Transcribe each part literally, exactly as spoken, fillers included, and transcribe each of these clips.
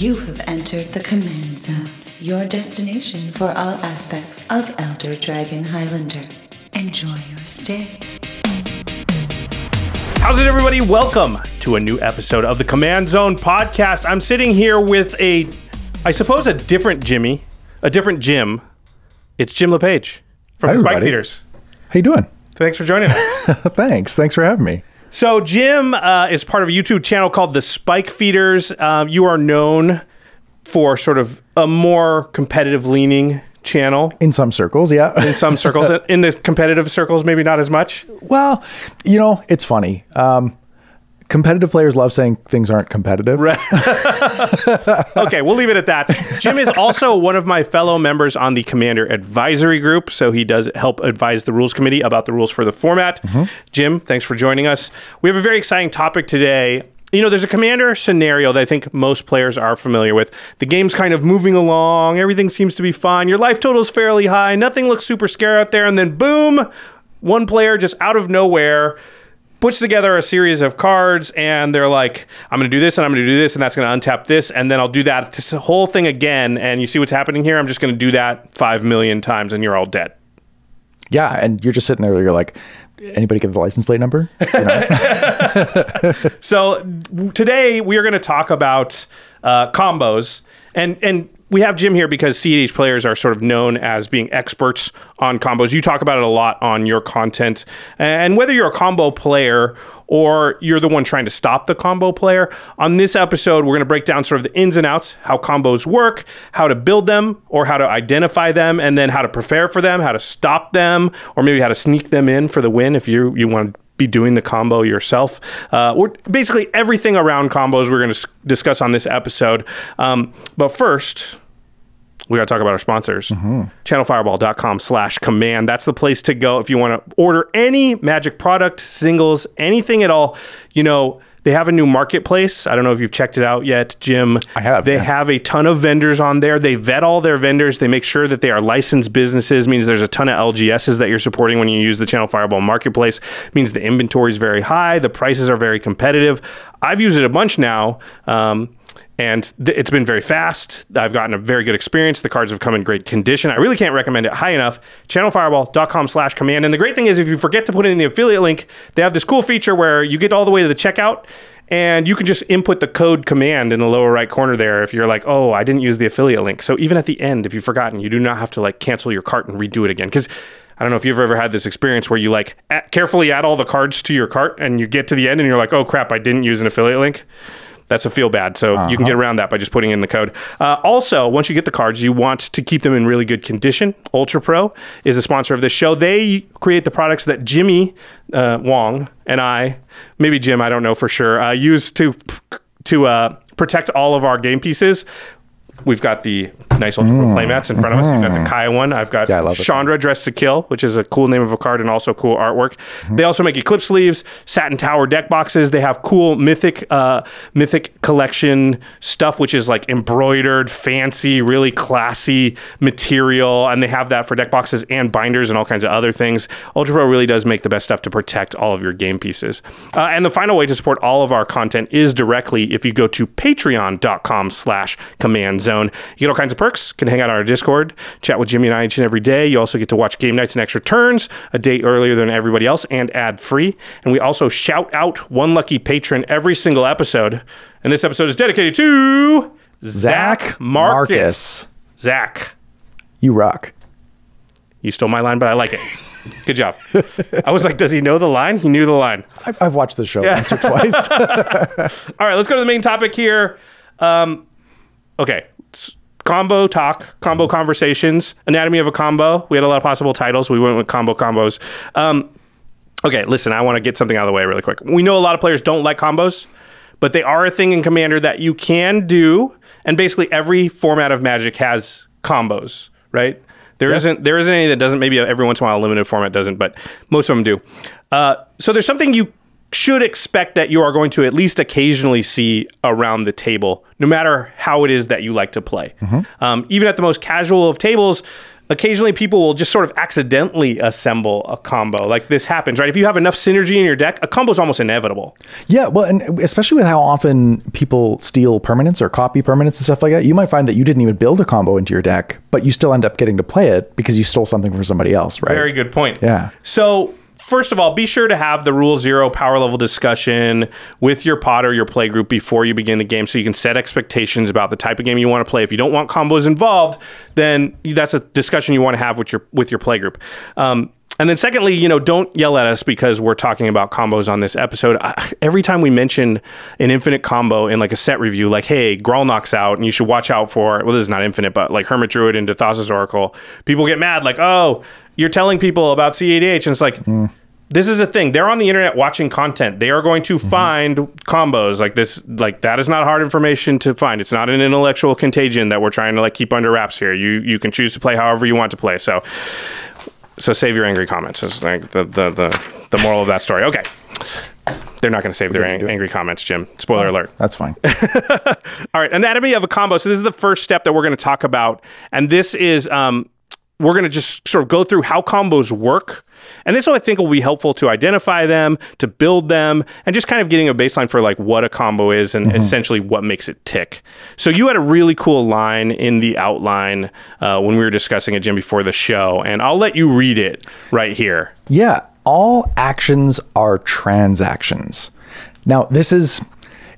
You have entered the Command Zone, your destination for all aspects of Elder Dragon Highlander. Enjoy your stay. How's it, everybody? Welcome to a new episode of the Command Zone podcast. I'm sitting here with a, I suppose, a different Jimmy, a different Jim. It's Jim LePage from Spike Peters. How you doing? Thanks for joining us. Thanks. Thanks for having me. So Jim uh, is part of a YouTube channel called The Spike Feeders. Um, you are known for sort of a more competitive leaning channel. In some circles, yeah. In some circles. In the competitive circles, maybe not as much. Well, you know, it's funny. Um, competitive players love saying things aren't competitive. Right. Okay, we'll leave it at that. Jim is also one of my fellow members on the Commander Advisory Group, so he does help advise the Rules Committee about the rules for the format. Mm-hmm. Jim, thanks for joining us. We have a very exciting topic today. You know, there's a Commander scenario that I think most players are familiar with. The game's kind of moving along. Everything seems to be fine. Your life total's fairly high. Nothing looks super scary out there. And then, boom, one player just out of nowhere puts together a series of cards, and they're like, I'm going to do this, and I'm going to do this, and that's going to untap this, and then I'll do that this whole thing again, and you see what's happening here? I'm just going to do that five million times, and you're all dead. Yeah, and you're just sitting there, you're like, anybody get the license plate number? You know? So today, we are going to talk about uh, combos, and and we have Jim here because C D H players are sort of known as being experts on combos. You talk about it a lot on your content. And whether you're a combo player or you're the one trying to stop the combo player, on this episode, we're going to break down sort of the ins and outs, how combos work, how to build them or how to identify them, and then how to prepare for them, how to stop them, or maybe how to sneak them in for the win if you, you want to be doing the combo yourself. Uh, we're basically everything around combos we're going to discuss on this episode. Um, but first, we got to talk about our sponsors. Mm-hmm. channel fireball dot com slash command. That's the place to go if you want to order any Magic product, singles, anything at all. You know, they have a new marketplace. I don't know if you've checked it out yet, Jim. I have. They yeah. have a ton of vendors on there. They vet all their vendors. They make sure that they are licensed businesses. Means there's a ton of L G Ss that you're supporting when you use the Channel Fireball marketplace. Means the inventory is very high. The prices are very competitive. I've used it a bunch now. Um, And th it's been very fast. I've gotten a very good experience. The cards have come in great condition. I really can't recommend it high enough. channel fireball dot com slash command. And the great thing is if you forget to put in the affiliate link, they have this cool feature where you get all the way to the checkout and you can just input the code command in the lower right corner there if you're like, oh, I didn't use the affiliate link. So even at the end, if you've forgotten, you do not have to like cancel your cart and redo it again. Because I don't know if you've ever had this experience where you like at carefully add all the cards to your cart and you get to the end and you're like, oh crap, I didn't use an affiliate link. That's a feel bad. So uh-huh. you can get around that by just putting in the code. Uh, also, once you get the cards, you want to keep them in really good condition. Ultra Pro is a sponsor of this show. They create the products that Jimmy uh, Wong and I, maybe Jim, I don't know for sure, uh, use to, to uh, protect all of our game pieces. We've got the nice Ultra Pro mm. playmats in front of us. You've got the Kaya one. I've got yeah, Chandra Dressed to Kill, which is a cool name of a card and also cool artwork. Mm-hmm. They also make Eclipse sleeves, Satin Tower deck boxes. They have cool Mythic uh, Mythic collection stuff, which is like embroidered, fancy, really classy material. And they have that for deck boxes and binders and all kinds of other things. Ultra Pro really does make the best stuff to protect all of your game pieces. Uh, and the final way to support all of our content is directly if you go to patreon dot com slash command zone. You get all kinds of perks. Can hang out on our Discord, chat with Jimmy and I each and every day. You also get to watch game nights and extra turns a day earlier than everybody else and ad free. And we also shout out one lucky patron every single episode. And this episode is dedicated to Zach, Zach Marcus. Marcus. Zach, you rock. You stole my line, but I like it. Good job. I was like, does he know the line? He knew the line. I've, I've watched the show yeah. once or twice. All right, let's go to the main topic here. Um, okay. Combo talk, combo conversations, anatomy of a combo. We had a lot of possible titles. We went with combo combos. Um, okay, listen, I want to get something out of the way really quick. We know a lot of players don't like combos, but they are a thing in Commander that you can do. And basically every format of Magic has combos, right? There yeah. isn't there isn't any that doesn't. Maybe every once in a while a limited format doesn't, but most of them do. Uh, so there's something you should expect that you are going to at least occasionally see around the table, no matter how it is that you like to play. Mm-hmm. Um, even at the most casual of tables, occasionally people will just sort of accidentally assemble a combo. Like this happens, right? If you have enough synergy in your deck, a combo is almost inevitable. Yeah, well, and especially with how often people steal permanents or copy permanents and stuff like that, you might find that you didn't even build a combo into your deck, but you still end up getting to play it because you stole something from somebody else, right? Very good point. Yeah. So first of all, be sure to have the Rule Zero power level discussion with your pod or your play group before you begin the game so you can set expectations about the type of game you want to play. If you don't want combos involved, then that's a discussion you want to have with your with your play group. Um, and then secondly, you know, don't yell at us because we're talking about combos on this episode. I, every time we mention an infinite combo in like a set review, like, hey, Grawl knocks out and you should watch out for, well, this is not infinite, but like Hermit Druid into Thassa's Oracle, people get mad like, oh, you're telling people about C A D H, and it's like, mm. This is a thing. They're on the internet watching content. They are going to mm-hmm. find combos like this. Like that is not hard information to find. It's not an intellectual contagion that we're trying to like keep under wraps here. You you can choose to play however you want to play. So so save your angry comments. It's like the the the, the moral of that story. Okay. They're not going to save their ang angry comments, Jim. Spoiler oh, alert. That's fine. All right. Anatomy of a combo. So this is the first step that we're going to talk about. And this is... um. We're going to just sort of go through how combos work. And this, I think, will be helpful to identify them, to build them, and just kind of getting a baseline for like what a combo is and mm-hmm. essentially what makes it tick. So you had a really cool line in the outline uh, when we were discussing it, Jim, before the show. And I'll let you read it right here. Yeah. All actions are transactions. Now, this is...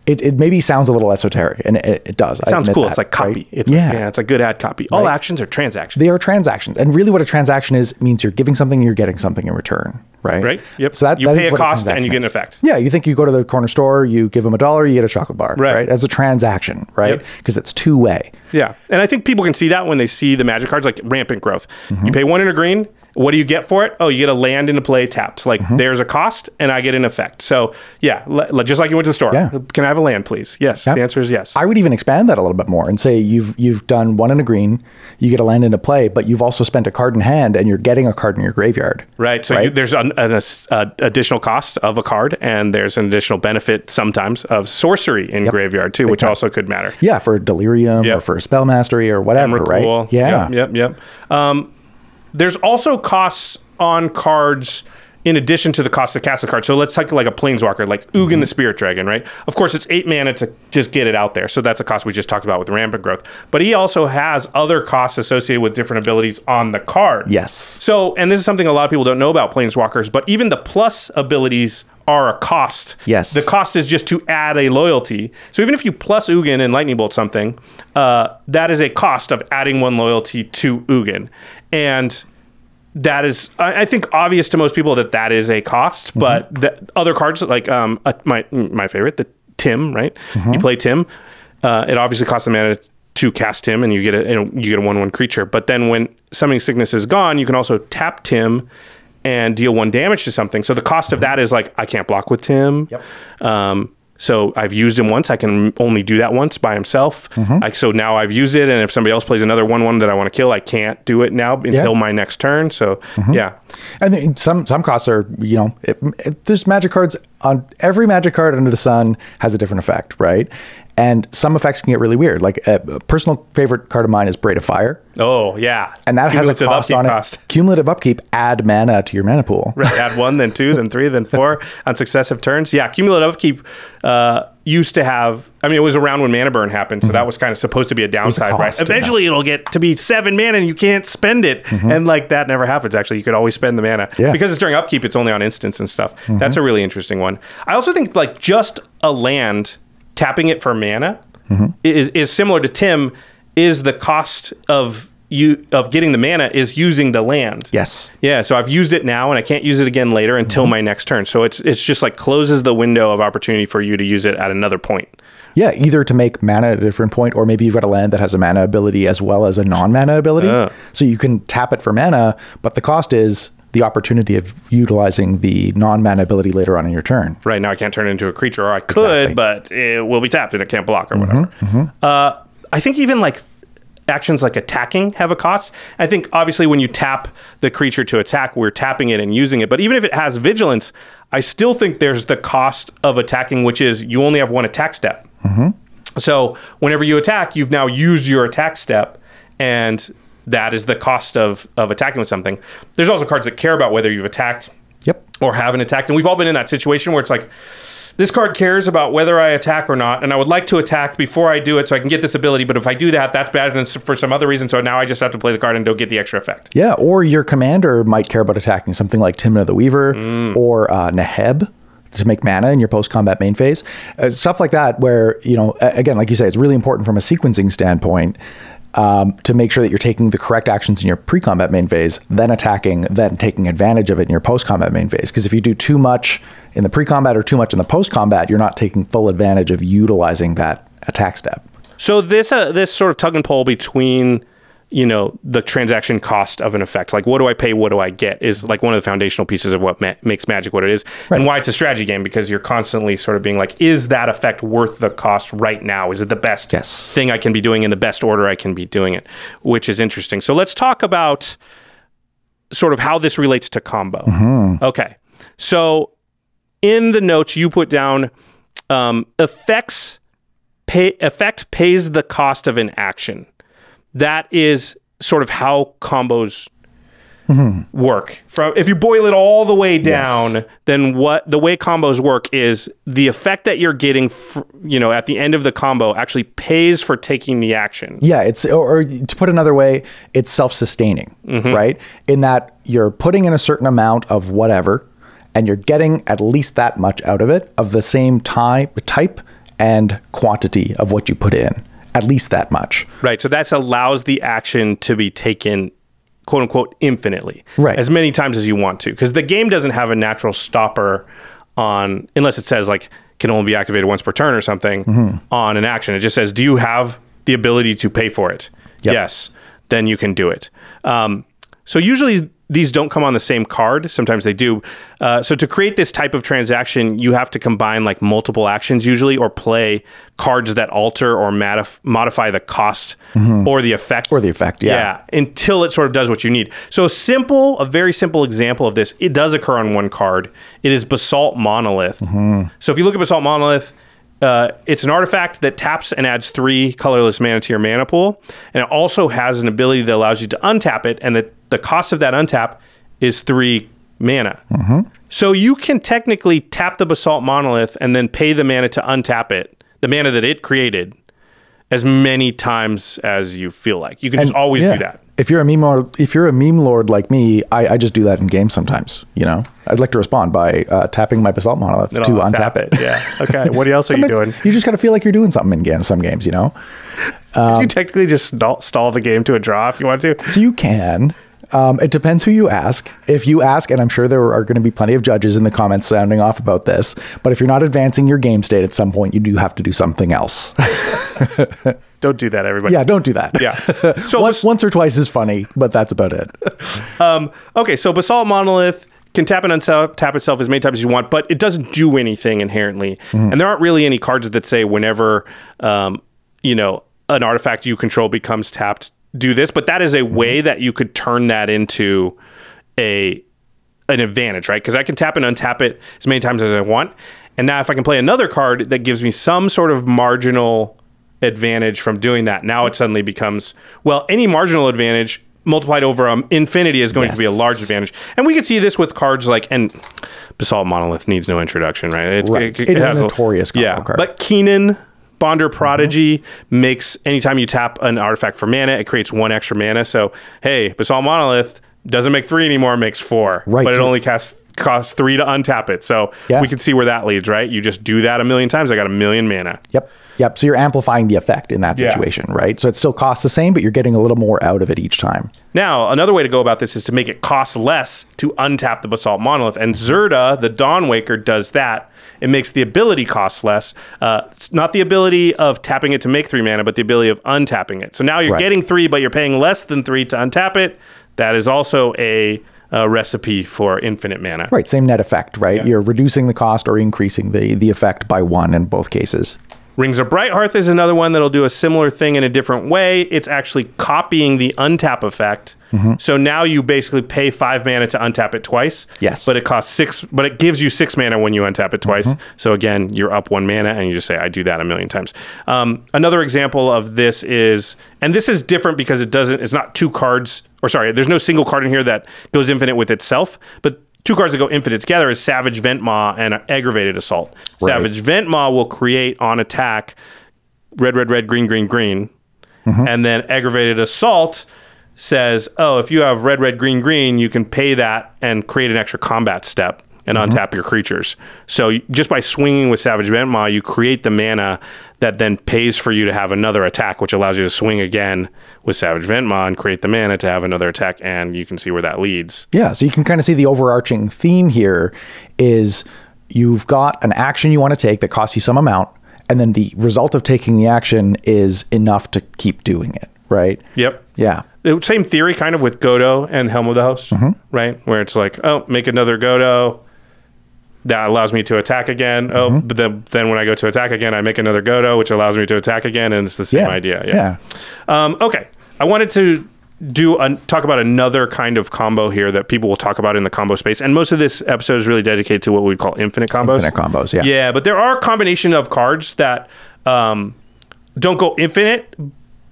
It, it maybe sounds a little esoteric, and it, it does. It sounds cool. That, it's like copy. Right? It's yeah. Like, yeah, it's a good ad copy. All right? Actions are transactions. They are transactions. And really what a transaction is, means you're giving something and you're getting something in return, right? Right. Yep. So that, you that pay is a cost a and you get an effect. Is. Yeah. You think you go to the corner store, you give them a dollar, you get a chocolate bar, right? right? As a transaction, right? Because yep. It's two-way. Yeah. And I think people can see that when they see the magic cards, like rampant growth. Mm-hmm. You pay one in a green. What do you get for it? Oh, you get a land into play tapped. Like mm-hmm. there's a cost and I get an effect. So yeah, just like you went to the store. Yeah. Can I have a land, please? Yes. Yep. The answer is yes. I would even expand that a little bit more and say you've you've done one in a green, you get a land into play, but you've also spent a card in hand and you're getting a card in your graveyard. Right. So right? You, there's an, an uh, additional cost of a card and there's an additional benefit sometimes of sorcery in yep. graveyard too, Big which time. Also could matter. Yeah, for Delirium yep. or for Spell Mastery or whatever, right? Cool. Yeah. Yep, yep, yep. Um, There's also costs on cards in addition to the cost of casting cards. So let's take like a Planeswalker, like Ugin mm-hmm. the Spirit Dragon, right? Of course, it's eight mana to just get it out there. So that's a cost we just talked about with Rampant Growth. But he also has other costs associated with different abilities on the card. Yes. So, and this is something a lot of people don't know about Planeswalkers, but even the plus abilities are a cost. Yes. The cost is just to add a loyalty. So even if you plus Ugin and Lightning Bolt something, uh, that is a cost of adding one loyalty to Ugin. And that is, I, I think, obvious to most people that that is a cost. Mm-hmm. But the other cards, like um, uh, my my favorite, the Tim, right? Mm-hmm. You play Tim. Uh, it obviously costs the mana to cast Tim, and you get a you, know, you get a one one creature. But then when Summoning Sickness is gone, you can also tap Tim and deal one damage to something. So the cost mm-hmm. of that is like, I can't block with Tim. Yep. Um, so I've used him once. I can only do that once by himself. Mm-hmm. I, so now I've used it. And if somebody else plays another one, one that I want to kill, I can't do it now until yeah. my next turn. So mm-hmm. yeah. And some, some costs are, you know, it, it, there's magic cards on every magic card under the sun has a different effect, right? And some effects can get really weird. Like a personal favorite card of mine is Braid of Fire. Oh, yeah. And that has a cost on it. Cost. Cumulative upkeep, add mana to your mana pool. Right. Add one, then two, then three, then four on successive turns. Yeah, cumulative upkeep uh, used to have, I mean, it was around when Mana Burn happened, so mm-hmm. that was kind of supposed to be a downside, right? Eventually it'll get to be seven mana and you can't spend it. Mm-hmm. And like that never happens, actually. You could always spend the mana. Yeah. Because it's during upkeep, it's only on instants and stuff. Mm-hmm. That's a really interesting one. I also think like just a land... Tapping it for mana mm-hmm. is, is similar to Tim. Is the cost of you of getting the mana is using the land? Yes. Yeah. So I've used it now, and I can't use it again later until mm-hmm. my next turn. So it's it's just like closes the window of opportunity for you to use it at another point. Yeah, either to make mana at a different point, or maybe you've got a land that has a mana ability as well as a non-mana ability, uh. so you can tap it for mana, but the cost is. The opportunity of utilizing the non-mana ability later on in your turn. Right, now I can't turn it into a creature, or I could, exactly. but it will be tapped and it can't block or mm-hmm, whatever. Mm-hmm. Uh, I think even like actions like attacking have a cost. I think obviously when you tap the creature to attack, we're tapping it and using it, but even if it has vigilance, I still think there's the cost of attacking, which is you only have one attack step. Mm-hmm. So whenever you attack, you've now used your attack step and that is the cost of of attacking with something. There's also cards that care about whether you've attacked yep. or haven't attacked. And we've all been in that situation where it's like, this card cares about whether I attack or not, and I would like to attack before I do it so I can get this ability, but if I do that, that's bad for some other reason, so now I just have to play the card and don't get the extra effect. Yeah, or your commander might care about attacking, something like Timna the Weaver mm. or uh, Neheb to make mana in your post-combat main phase. Uh, stuff like that where, you know, again, like you say, it's really important from a sequencing standpoint Um, to make sure that you're taking the correct actions in your pre-combat main phase, then attacking, then taking advantage of it in your post-combat main phase. Because if you do too much in the pre-combat or too much in the post-combat, you're not taking full advantage of utilizing that attack step. So this uh, this sort of tug and pull between, you know, the transaction cost of an effect, like what do I pay, what do I get, is like one of the foundational pieces of what ma makes Magic what it is, right. and why it's a strategy game, because you're constantly sort of being like, is that effect worth the cost right now? Is it the best yes. thing I can be doing in the best order I can be doing it, which is interesting. So let's talk about sort of how this relates to combo. Mm-hmm. Okay, so in the notes you put down um, effects pay, effect pays the cost of an action. That is sort of how combos mm-hmm. work. From, if you boil it all the way down, yes. then what the way combos work is the effect that you're getting, f you know, at the end of the combo actually pays for taking the action. Yeah, it's or, or to put another way, it's self-sustaining, mm-hmm. right? In that you're putting in a certain amount of whatever, and you're getting at least that much out of it, of the same type, type and quantity of what you put in. At least that much. Right. So that allows the action to be taken, quote unquote, infinitely. Right. As many times as you want to. Because the game doesn't have a natural stopper on, unless it says like, can only be activated once per turn or something mm-hmm. on an action. It just says, do you have the ability to pay for it? Yep. Yes. Then you can do it. Um, so usually these don't come on the same card. Sometimes they do. Uh, so to create this type of transaction, you have to combine like multiple actions usually, or play cards that alter or modif modify the cost mm-hmm. or the effect. Or the effect, yeah. Yeah, until it sort of does what you need. So simple, a very simple example of this, it does occur on one card. It is Basalt Monolith. Mm-hmm. So if you look at Basalt Monolith, Uh, it's an artifact that taps and adds three colorless mana to your mana pool. And it also has an ability that allows you to untap it. And the, the cost of that untap is three mana. Mm-hmm. So you can technically tap the Basalt Monolith and then pay the mana to untap it, the mana that it created, as many times as you feel like. You can and, just always yeah. do that. If you're a meme lord, if you're a meme lord like me, I, I just do that in games sometimes. You know, I'd like to respond by uh, tapping my Basalt Monolith to untap it. it. Yeah. Okay. What else are you doing? You just gotta feel like you're doing something in games. Some games, you know. Um, you technically just stall the game to a draw if you want to. So you can. Um, it depends who you ask. If you ask, and I'm sure there are going to be plenty of judges in the comments sounding off about this, but if you're not advancing your game state at some point, you do have to do something else. Don't do that, everybody. Yeah, don't do that. Yeah. So once, once or twice is funny, but that's about it. um, okay, so Basalt Monolith can tap and untap itself as many times as you want, but it doesn't do anything inherently. Mm-hmm. And there aren't really any cards that say whenever um, you know, an artifact you control becomes tapped, do this, but that is a way that you could turn that into a an advantage, right? Because I can tap and untap it as many times as I want, and now if I can play another card that gives me some sort of marginal advantage from doing that, now it suddenly becomes, well, any marginal advantage multiplied over um, infinity is going yes. to be a large advantage. And we can see this with cards like, and Basalt Monolith needs no introduction, right? It, right. it, it, it is has a notorious combo yeah, card. But Kenan, Bonder Prodigy mm-hmm. makes, anytime you tap an artifact for mana, it creates one extra mana. So, hey, Basalt Monolith doesn't make three anymore, makes four. Right. But it only casts, costs three to untap it. So yeah. we can see where that leads, right? You just do that a million times, I got a million mana. Yep. Yep. So you're amplifying the effect in that situation, yeah. right? So it still costs the same, but you're getting a little more out of it each time. Now, another way to go about this is to make it cost less to untap the Basalt Monolith. And Xurda, the Dawnwaker, does that. It makes the ability cost less. Uh, it's not the ability of tapping it to make three mana, but the ability of untapping it. So now you're right. getting three, but you're paying less than three to untap it. That is also a, a recipe for infinite mana. Right, same net effect, right? Yeah. You're reducing the cost or increasing the, the effect by one in both cases. Rings of Brighthearth is another one that'll do a similar thing in a different way. It's actually copying the untap effect. Mm-hmm. So now you basically pay five mana to untap it twice. Yes. But it costs six, but it gives you six mana when you untap it twice. Mm-hmm. So again, you're up one mana and you just say, I do that a million times. Um, another example of this is, and this is different because it doesn't, it's not two cards, or sorry, there's no single card in here that goes infinite with itself, but two cards that go infinite together is Savage Ventmaw and Aggravated Assault. Right. Savage Ventmaw will create on attack red, red, red, green, green, green. Mm-hmm. And then Aggravated Assault says, oh, if you have red, red, green, green, you can pay that and create an extra combat step and mm-hmm. untap your creatures. So just by swinging with Savage Ventmaw, you create the mana that then pays for you to have another attack, which allows you to swing again with Savage Ventmaw and create the mana to have another attack, and you can see where that leads. Yeah, so you can kind of see the overarching theme here is you've got an action you want to take that costs you some amount, and then the result of taking the action is enough to keep doing it, right? Yep. Yeah. It, same theory kind of with Godo and Helm of the Host, mm-hmm. right? Where it's like, oh, make another Godo. That allows me to attack again. Oh, mm-hmm. but then, then when I go to attack again, I make another Godo, which allows me to attack again, and it's the same yeah. idea. Yeah. yeah. Um, okay. I wanted to do a, talk about another kind of combo here that people will talk about in the combo space, and most of this episode is really dedicated to what we call infinite combos. Infinite combos, yeah. Yeah, but there are a combination of cards that um, don't go infinite,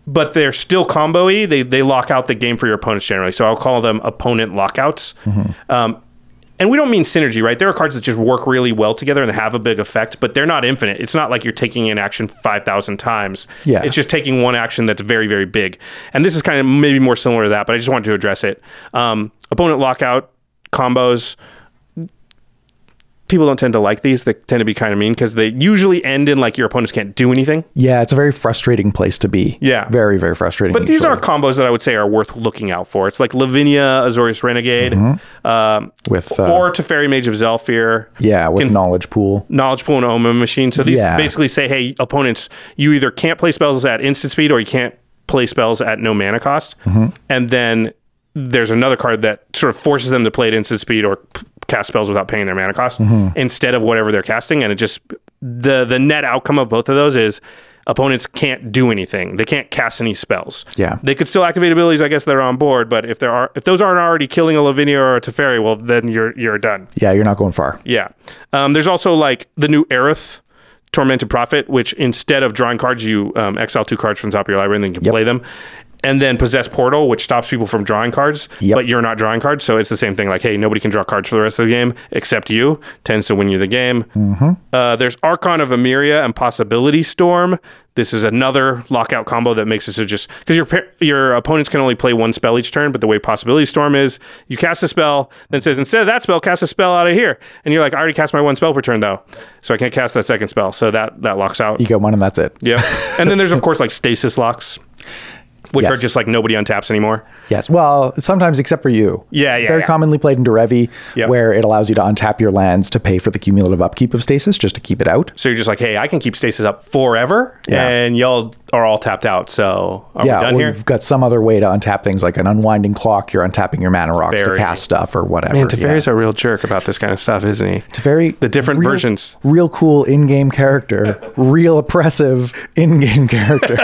but they're still combo-y. They, they lock out the game for your opponents generally, so I'll call them opponent lockouts. Mm-hmm. Um And we don't mean synergy, right? There are cards that just work really well together and have a big effect, but they're not infinite. It's not like you're taking an action five thousand times. Yeah. It's just taking one action that's very, very big. And this is kind of maybe more similar to that, but I just wanted to address it. Um, opponent lockout combos, people don't tend to like these. They tend to be kind of mean because they usually end in like your opponents can't do anything. Yeah, it's a very frustrating place to be. Yeah. Very, very frustrating. But usually. These are combos that I would say are worth looking out for. It's like Lavinia, Azorius Renegade, mm-hmm. um, with, uh, or Teferi, Mage of Zelfir. Yeah, with can, Knowledge Pool. Knowledge Pool and Omen Machine. So these yeah. basically say, hey, opponents, you either can't play spells at instant speed or you can't play spells at no mana cost. Mm-hmm. And then there's another card that sort of forces them to play at instant speed or cast spells without paying their mana cost mm-hmm. instead of whatever they're casting, and it just the the net outcome of both of those is opponents can't do anything. They can't cast any spells. Yeah, they could still activate abilities, I guess, that are on board, but if there are if those aren't already killing a Lavinia or a Teferi, well, then you're you're done. Yeah, you're not going far. Yeah. Um there's also like the new Aerith, Tormented Prophet, which instead of drawing cards, you um, exile two cards from the top of your library and then you can yep. play them. And then Possess Portal, which stops people from drawing cards, yep. but you're not drawing cards. So it's the same thing. Like, hey, nobody can draw cards for the rest of the game except you. Tends to win you the game. Mm-hmm. Uh, there's Archon of Emeria and Possibility Storm. This is another lockout combo that makes it so just... Because your your opponents can only play one spell each turn, but the way Possibility Storm is, you cast a spell, then it says, instead of that spell, cast a spell out of here. And you're like, I already cast my one spell per turn, though, so I can't cast that second spell. So that, that locks out. You get one and that's it. Yeah. And then there's, of course, like Stasis Locks. Which yes. are just like nobody untaps anymore. Yes. Well, sometimes except for you. Yeah, yeah. Very yeah. commonly played in Derevi, yep. where it allows you to untap your lands to pay for the cumulative upkeep of Stasis, just to keep it out. So you're just like, hey, I can keep Stasis up forever, yeah. and y'all are all tapped out, so are yeah, we done well, here? We've got some other way to untap things, like an Unwinding Clock, you're untapping your Mana Rocks Teferi. To cast stuff or whatever. Man, Teferi's yeah. a real jerk about this kind of stuff, isn't he? Teferi. The different real, versions. Real cool in-game character. Real oppressive in-game character.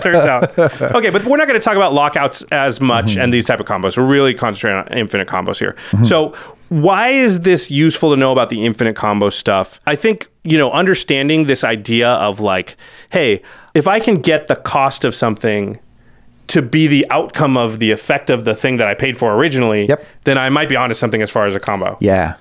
Turns out. Okay. But we're not going to talk about lockouts as much mm-hmm. and these type of combos. We're really concentrating on infinite combos here. Mm-hmm. So why is this useful to know about the infinite combo stuff? I think, you know, understanding this idea of like, hey, if I can get the cost of something to be the outcome of the effect of the thing that I paid for originally, yep. then I might be onto something as far as a combo. Yeah.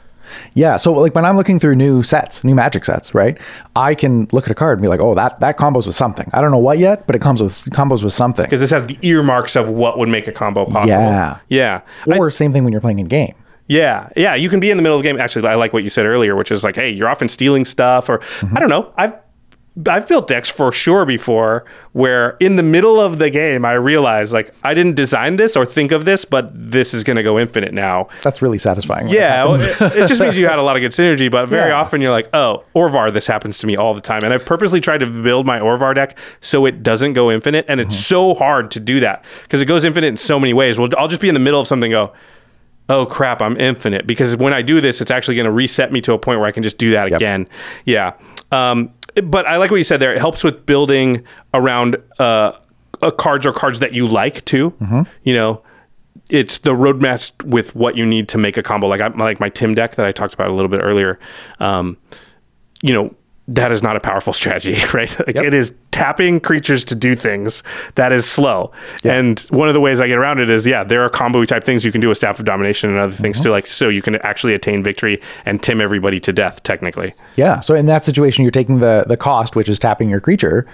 Yeah. So like when I'm looking through new sets, new Magic sets, right? I can look at a card and be like, oh, that, that combos with something. I don't know what yet, but it comes with combos with something. Because this has the earmarks of what would make a combo possible. Yeah. Yeah. Or I, same thing when you're playing in game. Yeah. Yeah. You can be in the middle of the game. Actually, I like what you said earlier, which is like, hey, you're often stealing stuff or mm-hmm. I don't know. I've I've built decks for sure before where in the middle of the game, I realized like I didn't design this or think of this, but this is going to go infinite now. That's really satisfying. Yeah. Well, it, it just means you had a lot of good synergy, but very yeah. often you're like, oh, Orvar, this happens to me all the time. And I've purposely tried to build my Orvar deck so it doesn't go infinite. And it's mm-hmm. so hard to do that because it goes infinite in so many ways. Well, I'll just be in the middle of something and go, oh crap, I'm infinite. Because when I do this, it's actually going to reset me to a point where I can just do that yep. again. Yeah. Um, but I like what you said there. It helps with building around uh, uh, cards or cards that you like too. Mm-hmm. You know, it's the roadmap with what you need to make a combo. Like I, like my Tim deck that I talked about a little bit earlier. Um, you know, that is not a powerful strategy, right? Like yep. It is tapping creatures to do things that is slow. Yep. And one of the ways I get around it is, yeah, there are combo type things you can do with Staff of Domination and other mm-hmm. things to like, so you can actually attain victory and Tim everybody to death, technically. Yeah, so in that situation, you're taking the, the cost, which is tapping your creature,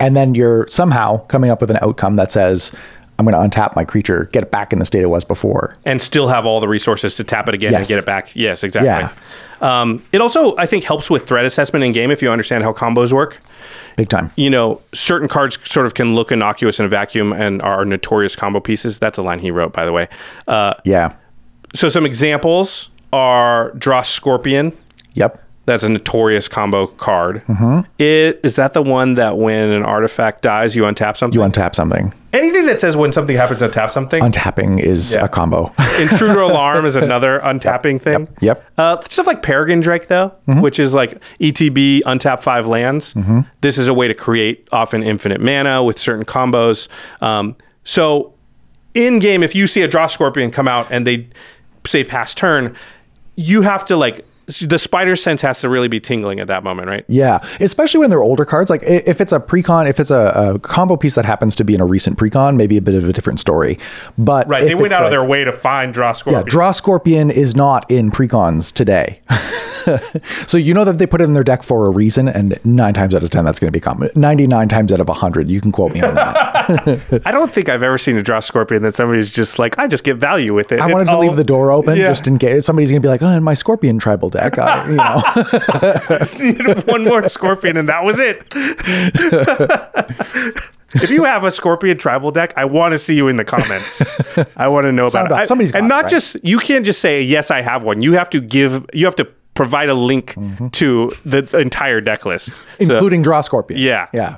and then you're somehow coming up with an outcome that says, I'm going to untap my creature, get it back in the state it was before. And still have all the resources to tap it again yes. and get it back. Yes, exactly. Yeah. Um, it also, I think, helps with threat assessment in game if you understand how combos work. Big time. You know, certain cards sort of can look innocuous in a vacuum and are notorious combo pieces. That's a line he wrote, by the way. Uh, yeah. So some examples are Dross Scorpion. Yep. That's a notorious combo card. Mm-hmm. It, is that the one that when an artifact dies, you untap something? You untap something. Anything that says when something happens, untap something? Untapping is yeah. a combo. Intruder Alarm is another untapping yep. thing. Yep. yep. Uh, stuff like Peregrine Drake, though, mm-hmm. which is like E T B, untap five lands. Mm-hmm. This is a way to create often infinite mana with certain combos. Um, so in-game, if you see a Dross Scorpion come out and they say pass turn, you have to like... the spider sense has to really be tingling at that moment, right? Yeah, especially when they're older cards. Like if it's a precon, if it's a, a combo piece that happens to be in a recent precon, maybe a bit of a different story. But right, they went out like, of their way to find Dross Scorpion. Yeah, Dross Scorpion is not in precons today. So you know that they put it in their deck for a reason, and nine times out of ten, that's going to be common. ninety-nine times out of one hundred, you can quote me on that. I don't think I've ever seen a Dross Scorpion that somebody's just like, I just get value with it. I it's wanted to all... leave the door open yeah. just in case. Somebody's going to be like, oh, and my Scorpion tribal deck. I, you know. Just needed one more Scorpion, and that was it. If you have a Scorpion tribal deck, I want to see you in the comments. I want to know about, about it. Somebody's got and not it, right? Just, you can't just say, yes, I have one. You have to give, you have to provide a link mm-hmm. to the entire deck list. Including so, Dross Scorpion. Yeah. Yeah.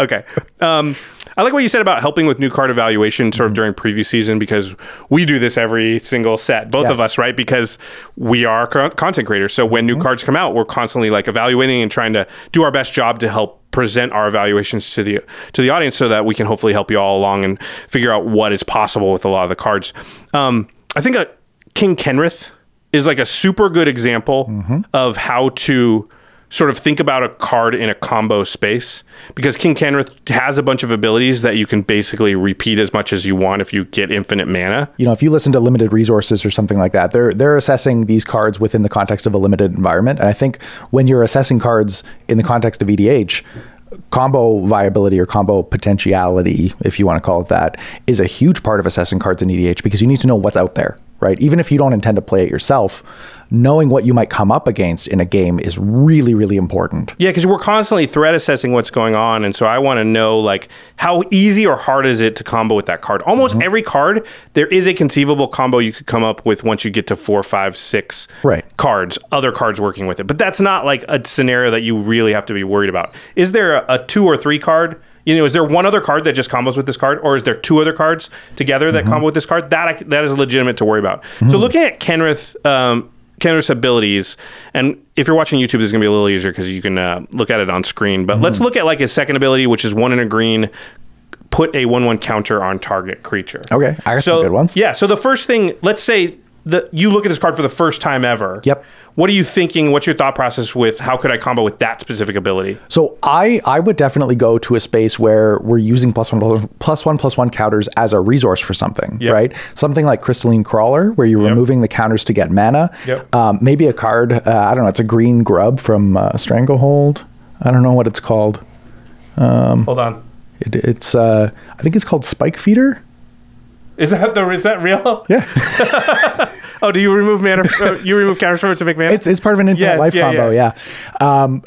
Okay. Um, I like what you said about helping with new card evaluation sort mm-hmm. of during preview season, because we do this every single set, both yes. of us, right? Because we are content creators. So when new mm-hmm. cards come out, we're constantly like evaluating and trying to do our best job to help present our evaluations to the to the audience so that we can hopefully help you all along and figure out what is possible with a lot of the cards. Um, I think a King Kenrith is like a super good example mm-hmm. of how to sort of think about a card in a combo space, because King Kenrith has a bunch of abilities that you can basically repeat as much as you want if you get infinite mana. You know, if you listen to Limited Resources or something like that, they're they're assessing these cards within the context of a limited environment. And I think when you're assessing cards in the context of E D H, combo viability or combo potentiality, if you want to call it that, is a huge part of assessing cards in E D H, because you need to know what's out there. Right? Even if you don't intend to play it yourself, knowing what you might come up against in a game is really, really important. Yeah, because we're constantly threat assessing what's going on. And so I want to know, like, how easy or hard is it to combo with that card? Almost mm-hmm. every card, there is a conceivable combo you could come up with once you get to four, five, six right. cards, other cards working with it. But that's not like a scenario that you really have to be worried about. Is there a, a two or three card? You know, is there one other card that just combos with this card, or is there two other cards together that mm-hmm. combo with this card? That I, that is legitimate to worry about. Mm-hmm. So looking at Kenrith, um, Kenrith's abilities, and if you're watching YouTube, this is going to be a little easier because you can uh, look at it on screen. But mm-hmm. let's look at like his second ability, which is one in a green, put a one one counter on target creature. Okay, I got so, some good ones. Yeah, so the first thing, let's say that you look at this card for the first time ever. Yep. What are you thinking? What's your thought process with how could I combo with that specific ability? So I, I would definitely go to a space where we're using plus one, plus one, plus one counters as a resource for something, yep. right? Something like Crystalline Crawler, where you're yep. removing the counters to get mana. Yep. Um, maybe a card, uh, I don't know, it's a green grub from uh, Stranglehold. I don't know what it's called. Um, Hold on. It, it's, uh, I think it's called Spike Feeder. Is that the, is that real? Yeah. Oh, do you remove mana? From, you remove counters from it to make mana? It's, it's part of an infinite yeah, life yeah, combo, yeah. Yeah, um,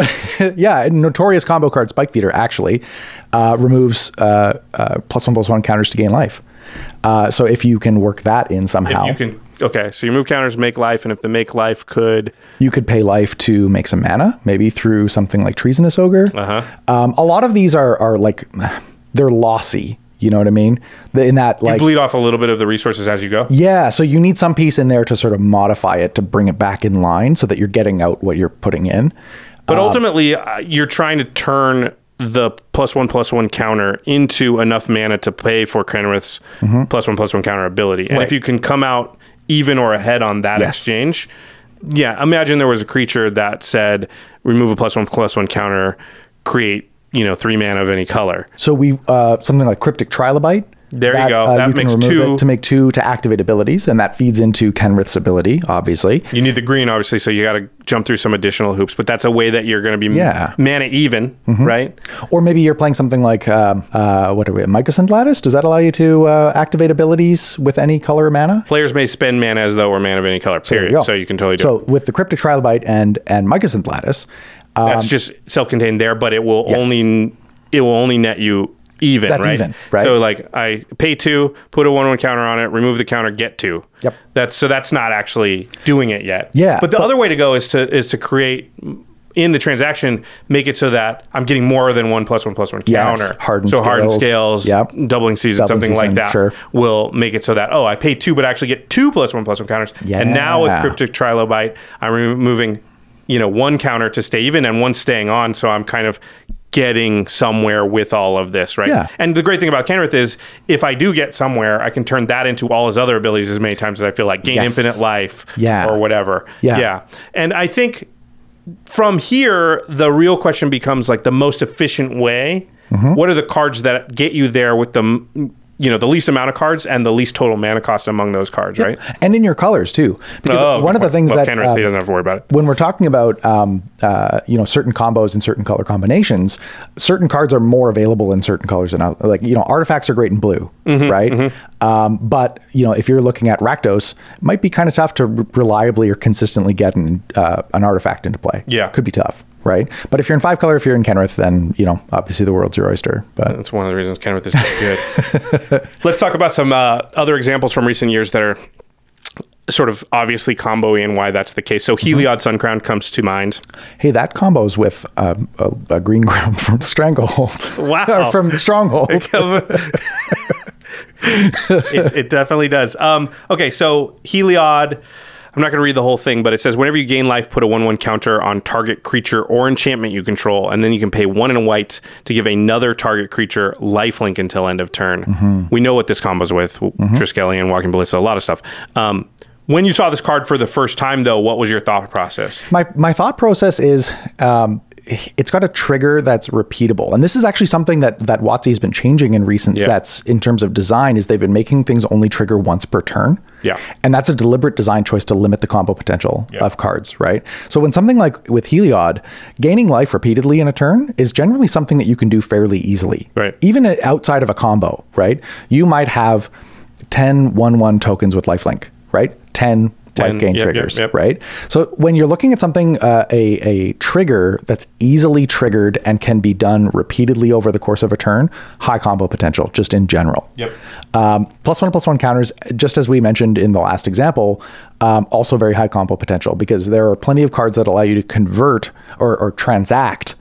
yeah, notorious combo card, Spike Feeder, actually, uh, removes uh, uh, plus one, plus one counters to gain life. Uh, so if you can work that in somehow. If you can, okay, so you move counters, make life, and if the make life could... You could pay life to make some mana, maybe through something like Treasonous Ogre. Uh-huh. Um, a lot of these are, are like, they're lossy. You know what I mean? In that, like, you bleed off a little bit of the resources as you go. Yeah, so you need some piece in there to sort of modify it to bring it back in line so that you're getting out what you're putting in. But um, ultimately, you're trying to turn the plus one, plus one counter into enough mana to pay for Cranrith's mm-hmm. plus one, plus one counter ability. And right. if you can come out even or ahead on that yes. exchange, yeah, imagine there was a creature that said, remove a plus one, plus one counter, create, you know, three mana of any color. So we, uh, something like Cryptic Trilobite. There that, you go. Uh, that you makes two to make two to activate abilities, and that feeds into Kenrith's ability. Obviously, you need the green, obviously, so you got to jump through some additional hoops. But that's a way that you're going to be yeah. mana even, mm-hmm. right? Or maybe you're playing something like um, uh, what are we? Microsynth Lattice. Does that allow you to uh, activate abilities with any color or mana? Players may spend mana as though or mana of any color. Period. So you, so you can totally do. So it. with the Cryptic Trilobite and and Microsynth Lattice, um, that's just self-contained there, but it will yes. only it will only net you. Even, that's right? even, right? So like I pay two, put a one one counter on it, remove the counter, get two. Yep. That's so that's not actually doing it yet. Yeah. But the but, other way to go is to is to create in the transaction, make it so that I'm getting more than one plus one plus one yes, counter. Hardened so scales. hardened scales, yep. doubling season, doubling something season, like that sure. will make it so that, oh, I pay two, but I actually get two plus one plus one counters. Yeah. And now with Cryptic Trilobite, I'm removing, you know, one counter to stay even and one staying on. So I'm kind of getting somewhere with all of this, right? Yeah. And the great thing about Kenrith is if I do get somewhere, I can turn that into all his other abilities as many times as I feel like. Gain yes. infinite life yeah. or whatever. Yeah. yeah. And I think from here, the real question becomes like the most efficient way. Mm-hmm. What are the cards that get you there with the... you know, the least amount of cards and the least total mana cost among those cards, yep. right? And in your colors, too. Because oh, one of the things well, that... Kenrith, um, he doesn't have to worry about it. When we're talking about, um, uh, you know, certain combos and certain color combinations, certain cards are more available in certain colors than other. Like, you know, artifacts are great in blue, mm-hmm, right? Mm-hmm. Um, but, you know, if you're looking at Rakdos, it might be kind of tough to re reliably or consistently get an, uh, an artifact into play. Yeah. Could be tough. Right, but if you're in five color, if you're in Kenrith, then you know obviously the world's your oyster. But that's one of the reasons Kenrith is so good. Let's talk about some uh, other examples from recent years that are sort of obviously combo-y and why that's the case. So Heliod mm-hmm. Suncrown comes to mind. Hey, that combos with um, a, a green ground from Stranglehold. Wow, from Stronghold. it, it definitely does. Um, okay, so Heliod. I'm not going to read the whole thing, but it says, whenever you gain life, put a one one counter on target creature or enchantment you control, and then you can pay one and a white to give another target creature lifelink until end of turn. Mm-hmm. We know what this combo's with, mm-hmm. Triskelion, Walking Ballista, a lot of stuff. Um, when you saw this card for the first time, though, what was your thought process? My, my thought process is... Um, it's got a trigger that's repeatable. And this is actually something that, that WotC has been changing in recent yeah. sets in terms of design is they've been making things only trigger once per turn. Yeah. And that's a deliberate design choice to limit the combo potential yeah. of cards, right? So when something like with Heliod, gaining life repeatedly in a turn is generally something that you can do fairly easily. Right. Even outside of a combo, right? You might have ten one one tokens with lifelink, right? ten life gain yep, triggers, yep, yep. right? So when you're looking at something, uh, a, a trigger that's easily triggered and can be done repeatedly over the course of a turn, high combo potential, just in general. Yep. Um, plus one, plus one counters, just as we mentioned in the last example, um, also very high combo potential because there are plenty of cards that allow you to convert or, or transact,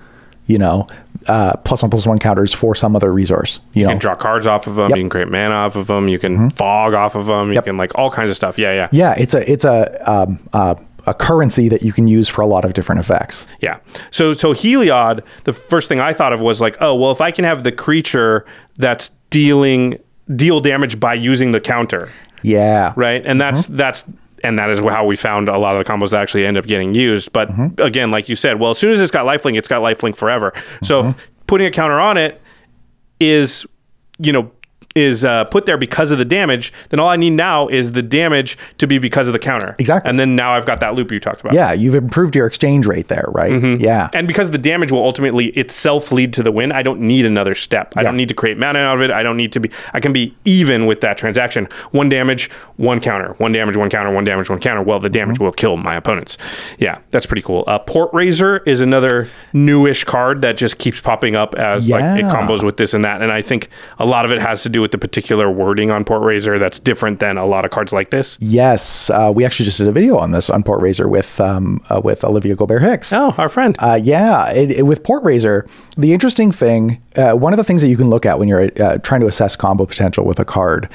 you know, uh, plus one, plus one counters for some other resource. You, you know? Can draw cards off of them. Yep. You can create mana off of them. You can mm-hmm. fog off of them. You yep. can like all kinds of stuff. Yeah, yeah. Yeah, it's a it's a um, uh, a currency that you can use for a lot of different effects. Yeah. So so Heliod, the first thing I thought of was like, oh, well, if I can have the creature that's dealing deal damage by using the counter. Yeah. Right. And that's mm-hmm. that's. And that is how we found a lot of the combos that actually end up getting used. But mm-hmm. again, like you said, well, as soon as it's got lifelink, it's got lifelink forever. Mm-hmm. So putting a counter on it is, you know, is uh, put there because of the damage, then all I need now is the damage to be because of the counter. Exactly. And then now I've got that loop you talked about. Yeah, you've improved your exchange rate there, right? Mm-hmm. Yeah. And because the damage will ultimately itself lead to the win, I don't need another step. Yeah. I don't need to create mana out of it. I don't need to be, I can be even with that transaction. One damage, one counter. One damage, one counter. One damage, one counter. Well, the damage mm-hmm. will kill my opponents. Yeah, that's pretty cool. Uh, Port Razor is another newish card that just keeps popping up as yeah. like it combos with this and that. And I think a lot of it has to do with with the particular wording on Port Razor that's different than a lot of cards like this. Yes, uh, we actually just did a video on this on Port Razor with um, uh, with Olivia Gobert Hicks. Oh, our friend. Uh, yeah, it, it, with Port Razor, the interesting thing, uh, one of the things that you can look at when you're uh, trying to assess combo potential with a card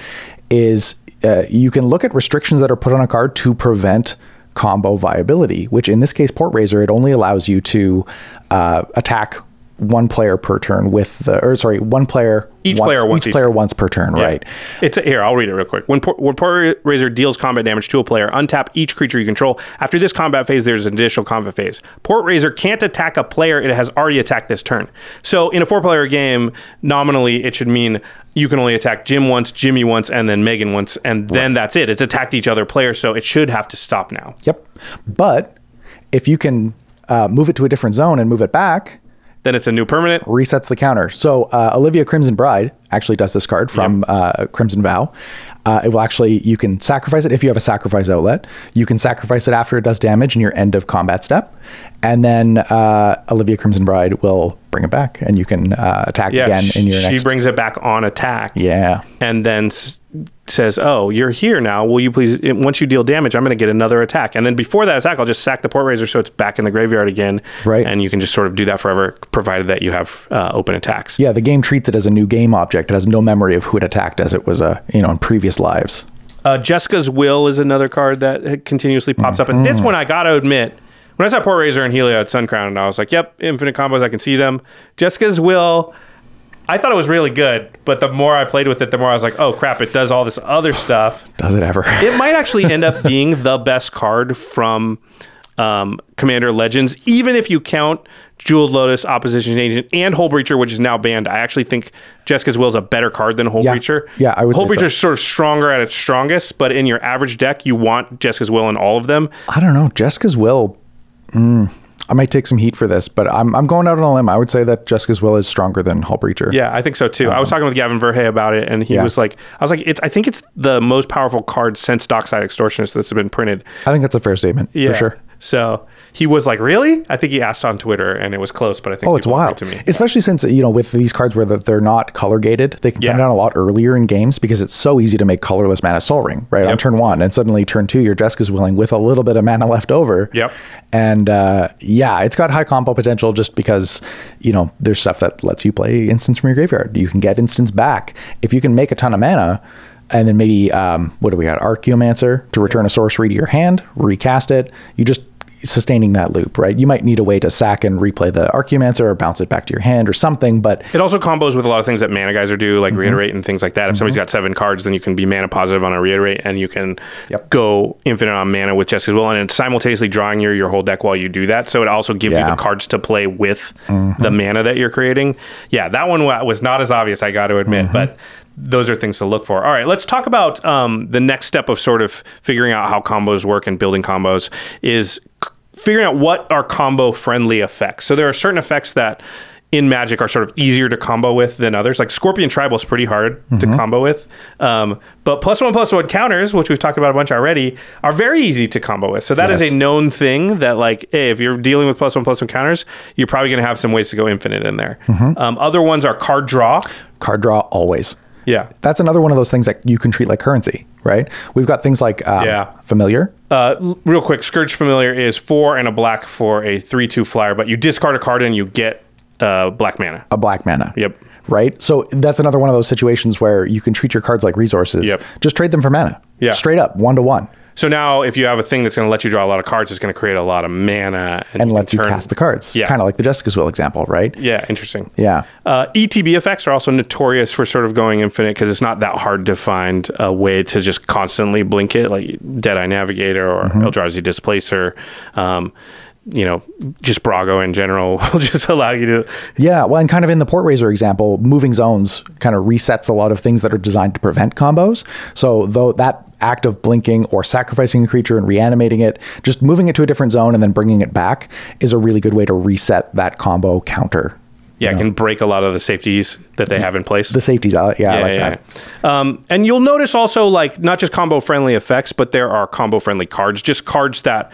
is uh, you can look at restrictions that are put on a card to prevent combo viability, which in this case, Port Razor, it only allows you to uh, attack one player per turn with the, or sorry, one player each once, player once each player once per turn, yeah. Right? It's a, here. I'll read it real quick. When Port, when Port Razor deals combat damage to a player, untap each creature you control. After this combat phase, there's an additional combat phase. Port Razor can't attack a player it has already attacked this turn. So in a four-player game, nominally it should mean you can only attack Jim once, Jimmy once, and then Megan once, and then right. That's it. It's attacked each other player, so it should have to stop now. Yep. But if you can uh, move it to a different zone and move it back, then it's a new permanent. Resets the counter. So uh, Olivia Crimson Bride actually does this card from yep. uh, Crimson Vow. Uh, it will actually, you can sacrifice it if you have a sacrifice outlet. You can sacrifice it after it does damage in your end of combat step. And then uh, Olivia Crimson Bride will bring it back and you can uh, attack yeah, again in your next. She brings it back on attack. Yeah. And then s says, oh, you're here now. Will you please, once you deal damage, I'm going to get another attack. And then before that attack, I'll just sack the Port Razor so it's back in the graveyard again. Right. And you can just sort of do that forever, provided that you have uh, open attacks. Yeah, the game treats it as a new game object. It has no memory of who it attacked as it was, uh, you know, in previous lives. Uh, Jessica's Will is another card that continuously pops mm-hmm. up. And this one, I got to admit, when I saw Port Razor and Helia at Suncrown, and I was like, yep, infinite combos, I can see them. Jessica's Will, I thought it was really good, but the more I played with it, the more I was like, oh crap, it does all this other stuff. Does it ever? It might actually end up being the best card from um, Commander Legends, even if you count Jeweled Lotus, Opposition Agent, and Hole Breacher, which is now banned. I actually think Jessica's Will is a better card than Hole yeah. Breacher. Yeah, I would Hole say Breacher is so. sort of stronger at its strongest, but in your average deck, you want Jessica's Will in all of them. I don't know. Jessica's Will... Mm. I might take some heat for this, but I'm, I'm going out on a limb. I would say that Jessica's Will is stronger than Hull Breacher. Yeah, I think so too. Um, I was talking with Gavin Verhey about it, and he yeah. was like, I was like, it's, I think it's the most powerful card since Dockside Extortionist that's been printed. I think that's a fair statement, yeah. for sure. So he was like, really? I think he asked on Twitter, and it was close, but I think oh, it's wild to me. Especially since, you know, with these cards where they're not color gated, they can yeah. come down a lot earlier in games because it's so easy to make colorless mana Sol Ring, right? Yep. On turn one, and suddenly turn two, your Jessica's Willing with a little bit of mana left over. Yep. And uh, yeah, it's got high combo potential just because, you know, there's stuff that lets you play instants from your graveyard. You can get instants back. If you can make a ton of mana, and then maybe, um, what do we got? Archaeomancer to return a sorcery to your hand, recast it. You just sustaining that loop, right? You might need a way to sack and replay the Archaeomancer or bounce it back to your hand or something, but... It also combos with a lot of things that Mana Geyser do, like mm-hmm. Reiterate and things like that. If mm-hmm. somebody's got seven cards, then you can be mana positive on a Reiterate, and you can yep. go infinite on mana with Jessica's Will, and it's simultaneously drawing your, your whole deck while you do that, so it also gives yeah. you the cards to play with mm-hmm. the mana that you're creating. Yeah, that one was not as obvious, I got to admit, mm-hmm. but... Those are things to look for. All right, let's talk about um, the next step of sort of figuring out how combos work and building combos is figuring out what are combo-friendly effects. So there are certain effects that in Magic are sort of easier to combo with than others. Like Scorpion Tribal is pretty hard mm-hmm. to combo with. Um, but plus one, plus one counters, which we've talked about a bunch already, are very easy to combo with. So that yes. is a known thing that like, hey, if you're dealing with plus one, plus one counters, you're probably going to have some ways to go infinite in there. Mm-hmm. um, other ones are card draw. Card draw always. Yeah. That's another one of those things that you can treat like currency, right? We've got things like um, yeah. Familiar. Uh, real quick, Scourge Familiar is four and a black for a three two flyer, but you discard a card and you get uh, black mana. A black mana. Yep. Right? So that's another one of those situations where you can treat your cards like resources. Yep. Just trade them for mana. Yeah. Straight up, one-to-one. So now if you have a thing that's going to let you draw a lot of cards, it's going to create a lot of mana. And, and lets you cast the cards. Yeah. Kind of like the Jessica's Will example, right? Yeah, interesting. Yeah. Uh, E T B effects are also notorious for sort of going infinite because it's not that hard to find a way to just constantly blink it, like Deadeye Navigator or mm-hmm. Eldrazi Displacer. Um, you know, just Brago in general will just allow you to... Yeah, well, and kind of in the Port Razor example, moving zones kind of resets a lot of things that are designed to prevent combos. So though that... act of blinking or sacrificing a creature and reanimating it, just moving it to a different zone and then bringing it back is a really good way to reset that combo counter. Yeah, you know? It can break a lot of the safeties that they have in place. The safeties, yeah, yeah I like yeah, that. Yeah. Um, and you'll notice also, like, not just combo-friendly effects, but there are combo-friendly cards, just cards that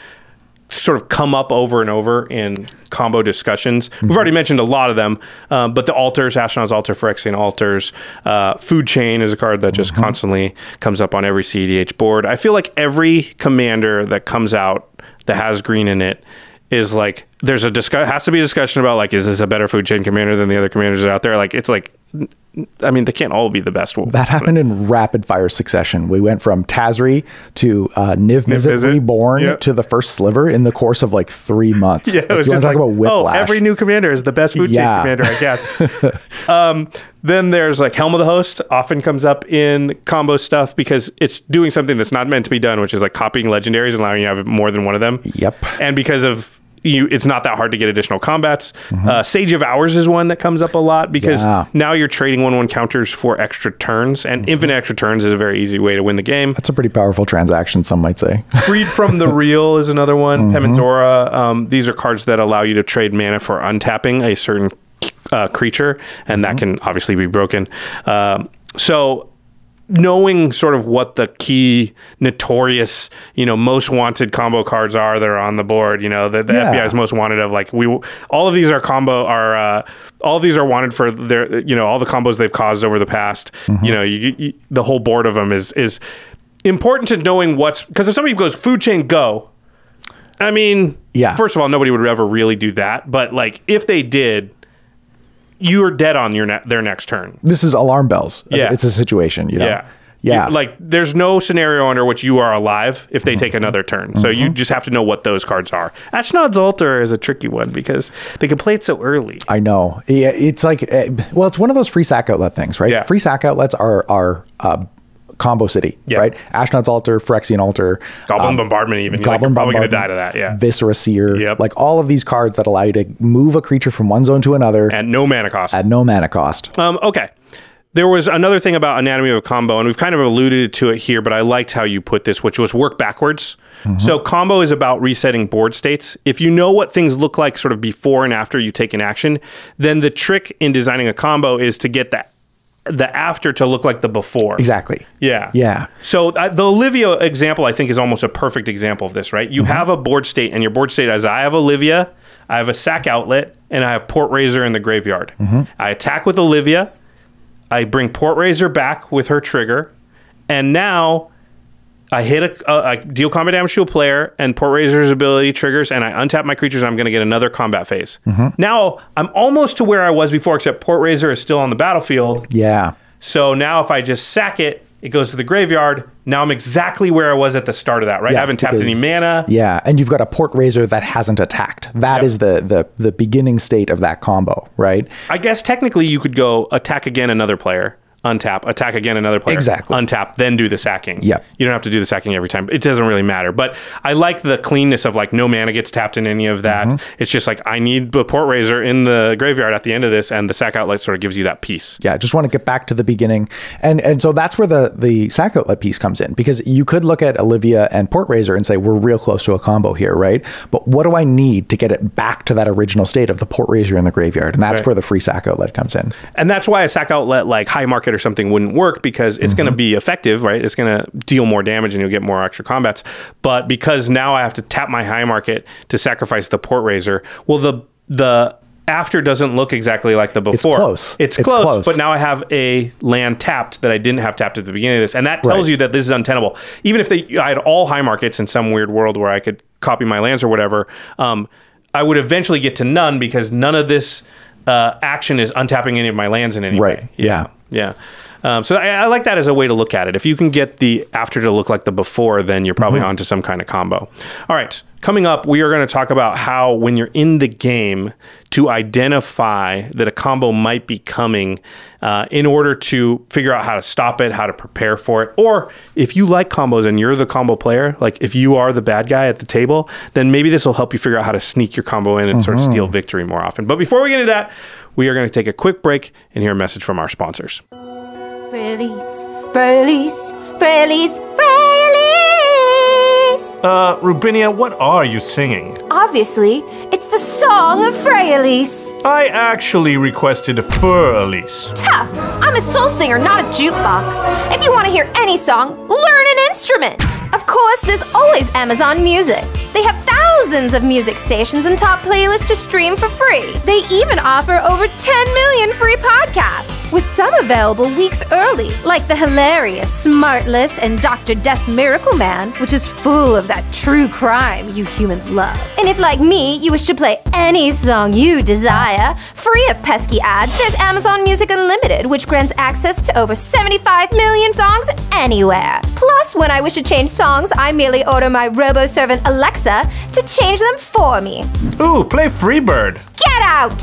sort of come up over and over in combo discussions. Mm-hmm. We've already mentioned a lot of them, um, but the altars, Astronaut's Altar, Phyrexian Altars, uh, Food Chain is a card that just mm-hmm. constantly comes up on every C D H board. I feel like every commander that comes out that has green in it is like there's a discuss has to be a discussion about, like, is this a better food chain commander than the other commanders out there? Like, it's like, I mean, they can't all be the best. That happened in rapid fire succession. We went from Tazri to uh, Niv Mizzet Reborn, yep, to the first sliver in the course of like three months. Yeah, it was just like, about whiplash. Oh, every new commander is the best food yeah. chain commander, I guess. um, then there's like Helm of the Host often comes up in combo stuff because it's doing something that's not meant to be done, which is like copying legendaries and allowing you to have more than one of them. Yep. And because of You, it's not that hard to get additional combats. Mm-hmm. uh, Sage of Hours is one that comes up a lot because yeah. now you're trading one-one counters for extra turns, and mm-hmm. infinite extra turns is a very easy way to win the game. That's a pretty powerful transaction, some might say. Freed from the Real is another one. Mm-hmm. Pemendora. Um, these are cards that allow you to trade mana for untapping a certain uh, creature, and mm-hmm. that can obviously be broken. Um, so... knowing sort of what the key notorious, you know, most wanted combo cards are that are on the board, you know, that the yeah. F B I's most wanted of, like, we, all of these are combo are, uh, all of these are wanted for their, you know, all the combos they've caused over the past, mm-hmm. you know, you, you, the whole board of them is, is important to knowing what's, because if somebody goes food chain go, I mean, yeah. first of all, nobody would ever really do that. But like, if they did, you are dead on your ne their next turn. This is alarm bells. Yeah. It's a situation, you know? Yeah. Yeah. You, like, there's no scenario under which you are alive if they mm-hmm. take another turn. Mm-hmm. So you just have to know what those cards are. Ashnod's Altar is a tricky one because they can play it so early. I know. Yeah, it's like, well, it's one of those free sack outlet things, right? Yeah. Free sack outlets are, are uh, combo city, yep. right? Ashnod's Altar, Phyrexian Altar. Goblin um, Bombardment even. Goblin like, Bombardment. Probably going to die to that, yeah. Viscera Seer. Yep. Like all of these cards that allow you to move a creature from one zone to another. At no mana cost. At no mana cost. Um, okay. There was another thing about Anatomy of a Combo, and we've kind of alluded to it here, but I liked how you put this, which was work backwards. Mm-hmm. So combo is about resetting board states. If you know what things look like sort of before and after you take an action, then the trick in designing a combo is to get that the after to look like the before. Exactly. Yeah. Yeah. So uh, the Olivia example, I think, is almost a perfect example of this, right? You mm-hmm. have a board state, and your board state is, I have Olivia, I have a sack outlet, and I have Port Razor in the graveyard. Mm-hmm. I attack with Olivia, I bring Port Razor back with her trigger, and now I hit a, a, a deal combat damage to a player, and Port Razor's ability triggers, and I untap my creatures, and I'm going to get another combat phase. Mm-hmm. Now, I'm almost to where I was before, except Port Razor is still on the battlefield. Yeah. So now if I just sack it, it goes to the graveyard. Now I'm exactly where I was at the start of that, right? Yeah, I haven't tapped because, any mana. Yeah, and you've got a Port Razor that hasn't attacked. That yep. is the, the the beginning state of that combo, right? I guess technically you could go attack again another player, untap, attack again another player, exactly, untap, then do the sacking. Yeah, you don't have to do the sacking every time. It doesn't really matter, but I like the cleanness of, like, no mana gets tapped in any of that. Mm-hmm. It's just like, I need the Port Razor in the graveyard at the end of this, and the sack outlet sort of gives you that piece. Yeah, I just want to get back to the beginning, and and so that's where the the sack outlet piece comes in, because you could look at Olivia and Port Razor and say, we're real close to a combo here, right? But what do I need to get it back to that original state of the Port Razor in the graveyard? And that's right. where the free sack outlet comes in, and that's why a sack outlet like High Market or something wouldn't work, because it's mm-hmm. going to be effective, right? It's going to deal more damage and you'll get more extra combats. But because now I have to tap my High Market to sacrifice the Port Razor, well, the the after doesn't look exactly like the before. It's close. It's, it's close, close, but now I have a land tapped that I didn't have tapped at the beginning of this, and that tells right. you that this is untenable. Even if they, I had all High Markets in some weird world where I could copy my lands or whatever, um, I would eventually get to none, because none of this uh, action is untapping any of my lands in any right. way. Yeah. yeah. Yeah. Um, so I, I like that as a way to look at it. If you can get the after to look like the before, then you're probably mm-hmm. onto some kind of combo. All right. Coming up, we are going to talk about how, when you're in the game, to identify that a combo might be coming uh, in order to figure out how to stop it, how to prepare for it. Or if you like combos and you're the combo player, like if you are the bad guy at the table, then maybe this will help you figure out how to sneak your combo in and mm-hmm. sort of steal victory more often. But before we get into that, we are going to take a quick break and hear a message from our sponsors. Feliz, Feliz, Feliz, Feliz. Uh, Rubinia, what are you singing? Obviously, it's the song of Freyalise. I actually requested a Fur-alise. Tough. I'm a soul singer, not a jukebox. If you want to hear any song, learn an instrument. Of course, there's always Amazon Music. They have thousands of music stations and top playlists to stream for free. They even offer over ten million free podcasts. with some available weeks early, like the hilarious Smartless and Doctor Death Miracle Man, which is full of that true crime you humans love. And if, like me, you wish to play any song you desire, free of pesky ads, there's Amazon Music Unlimited, which grants access to over seventy-five million songs anywhere. Plus, when I wish to change songs, I merely order my robo-servant Alexa to change them for me. Ooh, play Freebird! Get out!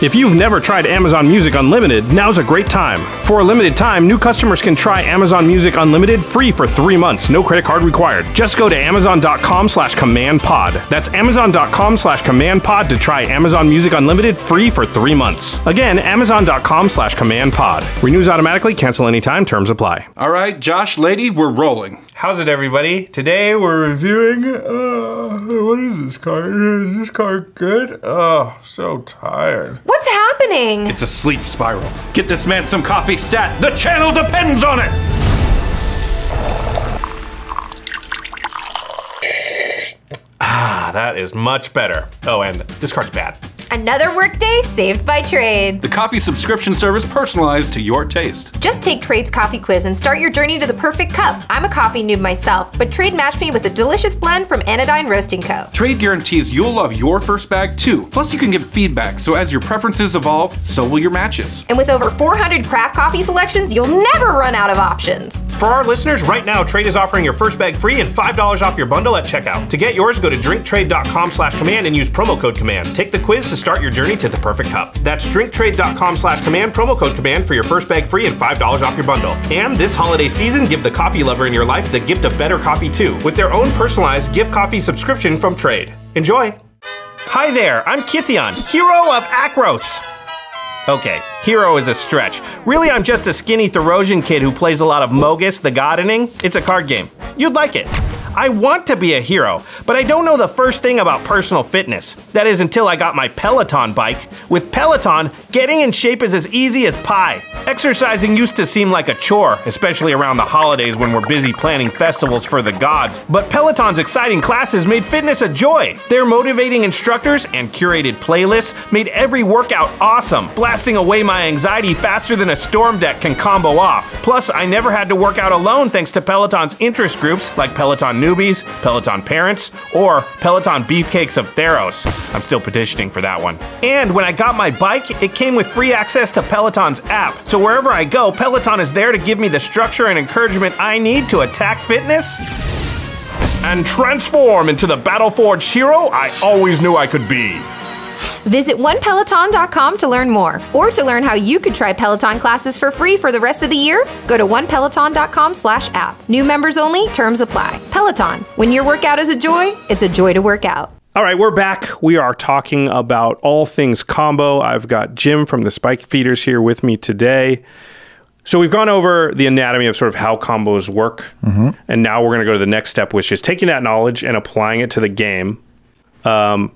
If you've never tried Amazon Music Unlimited, now's a great time. For a limited time, new customers can try Amazon Music Unlimited free for three months, no credit card required. Just go to amazon.com slash commandpod. That's amazon.com slash commandpod to try Amazon Music Unlimited free for three months. Again, amazon.com slash commandpod. Renews automatically, cancel anytime, terms apply. All right, Josh, Lady, we're rolling. How's it, everybody? Today we're reviewing, uh, what is this car? Is this car good? Oh, so tired. What's happening? It's a sleep spiral. Get this man some coffee stat. The channel depends on it. Ah, that is much better. Oh, and this card's bad. Another workday saved by Trade. The coffee subscription service personalized to your taste. Just take Trade's coffee quiz and start your journey to the perfect cup. I'm a coffee noob myself, but Trade matched me with a delicious blend from Anodyne Roasting Co. Trade guarantees you'll love your first bag too. Plus you can give feedback, so as your preferences evolve, so will your matches. And with over four hundred craft coffee selections, you'll never run out of options. For our listeners, right now Trade is offering your first bag free and five dollars off your bundle at checkout. To get yours, go to drink trade dot com slash command and use promo code command. Take the quiz to start your journey to the perfect cup. That's drink trade dot com slash command, promo code command for your first bag free and five dollars off your bundle. And this holiday season, give the coffee lover in your life the gift of better coffee too, with their own personalized gift coffee subscription from Trade. Enjoy. Hi there, I'm Kithion, hero of Akros. Okay, hero is a stretch. Really, I'm just a skinny Therosian kid who plays a lot of Mogus the Gardening. It's a card game. You'd like it. I want to be a hero, but I don't know the first thing about personal fitness. That is until I got my Peloton bike. With Peloton, getting in shape is as easy as pie. Exercising used to seem like a chore, especially around the holidays when we're busy planning festivals for the gods. But Peloton's exciting classes made fitness a joy. Their motivating instructors and curated playlists made every workout awesome, blasting away my anxiety faster than a storm deck can combo off. Plus, I never had to work out alone thanks to Peloton's interest groups like Peloton News, Newbies, Peloton Parents, or Peloton Beefcakes of Theros. I'm still petitioning for that one. And when I got my bike, it came with free access to Peloton's app. So wherever I go, Peloton is there to give me the structure and encouragement I need to attack fitness and transform into the Battleforged hero I always knew I could be. Visit one peloton dot com to learn more. Or to learn how you could try Peloton classes for free for the rest of the year, go to one peloton dot com slash app. New members only, terms apply. Peloton, when your workout is a joy, it's a joy to work out. All right, we're back. We are talking about all things combo. I've got Jim from the Spike Feeders here with me today. So we've gone over the anatomy of sort of how combos work. Mm-hmm. And now we're going to go to the next step, which is taking that knowledge and applying it to the game. Um...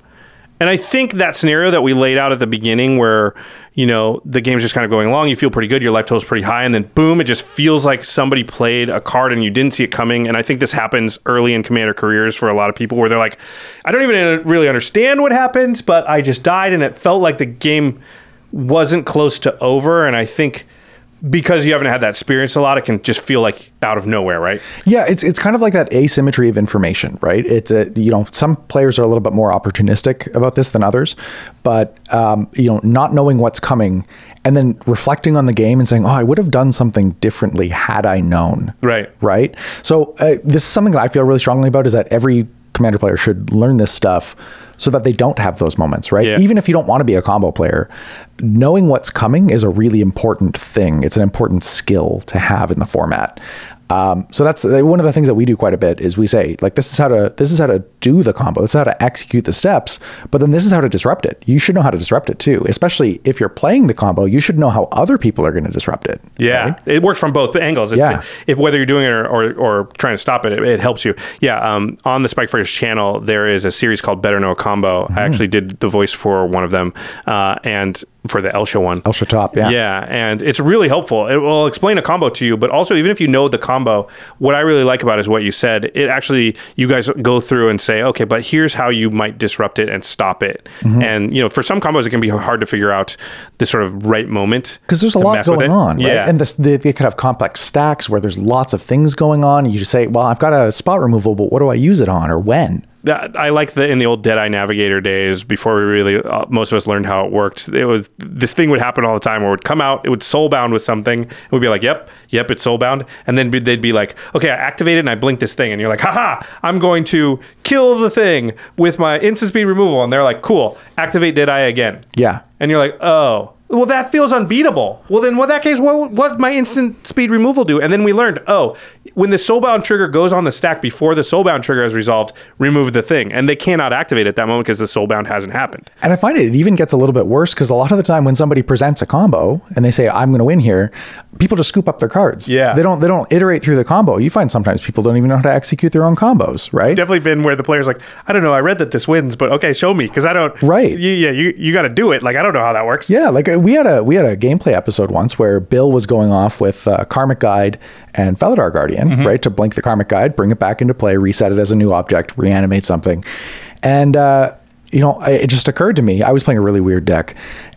And I think that scenario that we laid out at the beginning where, you know, the game's just kind of going along, you feel pretty good, your life total's pretty high, and then boom, it just feels like somebody played a card and you didn't see it coming. And I think this happens early in Commander careers for a lot of people where they're like, I don't even really understand what happened, but I just died and it felt like the game wasn't close to over. And I think because you haven't had that experience a lot, it can just feel like out of nowhere, right? Yeah, it's it's kind of like that asymmetry of information, right? It's a, you know, some players are a little bit more opportunistic about this than others, but um, you know, not knowing what's coming and then reflecting on the game and saying, oh, I would have done something differently had I known. Right. Right. So uh, this is something that I feel really strongly about, is that every Commander player should learn this stuff so that they don't have those moments, right? Yeah. Even if you don't want to be a combo player, knowing what's coming is a really important thing. It's an important skill to have in the format. Um, so that's one of the things that we do quite a bit, is we say, like, this is how to this is how to do the combo. This is how to execute the steps, but then this is how to disrupt it. You should know how to disrupt it too, especially if you're playing the combo. You should know how other people are going to disrupt it. Yeah, right? It works from both angles. It's, yeah, if whether you're doing it or or, or trying to stop it, it, it helps you. Yeah, um, on the Spike Fighters channel, there is a series called Better Know a Combo. Mm-hmm. I actually did the voice for one of them, uh, and for the Elsha one. Elsha top, yeah. Yeah, and it's really helpful. It will explain a combo to you, but also even if you know the combo, what I really like about it is what you said. It actually, you guys go through and say, okay, but here's how you might disrupt it and stop it. Mm-hmm. And, you know, for some combos, it can be hard to figure out the sort of right moment. Because there's a lot going on, right? Yeah. And this, they, they could have complex stacks where there's lots of things going on. You say, well, I've got a spot removal, but what do I use it on or when? I like the in the old Deadeye Navigator days, before we really, uh, most of us learned how it worked, it was this thing would happen all the time where it would come out, it would soulbound with something, and we'd be like, yep, yep, it's soulbound. And then they'd be like, okay, I activate it and I blink this thing. And you're like, haha, I'm going to kill the thing with my instant speed removal. And they're like, cool, activate Deadeye again. Yeah. And you're like, oh. Well, that feels unbeatable. Well, then, well, in that case, what what my instant speed removal do? And then we learned, oh, when the soulbound trigger goes on the stack before the soulbound trigger is resolved, remove the thing. And they cannot activate at that moment because the soulbound hasn't happened. And I find it, it even gets a little bit worse because a lot of the time when somebody presents a combo and they say, I'm going to win here, people just scoop up their cards. Yeah. They don't, they don't iterate through the combo. You find sometimes people don't even know how to execute their own combos, right? Definitely been where the player's like, I don't know, I read that this wins, but okay, show me because I don't. Right. You, yeah, you, you got to do it. Like, I don't know how that works. Yeah, like we had a we had a gameplay episode once where Bill was going off with uh, Karmic Guide and Felidar Guardian, mm-hmm. right? To blink the Karmic Guide, bring it back into play, reset it as a new object, reanimate something. And, uh, you know, it just occurred to me, I was playing a really weird deck,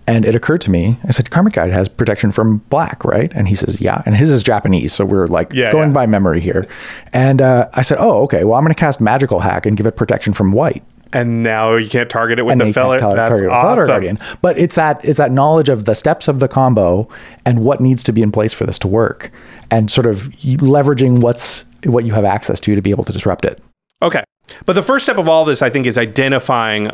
and it occurred to me, I said, Karmic Guide has protection from black, right? And he says, yeah. And his is Japanese, so we're like yeah, going yeah. by memory here. And uh, I said, oh, okay, well, I'm going to cast Magical Hack and give it protection from white. And now you can't target it with and the Felidar Guardian. Awesome. But it's that it's that knowledge of the steps of the combo and what needs to be in place for this to work, and sort of leveraging what's what you have access to to be able to disrupt it. Okay, but the first step of all this, I think, is identifying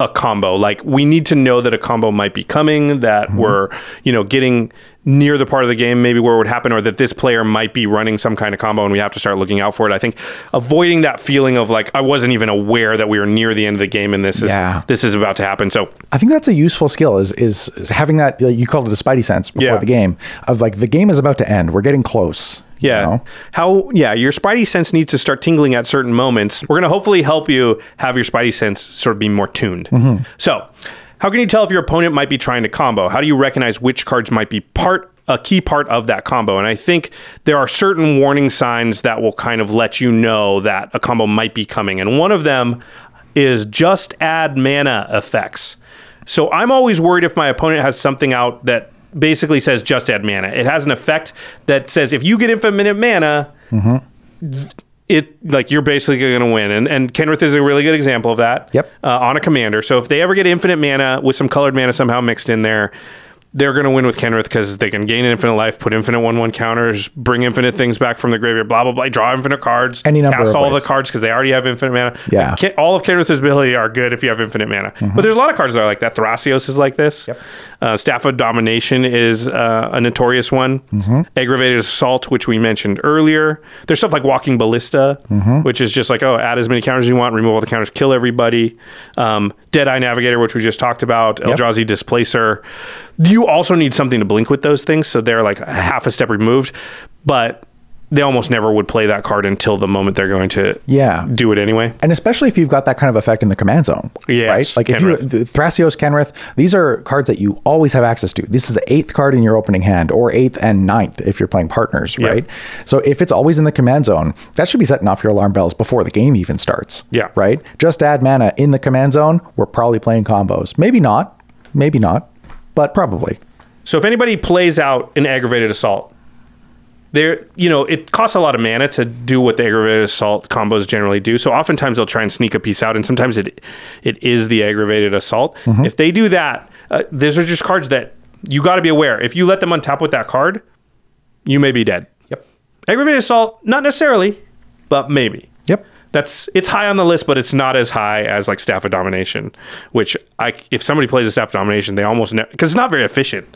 a combo. Like, we need to know that a combo might be coming, that mm-hmm. we're, you know, getting near the part of the game maybe where it would happen, or that this player might be running some kind of combo and we have to start looking out for it. I think avoiding that feeling of like, I wasn't even aware that we were near the end of the game and this is yeah. this is about to happen. So I think that's a useful skill, is is having that, you called it a spidey sense before yeah. the game, of like, the game is about to end, we're getting close. Yeah. You know? How, yeah, your spidey sense needs to start tingling at certain moments. We're going to hopefully help you have your spidey sense sort of be more tuned. Mm-hmm. So how can you tell if your opponent might be trying to combo? How do you recognize which cards might be part, a key part of that combo? And I think there are certain warning signs that will kind of let you know that a combo might be coming. And one of them is just add mana effects. So I'm always worried if my opponent has something out that basically says just add mana. It has an effect that says if you get infinite mana, mm-hmm. It like you're basically going to win, and and Kenrith is a really good example of that. Yep, uh, on a commander. So if they ever get infinite mana with some colored mana somehow mixed in there, they're going to win with Kenrith because they can gain an infinite life, put infinite one one counters, bring infinite things back from the graveyard, blah blah blah, draw infinite cards, any number cast all ways. The cards because they already have infinite mana. Yeah, Ken, all of Kenrith's ability are good if you have infinite mana. Mm-hmm. But there's a lot of cards that are like that. Thrasios is like this. Yep. Uh, Staff of Domination is uh, a notorious one. Mm-hmm. Aggravated Assault, which we mentioned earlier. There's stuff like Walking Ballista, mm-hmm. which is just like, oh, add as many counters as you want, remove all the counters, kill everybody. Um, Deadeye Navigator, which we just talked about. Yep. Eldrazi Displacer. You also need something to blink with those things, so they're like a half a step removed, but they almost never would play that card until the moment they're going to yeah. do it anyway. And especially if you've got that kind of effect in the command zone, yes, right? Like Kenrith. If you, Thrasios, Kenrith, these are cards that you always have access to. This is the eighth card in your opening hand, or eighth and ninth if you're playing partners, yep. right? So if it's always in the command zone, that should be setting off your alarm bells before the game even starts, yeah. right? Just add mana in the command zone, we're probably playing combos. Maybe not, maybe not, but probably. So if anybody plays out an Aggravated Assault, There, you know, it costs a lot of mana to do what the Aggravated Assault combos generally do. So oftentimes they'll try and sneak a piece out, and sometimes it, it is the Aggravated Assault. Mm-hmm. If they do that, uh, these are just cards that you got to be aware. If you let them untap with that card, you may be dead. Yep. Aggravated Assault, not necessarily, but maybe. Yep. That's it's high on the list, but it's not as high as like Staff of Domination, which I if somebody plays a Staff of Domination, they almost never, because it's not very efficient.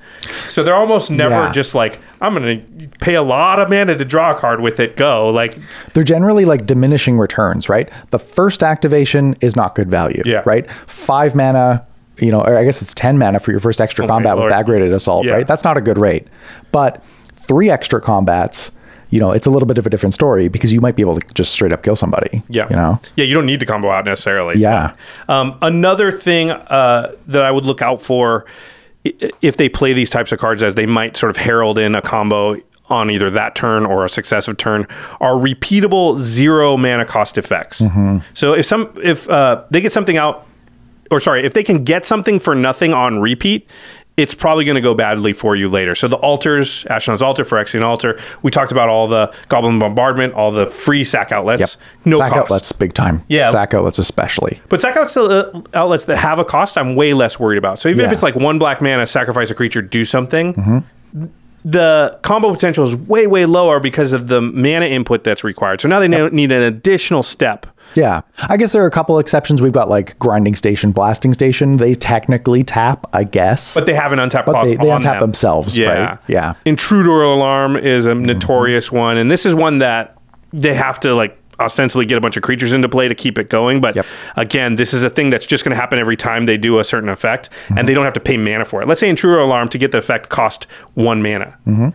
So they're almost never yeah. just like, I'm going to pay a lot of mana to draw a card with it, go. Like, they're generally like diminishing returns, right? The first activation is not good value, yeah. right? Five mana, you know, or I guess it's ten mana for your first extra oh combat with Aggravated Assault, yeah. right? That's not a good rate. But three extra combats, you know, it's a little bit of a different story because you might be able to just straight up kill somebody. Yeah. You know? Yeah, you don't need to combo out necessarily. Yeah. Um, another thing uh, that I would look out for if they play these types of cards, as they might sort of herald in a combo on either that turn or a successive turn, are repeatable zero mana cost effects. Mm-hmm. So if some if uh, they get something out, or sorry, if they can get something for nothing on repeat, it's probably going to go badly for you later. So the altars, Ashnon's Altar, Phyrexian Altar, we talked about all the Goblin Bombardment, all the free sack outlets. Yep. No sack cost. outlets, big time. Yeah. Sack outlets especially. But sack outlets, uh, outlets that have a cost, I'm way less worried about. So even yeah. if it's like one black mana, sacrifice a creature, do something, mm-hmm. the combo potential is way, way lower because of the mana input that's required. So now they yep. need an additional step. Yeah, I guess there are a couple exceptions. We've got like Grinding Station, Blasting Station. They technically tap, I guess. But they have an untapped cost. They, they on untap them. themselves, yeah. right? Yeah. Intruder Alarm is a notorious mm-hmm. one. And this is one that they have to like ostensibly get a bunch of creatures into play to keep it going. But yep. again, this is a thing that's just going to happen every time they do a certain effect. Mm-hmm. And they don't have to pay mana for it. Let's say Intruder Alarm to get the effect cost one mana. Mm-hmm.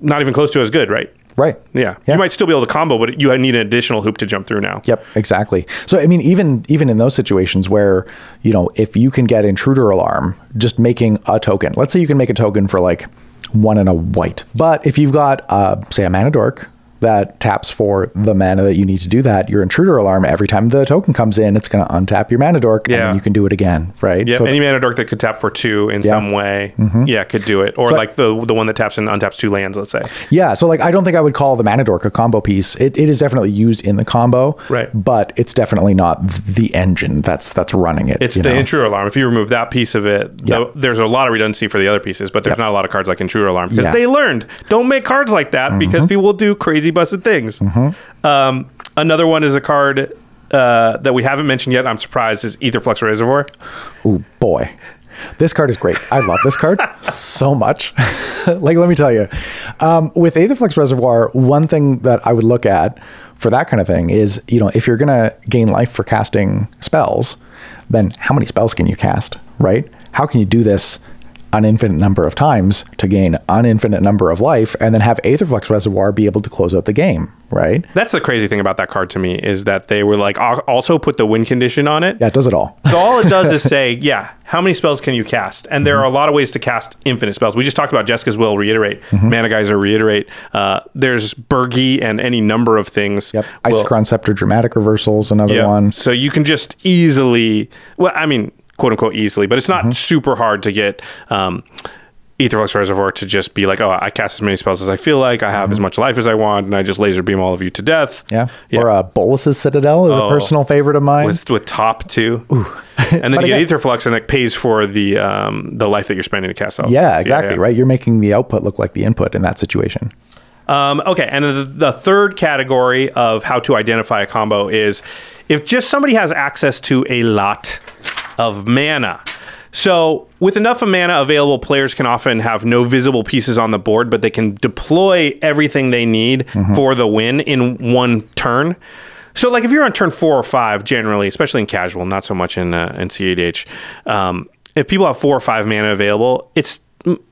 Not even close to as good, right? Right. Yeah. yeah. You might still be able to combo, but you need an additional hoop to jump through now. Yep, exactly. So, I mean, even even in those situations where, you know, if you can get Intruder Alarm, just making a token. Let's say you can make a token for like one and a white. But if you've got, uh, say, a Mana Dork that taps for the mana that you need to do that, your Intruder Alarm, every time the token comes in, it's going to untap your Mana Dork, yeah. and you can do it again, right? Yeah, so any Mana Dork that could tap for two in yeah. some way, mm-hmm. yeah, could do it. Or so like I, the the one that taps and untaps two lands, let's say. Yeah, so like I don't think I would call the Mana Dork a combo piece. It, it is definitely used in the combo, right? But it's definitely not the engine that's that's running it. It's the know? Intruder Alarm. If you remove that piece of it, yep. the, there's a lot of redundancy for the other pieces, but there's yep. not a lot of cards like Intruder Alarm. Because yeah. they learned, don't make cards like that mm-hmm. because people will do crazy busted things. Mm-hmm. Um, another one is a card uh, that we haven't mentioned yet. I'm surprised is Aetherflux Reservoir. Oh boy, this card is great. I love this card so much. Like, let me tell you, um, with Aetherflux Reservoir, one thing that I would look at for that kind of thing is, you know, if you're gonna gain life for casting spells, then how many spells can you cast, right? How can you do this an infinite number of times to gain an infinite number of life, and then have Aetherflux Reservoir be able to close out the game, right? That's the crazy thing about that card to me, is that they were like, also put the win condition on it. Yeah, it does it all. So all it does is say, yeah, how many spells can you cast? And mm-hmm. there are a lot of ways to cast infinite spells. We just talked about Jessica's Will, Reiterate, mm-hmm. Mana Geyser, Reiterate. Uh, there's Burgi and any number of things. Yep, Isochron Scepter, Dramatic Reversal's another yep. one. So you can just easily, well, I mean, quote unquote easily, but it's not mm-hmm. super hard to get um, Aetherflux Reservoir to just be like, oh, I cast as many spells as I feel like, I have mm-hmm. as much life as I want, and I just laser beam all of you to death. Yeah. yeah. Or uh, Bolas's Citadel is oh, a personal favorite of mine. With, with top two. Ooh. And then you again, get Aetherflux, and it pays for the um, the life that you're spending to cast out. Yeah, exactly, yeah, yeah. right? You're making the output look like the input in that situation. Um, okay, and the, the third category of how to identify a combo is if just somebody has access to a lot of mana. So with enough of mana available, players can often have no visible pieces on the board, but they can deploy everything they need mm-hmm. for the win in one turn. So like if you're on turn four or five, generally, especially in casual, not so much in, uh, in C H H, um, if people have four or five mana available, it's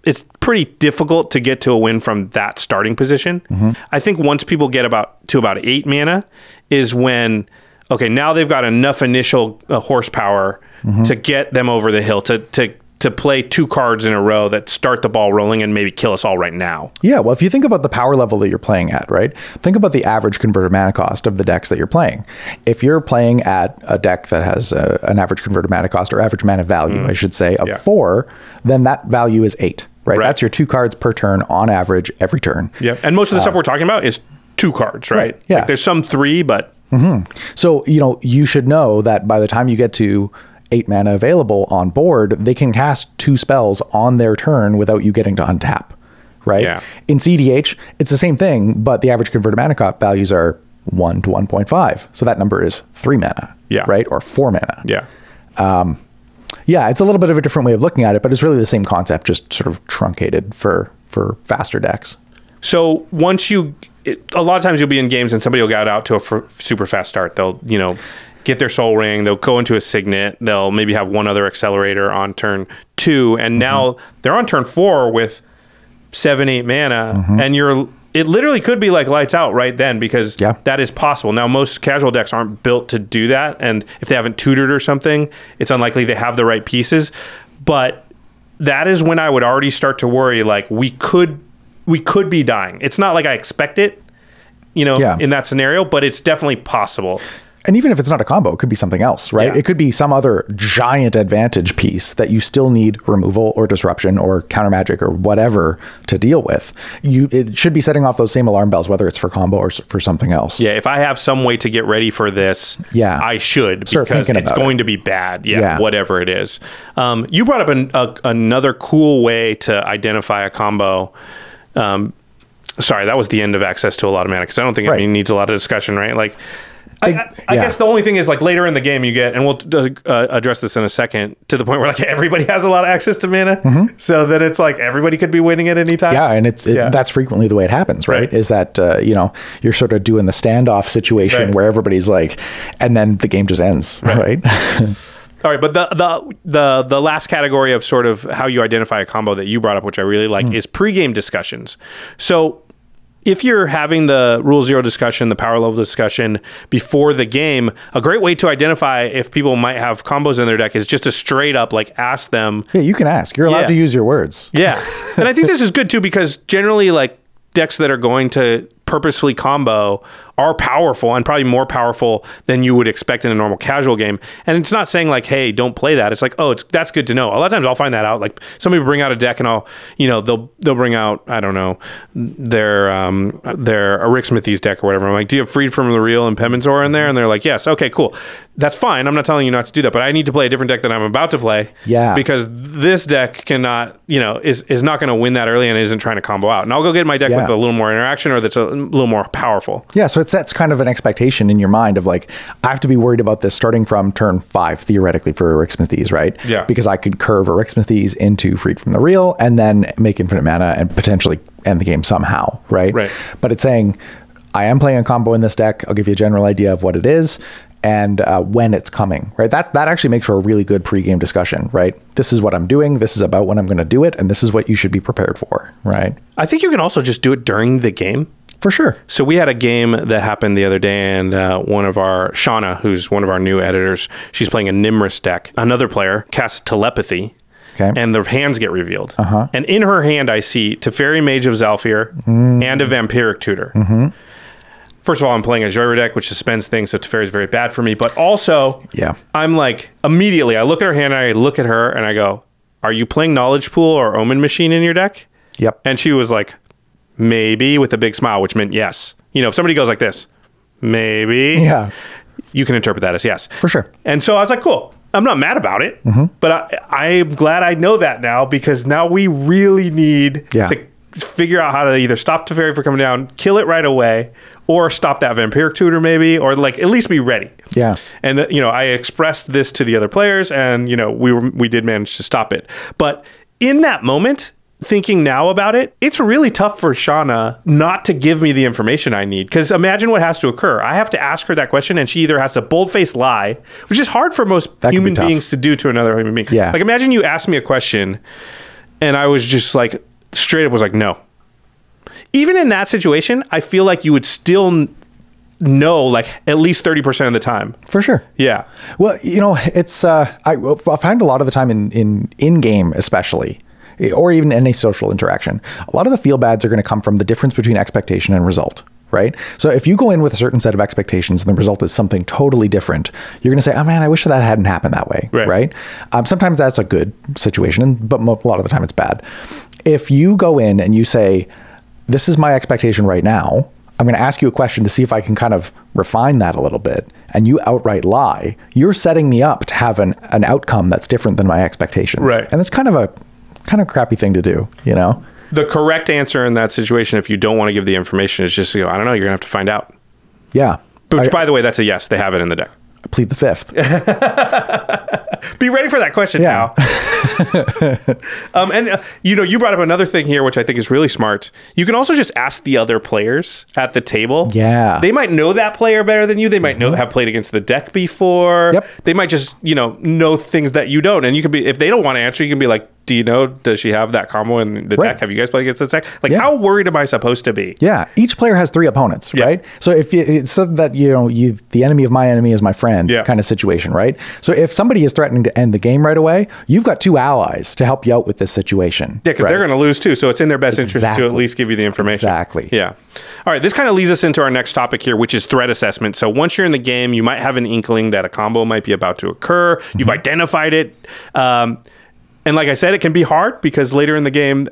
it's pretty difficult to get to a win from that starting position. Mm-hmm. I think once people get about to about eight mana is when, okay, now they've got enough initial uh, horsepower Mm-hmm. to get them over the hill, to to to play two cards in a row that start the ball rolling and maybe kill us all right now. Yeah, well, if you think about the power level that you're playing at, right? Think about the average converted mana cost of the decks that you're playing. If you're playing at a deck that has a, an average converted mana cost, or average mana value, mm-hmm. I should say, of yeah. four, then that value is eight, right? right? That's your two cards per turn on average every turn. Yeah, and most of the uh, stuff we're talking about is two cards, right? right yeah. Like there's some three, but... Mm-hmm. So, you know, you should know that by the time you get to eight mana available on board, they can cast two spells on their turn without you getting to untap, right? Yeah. In C D H, it's the same thing, but the average converted mana cost values are one to one point five. So that number is three mana, yeah. right? Or four mana. Yeah. Um, yeah, it's a little bit of a different way of looking at it, but it's really the same concept, just sort of truncated for, for faster decks. So once you, it, a lot of times you'll be in games and somebody will get out to a f super fast start. They'll, you know, get their soul ring, they'll go into a signet, they'll maybe have one other accelerator on turn two, and mm-hmm. now they're on turn four with seven, eight mana, mm-hmm. and you're it literally could be like lights out right then, because yeah. that is possible. Now, most casual decks aren't built to do that, and if they haven't tutored or something, it's unlikely they have the right pieces, but that is when I would already start to worry, like, we could we could be dying. It's not like I expect it, you know, yeah. in that scenario, but it's definitely possible. And even if it's not a combo, it could be something else, right? Yeah. It could be some other giant advantage piece that you still need removal or disruption or counter magic or whatever to deal with. You, it should be setting off those same alarm bells, whether it's for combo or for something else. Yeah, if I have some way to get ready for this, yeah. I should, Start because it's going it. to be bad, yeah, yeah, whatever it is. Um, you brought up an, a, another cool way to identify a combo. Um, sorry, that was the end of access to a lot of mana, because I don't think right. it needs a lot of discussion, right? Like, I, I, I yeah. guess the only thing is, like, later in the game you get, and we'll uh, address this in a second, to the point where, like, everybody has a lot of access to mana, mm-hmm. so that it's like everybody could be winning at any time. Yeah, and it's it, yeah. that's frequently the way it happens, right? right. Is that, uh, you know, you're sort of doing the standoff situation right. where everybody's like, and then the game just ends, right? right? All right, but the, the the the last category of sort of how you identify a combo that you brought up, which I really like, mm. is pregame discussions. So, if you're having the rule zero discussion, the power level discussion before the game, a great way to identify if people might have combos in their deck is just to straight up, like, ask them. Yeah, you can ask. You're allowed yeah. to use your words. Yeah. And I think this is good too, because generally, like, decks that are going to purposefully combo are powerful, and probably more powerful than you would expect in a normal casual game. And it's not saying, like, hey, don't play that. It's like, oh, it's that's good to know. A lot of times I'll find that out. Like, somebody will bring out a deck, and I'll, you know, they'll they'll bring out, I don't know, their um their Ariksmithy's deck or whatever. I'm like, do you have Freed from the Real and Pemenzor in there? And they're like, yes. Okay, cool. That's fine. I'm not telling you not to do that, but I need to play a different deck that I'm about to play. Yeah. Because this deck cannot, you know, is is not going to win that early and isn't trying to combo out. And I'll go get my deck yeah. with a little more interaction, or that's a a little more powerful. Yeah, so it sets kind of an expectation in your mind of, like, I have to be worried about this starting from turn five, theoretically, for Ariksmithy's, right? Yeah. Because I could curve Ariksmithy's into Freed from the Real and then make infinite mana and potentially end the game somehow, right? Right. But it's saying, I am playing a combo in this deck. I'll give you a general idea of what it is and uh, when it's coming, right? That that actually makes for a really good pregame discussion, right? This is what I'm doing. This is about when I'm going to do it. And this is what you should be prepared for, right? I think you can also just do it during the game. For sure. So we had a game that happened the other day, and uh, one of our, Shauna, who's one of our new editors, she's playing a Nimrus deck. Another player casts Telepathy, okay. and their hands get revealed. Uh-huh. And in her hand, I see Teferi, Mage of Zalfir, mm. and a Vampiric Tutor. Mm-hmm. First of all, I'm playing a Joyra deck, which suspends things, so Teferi is very bad for me. But also, yeah. I'm like, immediately, I look at her hand, and I look at her, and I go, are you playing Knowledge Pool or Omen Machine in your deck? Yep. And she was like, maybe, with a big smile, which meant yes. You know, if somebody goes like this, maybe, yeah, you can interpret that as yes. For sure. And so I was like, cool. I'm not mad about it, mm-hmm. but I, I'm glad I know that now, because now we really need yeah. to figure out how to either stop Teferi from coming down, kill it right away, or stop that Vampiric Tutor maybe, or, like, at least be ready. Yeah. And, you know, I expressed this to the other players, and, you know, we, were, we did manage to stop it. But in that moment, thinking now about it, it's really tough for Shauna not to give me the information I need. Because imagine what has to occur. I have to ask her that question, and she either has to bold-faced lie, which is hard for most that human beings to do to another human being. Yeah. Like, imagine you asked me a question, and I was just like, straight up was like, no. Even in that situation, I feel like you would still know, like, at least thirty percent of the time. For sure. Yeah. Well, you know, it's, uh, I, I find a lot of the time in, in, in game, especially, or even any social interaction, a lot of the feel bads are going to come from the difference between expectation and result, right? So if you go in with a certain set of expectations and the result is something totally different, you're going to say, oh man, I wish that hadn't happened that way, right? right? Um, sometimes that's a good situation, but a lot of the time it's bad. If you go in and you say, this is my expectation right now, I'm going to ask you a question to see if I can kind of refine that a little bit, and you outright lie, you're setting me up to have an, an outcome that's different than my expectations. Right. And that's kind of a kind of crappy thing to do, you know? The correct answer in that situation, if you don't want to give the information, is just to go, I don't know, you're gonna have to find out. Yeah. Which, I, by the way, that's a yes. They have it in the deck. I plead the fifth. Be ready for that question yeah. now. um, and, uh, you know, you brought up another thing here, which I think is really smart. You can also just ask the other players at the table. Yeah. They might know that player better than you. They might know have played against the deck before. Yep. They might just, you know, know things that you don't. And you can be, if they don't want to answer, you can be like, do you know, does she have that combo in the right. deck? Have you guys played against this deck? Like, yeah. how worried am I supposed to be? Yeah. Each player has three opponents, yeah. right? So if you, it's so that, you know, you, the enemy of my enemy is my friend yeah. kind of situation, right? So if somebody is threatening to end the game right away, you've got two allies to help you out with this situation. Yeah, because right? they're going to lose too. So it's in their best exactly. interest to at least give you the information. Exactly. Yeah. All right. This kind of leads us into our next topic here, which is threat assessment. So once you're in the game, you might have an inkling that a combo might be about to occur. You've mm-hmm. identified it. Um, And like I said, it can be hard because later in the game,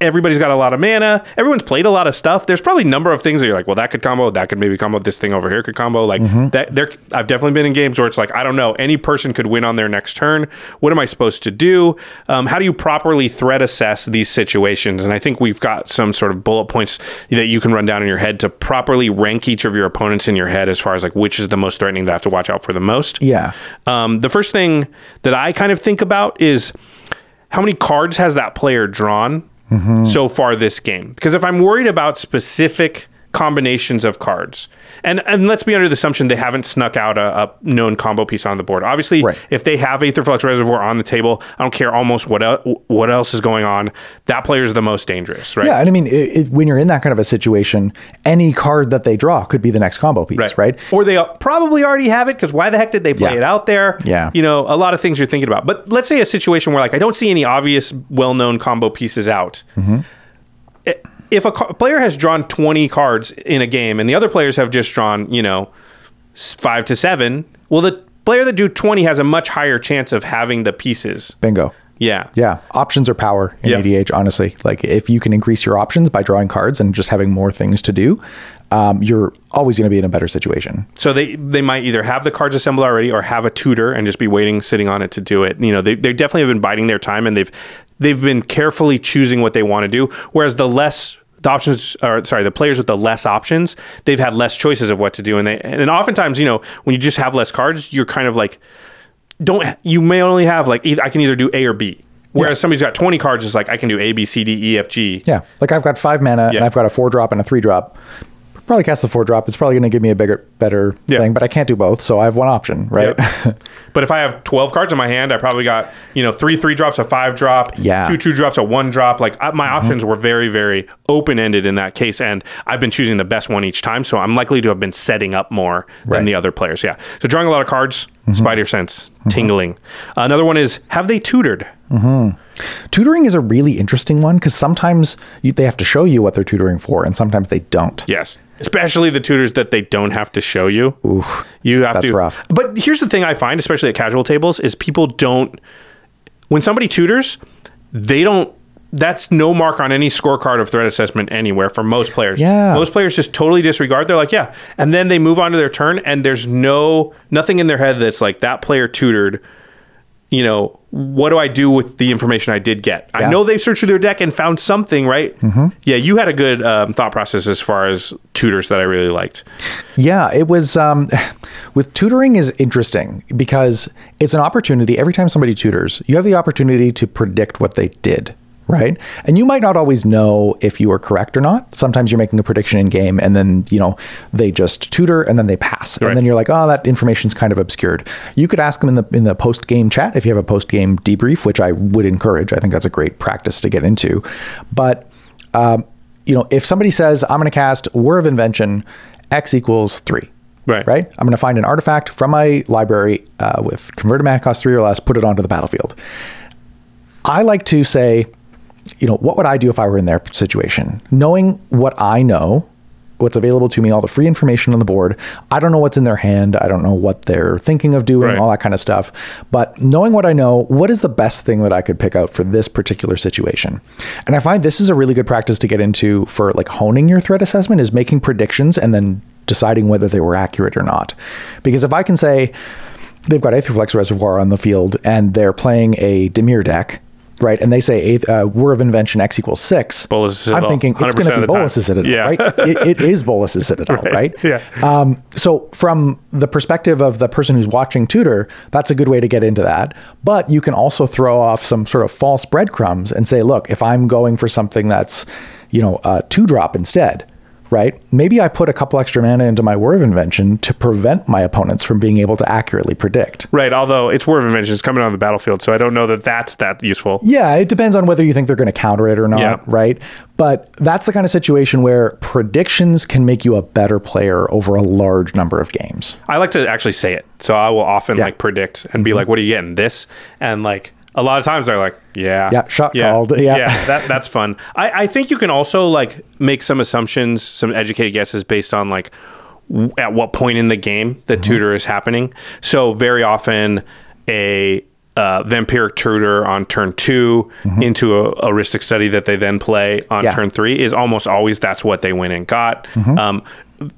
everybody's got a lot of mana. Everyone's played a lot of stuff. There's probably a number of things that you're like, well, that could combo. That could maybe combo. This thing over here could combo. Like mm-hmm. that. There, I've definitely been in games where it's like, I don't know. Any person could win on their next turn. What am I supposed to do? Um, how do you properly threat assess these situations? And I think we've got some sort of bullet points that you can run down in your head to properly rank each of your opponents in your head as far as like which is the most threatening that I have to watch out for the most. Yeah. Um, the first thing that I kind of think about is, how many cards has that player drawn mm-hmm. so far this game? Because if I'm worried about specific combinations of cards, and, and let's be under the assumption they haven't snuck out a, a known combo piece on the board. Obviously, right. if they have Aetherflux Reservoir on the table, I don't care almost what, el what else is going on. That player is the most dangerous, right? Yeah, and I mean, it, it, when you're in that kind of a situation, any card that they draw could be the next combo piece, right? right? Or they probably already have it, because why the heck did they play yeah. it out there? Yeah. You know, a lot of things you're thinking about. But let's say a situation where, like, I don't see any obvious, well-known combo pieces out. Mm-hmm. it, If a player has drawn twenty cards in a game and the other players have just drawn, you know, five to seven, well, the player that drew twenty has a much higher chance of having the pieces. Bingo. Yeah. Yeah. Options are power in yep. A D H, honestly. Like, if you can increase your options by drawing cards and just having more things to do, um, you're always going to be in a better situation. So they, they might either have the cards assembled already or have a tutor and just be waiting, sitting on it to do it. You know, they, they definitely have been biding their time, and they've, they've been carefully choosing what they want to do, whereas the less... The options are sorry, the players with the less options, they've had less choices of what to do. And they and oftentimes, you know, when you just have less cards, you're kind of like, don't you may only have like I can either do A or B. Whereas yeah. somebody's got twenty cards, it's like I can do A, B, C, D, E, F, G. Yeah. Like I've got five mana yeah. and I've got a four drop and a three drop. Probably cast the four drop. It's probably going to give me a bigger, better yeah. thing, but I can't do both. So I have one option, right? Yep. But if I have twelve cards in my hand, I probably got, you know, three, three drops, a five drop, yeah. two, two drops, a one drop. Like I, my mm-hmm. options were very, very open-ended in that case. And I've been choosing the best one each time. So I'm likely to have been setting up more right. than the other players. Yeah. So drawing a lot of cards, mm-hmm. spider sense, tingling. Mm-hmm. Another one is, have they tutored? Mm-hmm. Tutoring is a really interesting one because sometimes you, they have to show you what they're tutoring for, and sometimes they don't. Yes, especially the tutors that they don't have to show you. Ooh, you have that's to. Rough. But here's the thing I find, especially at casual tables, is people don't. When somebody tutors, they don't. That's no mark on any scorecard of threat assessment anywhere for most players. Yeah. Most players just totally disregard. They're like, yeah, and then they move on to their turn, and there's no nothing in their head that's like that player tutored. You know, what do I do with the information I did get? Yeah. I know they've searched through their deck and found something, right? Mm-hmm. Yeah, you had a good um, thought process as far as tutors that I really liked. Yeah, it was, um, with tutoring is interesting because it's an opportunity. Every time somebody tutors, you have the opportunity to predict what they did, right? And you might not always know if you are correct or not. Sometimes you're making a prediction in game and then, you know, they just tutor and then they pass. Right. And then you're like, oh, that information's kind of obscured. You could ask them in the in the post-game chat if you have a post-game debrief, which I would encourage. I think that's a great practice to get into. But, um, you know, if somebody says, I'm going to cast War of Invention, X equals three. Right. Right. I'm going to find an artifact from my library uh, with converted mana cost three or less, put it onto the battlefield. I like to say, you know, what would I do if I were in their situation? Knowing what I know, what's available to me, all the free information on the board. I don't know what's in their hand. I don't know what they're thinking of doing, right. all that kind of stuff. But knowing what I know, what is the best thing that I could pick out for this particular situation? And I find this is a really good practice to get into for like honing your threat assessment, is making predictions and then deciding whether they were accurate or not. Because if I can say they've got Aetherflux Reservoir on the field and they're playing a Dimir deck, right, and they say uh, War of Invention X equals six. Bolas' Citadel. I'm thinking it's going to be Bolas' Citadel, yeah. right? It, it is Bolas' Citadel, right? right? Yeah. Um, so from the perspective of the person who's watching tutor, that's a good way to get into that. But you can also throw off some sort of false breadcrumbs and say, look, if I'm going for something that's, you know, a two drop instead, right? Maybe I put a couple extra mana into my War of Invention to prevent my opponents from being able to accurately predict. Right, although it's War of Invention, it's coming on the battlefield, so I don't know that that's that useful. Yeah, it depends on whether you think they're going to counter it or not, yeah. right? But that's the kind of situation where predictions can make you a better player over a large number of games. I like to actually say it. So I will often yeah. like predict and be mm-hmm. like, what are you getting? This? And like, a lot of times they're like, yeah. Yeah, shot yeah, called. Yeah, yeah that, that's fun. I, I think you can also like make some assumptions, some educated guesses based on like w at what point in the game the mm-hmm. tutor is happening. So very often a uh, vampiric tutor on turn two mm-hmm. into a, a Ristic Study that they then play on yeah. turn three is almost always that's what they went and got. Mm-hmm. Um,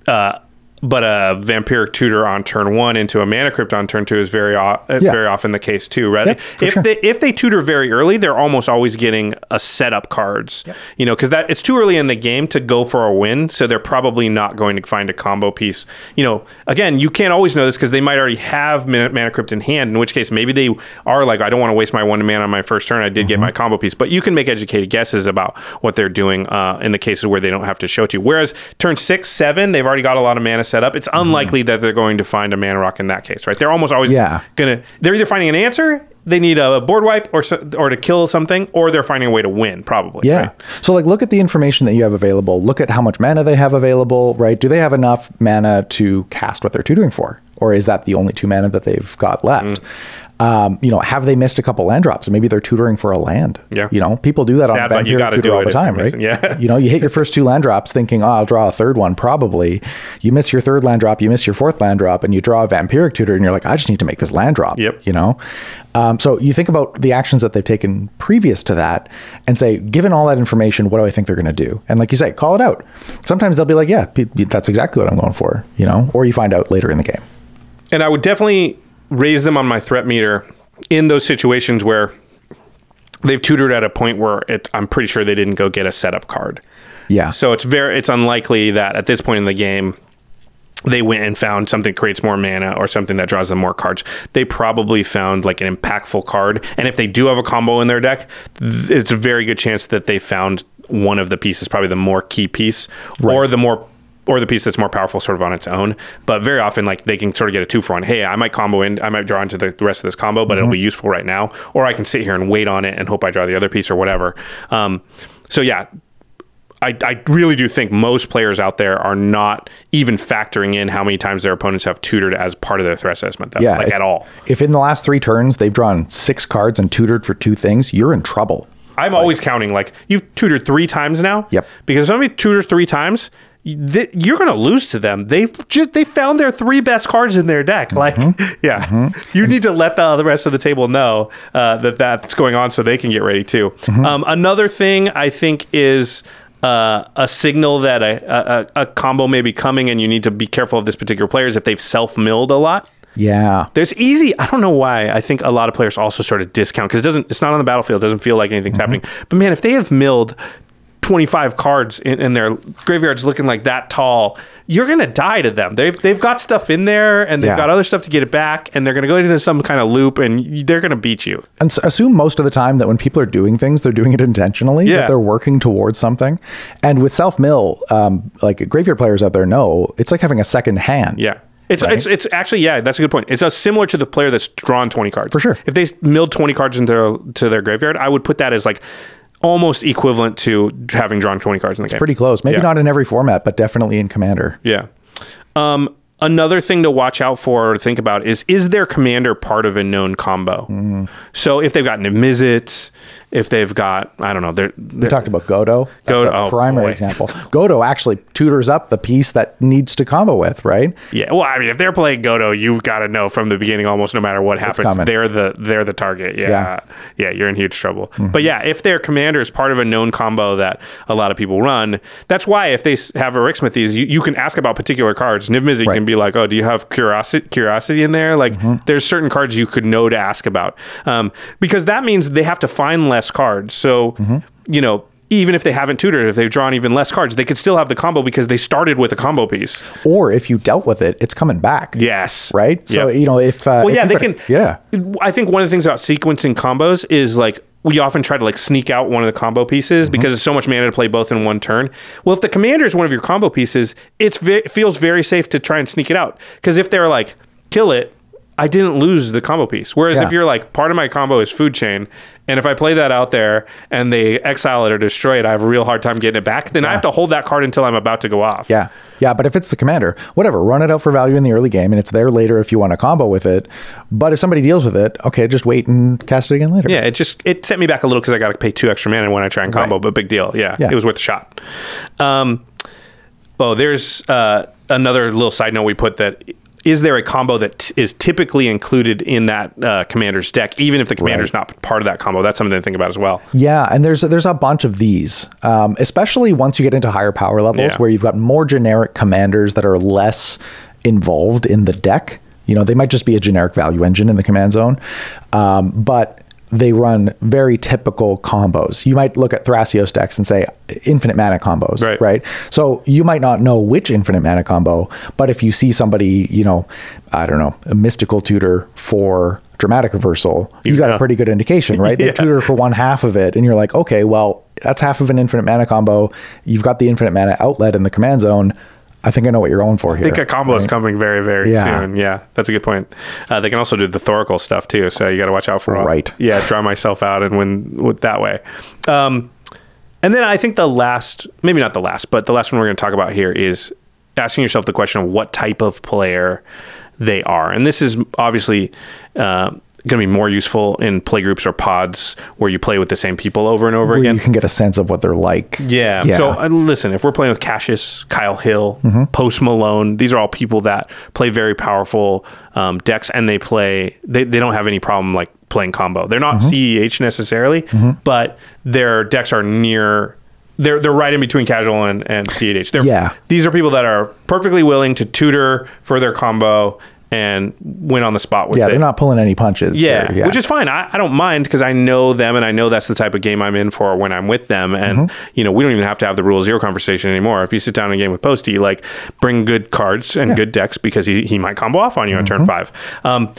uh, But a vampiric tutor on turn one into a Mana Crypt on turn two is very o yeah. very often the case too, right? Yep, if sure. they if they tutor very early, they're almost always getting a setup cards, yep. you know, because that it's too early in the game to go for a win, so they're probably not going to find a combo piece. You know, again, you can't always know this because they might already have Mana Crypt in hand, in which case maybe they are like, I don't want to waste my one mana on my first turn. I did mm-hmm. get my combo piece, but you can make educated guesses about what they're doing uh, in the cases where they don't have to show it to you. Whereas turn six, seven, they've already got a lot of mana. Set up, it's unlikely mm-hmm. that they're going to find a Mana Rock in that case, right? They're almost always yeah. gonna. They're either finding an answer, they need a board wipe, or or to kill something, or they're finding a way to win, probably. Yeah. Right? So like, look at the information that you have available. Look at how much mana they have available, right? Do they have enough mana to cast what they're tutoring for, or is that the only two mana that they've got left? Mm. Um, you know, have they missed a couple land drops? Maybe they're tutoring for a land. Yeah. You know, people do that Sad, on Vampiric Tutor all the time, right? Yeah. You know, you hit your first two land drops thinking, oh, I'll draw a third one probably. You miss your third land drop, you miss your fourth land drop, and you draw a Vampiric Tutor, and you're like, I just need to make this land drop, yep. you know? Um, so you think about the actions that they've taken previous to that and say, given all that information, what do I think they're going to do? And like you say, call it out. Sometimes they'll be like, yeah, that's exactly what I'm going for, you know? Or you find out later in the game. And I would definitely raise them on my threat meter in those situations where they've tutored at a point where it, I'm pretty sure they didn't go get a setup card. Yeah. So it's very, it's unlikely that at this point in the game, they went and found something that creates more mana or something that draws them more cards. They probably found like an impactful card. And if they do have a combo in their deck, it's a very good chance that they found one of the pieces, probably the more key piece right. or the more or the piece that's more powerful sort of on its own. But very often, like, they can sort of get a two for one. Hey, I might combo in, I might draw into the rest of this combo, but mm-hmm. it'll be useful right now. Or I can sit here and wait on it and hope I draw the other piece or whatever. Um, so yeah, I, I really do think most players out there are not even factoring in how many times their opponents have tutored as part of their threat assessment, though, yeah, like if, at all. If in the last three turns, they've drawn six cards and tutored for two things, you're in trouble. I'm like, always counting, like, you've tutored three times now? Yep. Because if somebody tutors three times, you're going to lose to them. They just they found their three best cards in their deck. Like, mm-hmm. yeah, mm-hmm. you need to let the, the rest of the table know uh, that that's going on so they can get ready too. Mm-hmm. Um, another thing I think is uh, a signal that a, a, a combo may be coming and you need to be careful of this particular player is if they've self-milled a lot. Yeah. There's easy, I don't know why, I think a lot of players also sort of discount because it doesn't, it's not on the battlefield, it doesn't feel like anything's mm-hmm. happening. But man, if they have milled twenty-five cards in, in their graveyards looking like that tall, you're going to die to them. They've, they've got stuff in there and they've yeah. got other stuff to get it back and they're going to go into some kind of loop and they're going to beat you. And so assume most of the time that when people are doing things, they're doing it intentionally, yeah. that they're working towards something. And with self-mill, um, like graveyard players out there know, it's like having a second hand. Yeah. It's, right? it's it's actually, yeah, that's a good point. It's uh, similar to the player that's drawn twenty cards. For sure. If they milled twenty cards into their, to their graveyard, I would put that as like, almost equivalent to having drawn twenty cards in the it's game. It's pretty close. Maybe yeah. not in every format, but definitely in Commander. Yeah. Um, another thing to watch out for or think about is, is their Commander part of a known combo? Mm. So if they've got Niv-Mizzet, if they've got, I don't know. They're, they're, we talked about Godo. That's Godo, a primary oh example. Godo actually tutors up the piece that needs to combo with, right? Yeah. Well, I mean, if they're playing Godo, you've got to know from the beginning, almost no matter what happens, they're the they're the target. Yeah. Yeah, yeah you're in huge trouble. Mm-hmm. But yeah, if their commander is part of a known combo that a lot of people run, that's why if they have Erixmithy's, you, you can ask about particular cards. Niv-Mizzet right. can be like, oh, do you have curiosity curiosity in there? Like, mm-hmm. there's certain cards you could know to ask about, um, because that means they have to find less cards. So, mm-hmm. you know, even if they haven't tutored, if they've drawn even less cards, they could still have the combo because they started with a combo piece. Or if you dealt with it, it's coming back. Yes. Right? So, yep. you know, if... Uh, well, if yeah, they can... Yeah. I think one of the things about sequencing combos is like, we often try to like sneak out one of the combo pieces, mm-hmm. because it's so much mana to play both in one turn. Well, if the commander is one of your combo pieces, it ve feels very safe to try and sneak it out. Because if they're like, kill it, I didn't lose the combo piece. Whereas yeah. if you're like, part of my combo is food chain, and if I play that out there and they exile it or destroy it, I have a real hard time getting it back. Then yeah. I have to hold that card until I'm about to go off. Yeah. Yeah. But if it's the commander, whatever, run it out for value in the early game, and it's there later if you want to combo with it. But if somebody deals with it, okay, just wait and cast it again later. Yeah. It just, it sent me back a little because I got to pay two extra mana when I try and combo, right. but big deal. Yeah, yeah. It was worth a shot. Um, oh, there's uh, another little side note we put that. Is there a combo that t is typically included in that uh, commander's deck, even if the commander's right. not part of that combo? That's something to think about as well. Yeah, and there's, there's a bunch of these, um, especially once you get into higher power levels yeah. where you've got more generic commanders that are less involved in the deck. You know, they might just be a generic value engine in the command zone, um, but they run very typical combos. You might look at Thrasios decks and say infinite mana combos, right. right? So you might not know which infinite mana combo, but if you see somebody, you know, I don't know, a mystical tutor for dramatic reversal, you, you got know. a pretty good indication, right? They yeah. tutor for one half of it and you're like, okay, well, that's half of an infinite mana combo. You've got the infinite mana outlet in the command zone. I think I know what you're going for here. I think a combo right? is coming very, very yeah. soon. Yeah, that's a good point. Uh, they can also do the Thoracle stuff too, so you got to watch out for right. All. Yeah, draw myself out and win with that way. Um, and then I think the last, maybe not the last, but the last one we're going to talk about here is asking yourself the question of what type of player they are. And this is obviously uh, going to be more useful in play groups or pods where you play with the same people over and over where again. You can get a sense of what they're like. Yeah. yeah. So uh, listen, if we're playing with Cassius, Kyle Hill, mm-hmm. Post Malone, these are all people that play very powerful um, decks, and they play, they, they don't have any problem like playing combo. They're not mm-hmm. C E H necessarily, mm-hmm. but their decks are near, they're, they're right in between casual and, and C E H. They're, yeah. These are people that are perfectly willing to tutor for their combo and went on the spot with yeah, it. Yeah, they're not pulling any punches. Yeah, there, yeah. which is fine. I, I don't mind because I know them and I know that's the type of game I'm in for when I'm with them. And, mm-hmm. you know, we don't even have to have the rule zero conversation anymore. If you sit down in a game with Posty, like, bring good cards and yeah. good decks because he, he might combo off on you mm-hmm. on turn five. Um,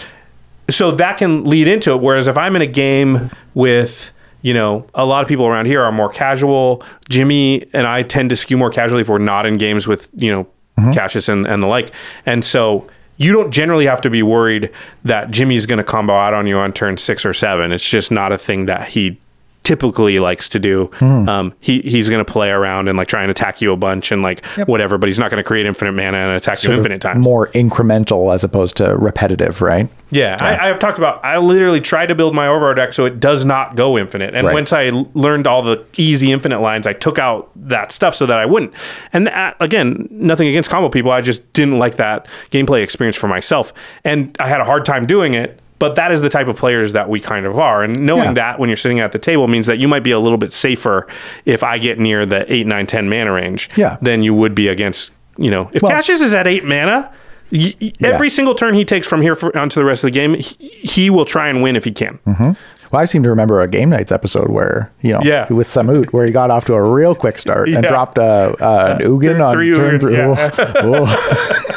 so that can lead into it. Whereas if I'm in a game with... You know, a lot of people around here are more casual. Jimmy and I tend to skew more casually if we're not in games with, you know, mm-hmm. Cassius and, and the like. And so you don't generally have to be worried that Jimmy's going to combo out on you on turn six or seven. It's just not a thing that he typically likes to do. Mm. Um, he he's going to play around and like try and attack you a bunch and like yep. whatever, but he's not going to create infinite mana and attack sort you infinite times. More incremental as opposed to repetitive, right? Yeah, yeah. I, I've talked about, I literally try to build my overall deck so it does not go infinite. And right. once I learned all the easy infinite lines, I took out that stuff so that I wouldn't. And that, again, nothing against combo people. I just didn't like that gameplay experience for myself. And I had a hard time doing it. But that is the type of players that we kind of are. And knowing yeah. that when you're sitting at the table means that you might be a little bit safer if I get near the eight, nine, ten mana range yeah. than you would be against, you know, if well, Cassius is at eight mana, y yeah. every single turn he takes from here for, onto the rest of the game, he, he will try and win if he can. Mm-hmm. Well, I seem to remember a Game Nights episode where, you know, yeah. with Samut, where he got off to a real quick start yeah. and dropped a, uh, an Ugin uh, on three turn Ugin, through. Yeah. Oh. Oh.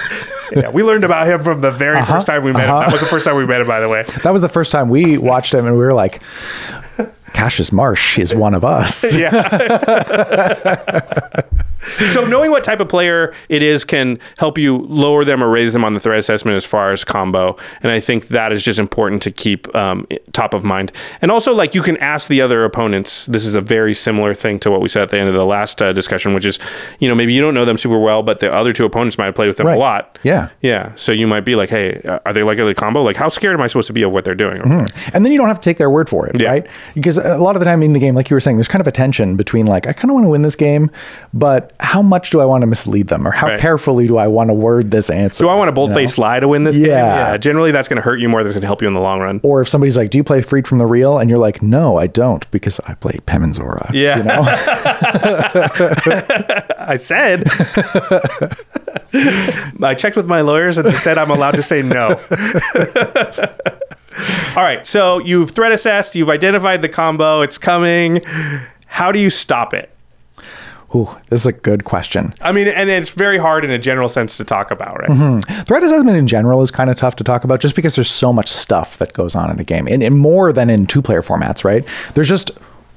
Yeah, we learned about him from the very uh -huh, first time we met uh -huh. him. That was the first time we met him, by the way. That was the first time we watched him, and we were like, Cassius Marsh is one of us. Yeah. So knowing what type of player it is can help you lower them or raise them on the threat assessment as far as combo. And I think that is just important to keep um, top of mind. And also, like, you can ask the other opponents. This is a very similar thing to what we said at the end of the last uh, discussion, which is, you know, maybe you don't know them super well, but the other two opponents might have played with them right. a lot. Yeah. Yeah. So you might be like, hey, are they likely to combo? Like, how scared am I supposed to be of what they're doing? Mm-hmm. And then you don't have to take their word for it, yeah. right? Because a lot of the time in the game, like you were saying, there's kind of a tension between like, I kind of want to win this game, but how much do I want to mislead them? Or how right. carefully do I want to word this answer? Do I want a bold-faced you know? lie to win this yeah. game? Yeah. Generally, that's going to hurt you more than it's going to help you in the long run. Or if somebody's like, do you play Freed from the Real? And you're like, no, I don't, because I play Pemenzora. Yeah. You know? I said. I checked with my lawyers and they said I'm allowed to say no. All right, so you've threat assessed, you've identified the combo, it's coming. How do you stop it? Ooh, this is a good question. I mean, and it's very hard in a general sense to talk about, right? Mm-hmm. Threat assessment in general is kind of tough to talk about just because there's so much stuff that goes on in a game, and, and more than in two-player formats, right? There's just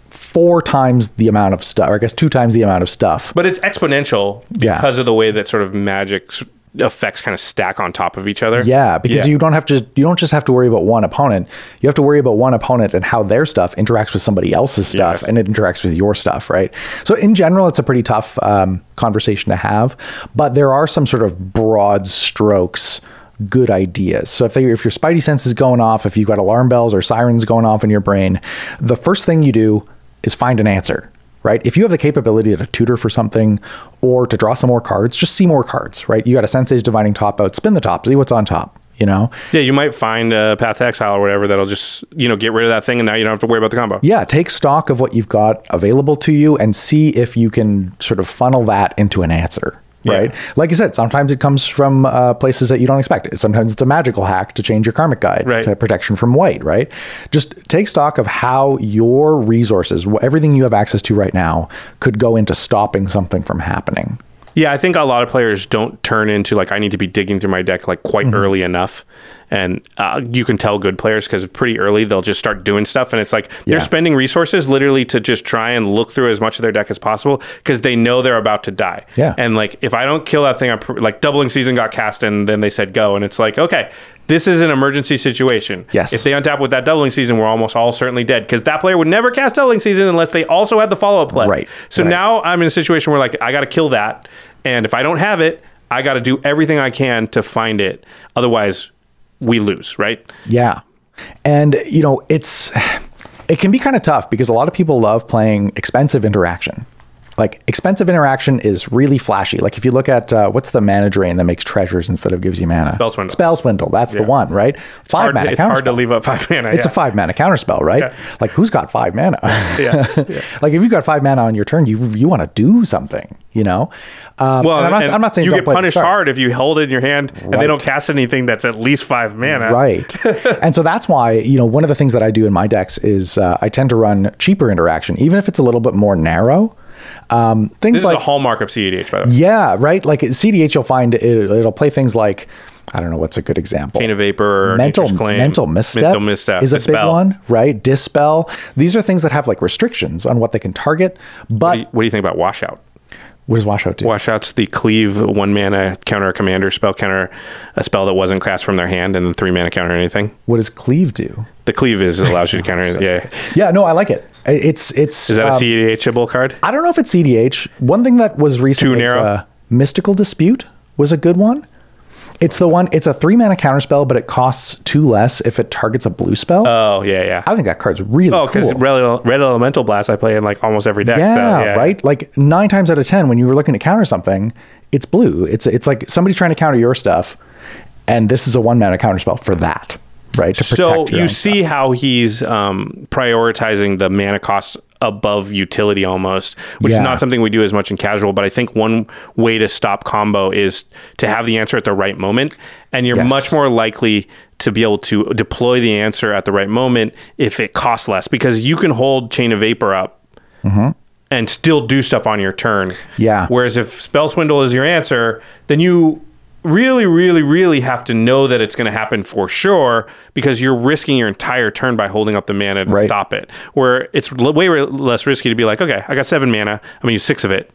four times the amount of stuff, or I guess two times the amount of stuff. But it's exponential because yeah. of the way that sort of Magic effects kind of stack on top of each other. Yeah, because yeah. you don't have to you don't just have to worry about one opponent. You have to worry about one opponent and how their stuff interacts with somebody else's stuff, yes. and it interacts with your stuff, right? So in general, it's a pretty tough um, conversation to have, but there are some sort of broad strokes good ideas. So if, they, if your spidey sense is going off, if you've got alarm bells or sirens going off in your brain, the first thing you do is find an answer, right? If you have the capability to tutor for something or to draw some more cards, just see more cards, right? You got a Sensei's Divining Top out, spin the top, see what's on top, you know? Yeah, you might find a Path to Exile or whatever that'll just, you know, get rid of that thing and now you don't have to worry about the combo. Yeah, take stock of what you've got available to you and see if you can sort of funnel that into an answer. Right. Yeah. Like you said, sometimes it comes from uh, places that you don't expect it. Sometimes it's a magical hack to change your karmic guide right. to protection from white, right? Just take stock of how your resources, everything you have access to right now, could go into stopping something from happening. Yeah, I think a lot of players don't turn into like, I need to be digging through my deck like quite mm-hmm. early enough. And uh, you can tell good players because pretty early they'll just start doing stuff. And it's like they're yeah. spending resources literally to just try and look through as much of their deck as possible because they know they're about to die. Yeah. And like, if I don't kill that thing, I'm pr like Doubling Season got cast and then they said go. And it's like, okay, this is an emergency situation. Yes. If they untap with that Doubling Season, we're almost all certainly dead because that player would never cast Doubling Season unless they also had the follow-up play. Right. So right. now I'm in a situation where like, I got to kill that. And if I don't have it, I got to do everything I can to find it. Otherwise, we lose, right? Yeah. And, you know, it's it can be kind of tough because a lot of people love playing expensive interaction. Like, expensive interaction is really flashy. Like, if you look at, uh, what's the mana drain that makes treasures instead of gives you mana? Spell Swindle. Spell Swindle, that's yeah. the one, right? It's five hard, mana It's counterspell. Hard to leave up five mana. It's yeah. a five mana counterspell, right? Yeah. Like, who's got five mana? yeah. yeah. Like, if you've got five mana on your turn, you you want to do something, you know? Um, well, and I'm, not, and I'm not saying you don't get play punished hard if you hold it in your hand right. and they don't cast anything that's at least five mana. Right. And so that's why, you know, one of the things that I do in my decks is uh, I tend to run cheaper interaction, even if it's a little bit more narrow. Um, things this is like, a hallmark of C D H, by the way. Yeah, right? Like at C D H, you'll find it, it'll play things like, I don't know what's a good example. Chain of Vapor, or mental, claim, mental misstep, mental misstep is a Dispel. Big one, right? Dispel. These are things that have like restrictions on what they can target. But what do you, what do you think about Washout? What does Washout do? Washout's the cleave one mana counter commander spell, counter a spell that wasn't cast from their hand, and the three mana counter anything. What does cleave do? The cleave is allows you to counter it. Yeah. Yeah, no, I like it. It's it's is that um, a C D H-able card? I don't know if it's C D H. One thing that was recently too narrow. Uh, Mystical Dispute was a good one. It's the one, it's a three mana counterspell, but it costs two less if it targets a blue spell. Oh, yeah, yeah. I think that card's really oh, cool. Oh, because Red Elemental Blast I play in like almost every deck. Yeah, so, yeah, right? Like nine times out of ten, when you were looking to counter something, it's blue. It's, it's like somebody's trying to counter your stuff, and this is a one mana counterspell for that, right? To so you see stuff. How he's um, prioritizing the mana cost above utility almost, which yeah. is not something we do as much in casual, but I think one way to stop combo is to have the answer at the right moment, and you're yes. much more likely to be able to deploy the answer at the right moment if it costs less, because you can hold Chain of Vapor up mm-hmm. and still do stuff on your turn. Yeah. Whereas if Spell Swindle is your answer, then you really, really, really have to know that it's going to happen for sure, because you're risking your entire turn by holding up the mana to right. stop it. Where it's way less risky to be like, okay, I got seven mana, I'm going to use six of it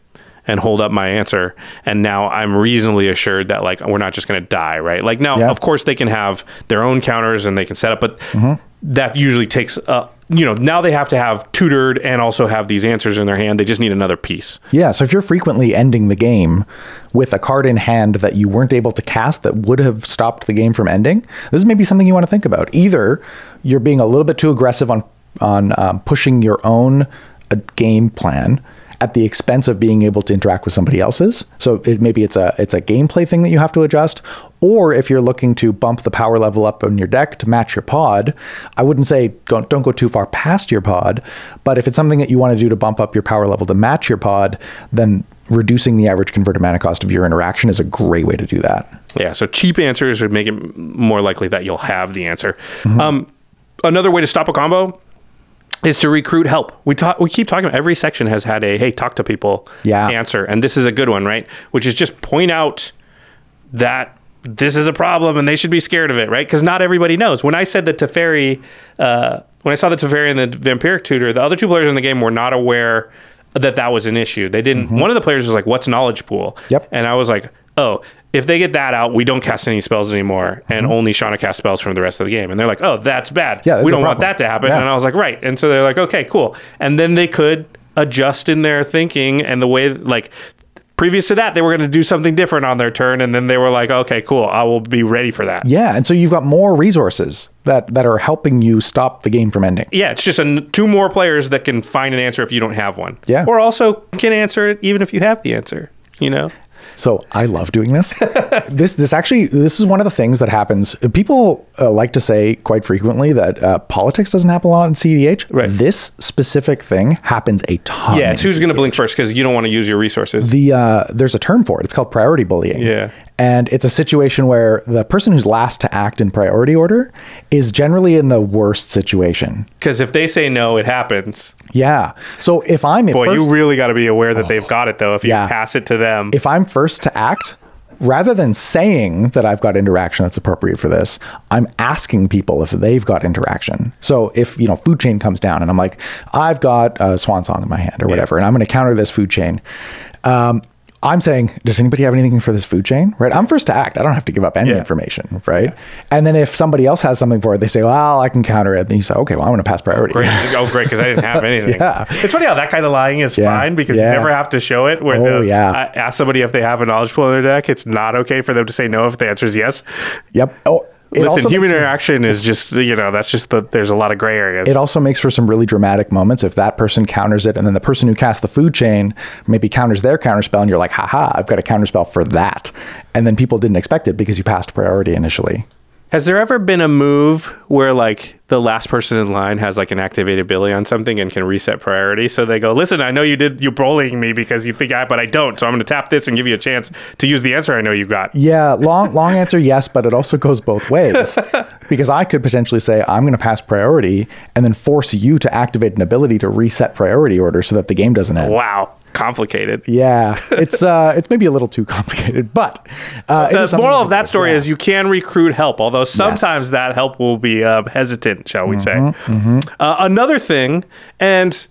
and hold up my answer. And now I'm reasonably assured that like we're not just going to die, right? Like now, yeah. of course, they can have their own counters and they can set up, but mm-hmm. that usually takes uh you know, now they have to have tutored and also have these answers in their hand. They just need another piece. Yeah, so if you're frequently ending the game with a card in hand that you weren't able to cast that would have stopped the game from ending, this is maybe something you want to think about. Either you're being a little bit too aggressive on on um, pushing your own uh, game plan at the expense of being able to interact with somebody else's. So it, maybe it's a it's a gameplay thing that you have to adjust, or if you're looking to bump the power level up on your deck to match your pod, I wouldn't say don't, don't go too far past your pod, but if it's something that you want to do to bump up your power level to match your pod, then reducing the average converted mana cost of your interaction is a great way to do that. Yeah, so cheap answers would make it more likely that you'll have the answer. Mm-hmm. Um, another way to stop a combo is to recruit help. We talk, we keep talking about, every section has had a, hey, talk to people yeah. answer. And this is a good one, right? Which is just point out that this is a problem and they should be scared of it, right? Because not everybody knows. When I said the Teferi, uh, when I saw the Teferi and the Vampiric Tutor, the other two players in the game were not aware that that was an issue. They didn't, mm-hmm. one of the players was like, what's knowledge pool? Yep. And I was like, oh, if they get that out, we don't cast any spells anymore, and mm-hmm. only Shauna casts spells from the rest of the game. And they're like, oh, that's bad. Yeah, that's we don't want that to happen. Yeah. And I was like, right. And so they're like, okay, cool. And then they could adjust in their thinking and the way, like, previous to that, they were going to do something different on their turn, and then they were like, okay, cool, I will be ready for that. Yeah, and so you've got more resources that, that are helping you stop the game from ending. Yeah, it's just an, two more players that can find an answer if you don't have one. Yeah. Or also can answer it even if you have the answer, you know? So I love doing this. this this actually, this is one of the things that happens. People uh, like to say quite frequently that uh, politics doesn't happen a lot in C D H. Right. This specific thing happens a ton. Yeah, it's who's going to blink first, because you don't want to use your resources. The uh, there's a term for it. It's called priority bullying. Yeah. And it's a situation where the person who's last to act in priority order is generally in the worst situation. Because if they say no, it happens. Yeah. So if I'm Boy, first, you really got to be aware that oh, they've got it, though, if you yeah. pass it to them. If I'm first to act, rather than saying that I've got interaction that's appropriate for this, I'm asking people if they've got interaction. So if, you know, food chain comes down and I'm like, I've got a swan song in my hand or whatever, yeah. and I'm going to counter this food chain. Um, I'm saying, does anybody have anything for this food chain? Right. I'm first to act. I don't have to give up any yeah. information. Right. Yeah. And then if somebody else has something for it, they say, well, I can counter it. And you say, okay, well, I'm going to pass priority. Great. Oh, great. Because I didn't have anything. yeah. It's funny how that kind of lying is yeah. fine, because yeah. you never have to show it. Where oh, the, yeah. I ask somebody if they have a knowledge pool in their deck. It's not okay for them to say no if the answer is yes. Yep. Oh, It Listen, human interaction is just, you know, that's just the, there's a lot of gray areas. It also makes for some really dramatic moments if that person counters it, and then the person who cast the food chain maybe counters their counterspell, and you're like, haha, I've got a counterspell for that. And then people didn't expect it because you passed priority initially. Has there ever been a move where, like, the last person in line has, like, an activated ability on something and can reset priority? So they go, listen, I know you did, you're bullying me because you think I, but I don't. So I'm going to tap this and give you a chance to use the answer I know you've got. Yeah. Long, long answer. Yes. But it also goes both ways, because I could potentially say, I'm going to pass priority and then force you to activate an ability to reset priority order so that the game doesn't end. Wow. Complicated. Yeah. It's, uh, it's maybe a little too complicated, but, uh, the moral of that story yeah. is you can recruit help, although sometimes yes. that help will be, uh, hesitant. Shall we say? Mm-hmm. Uh, another thing, and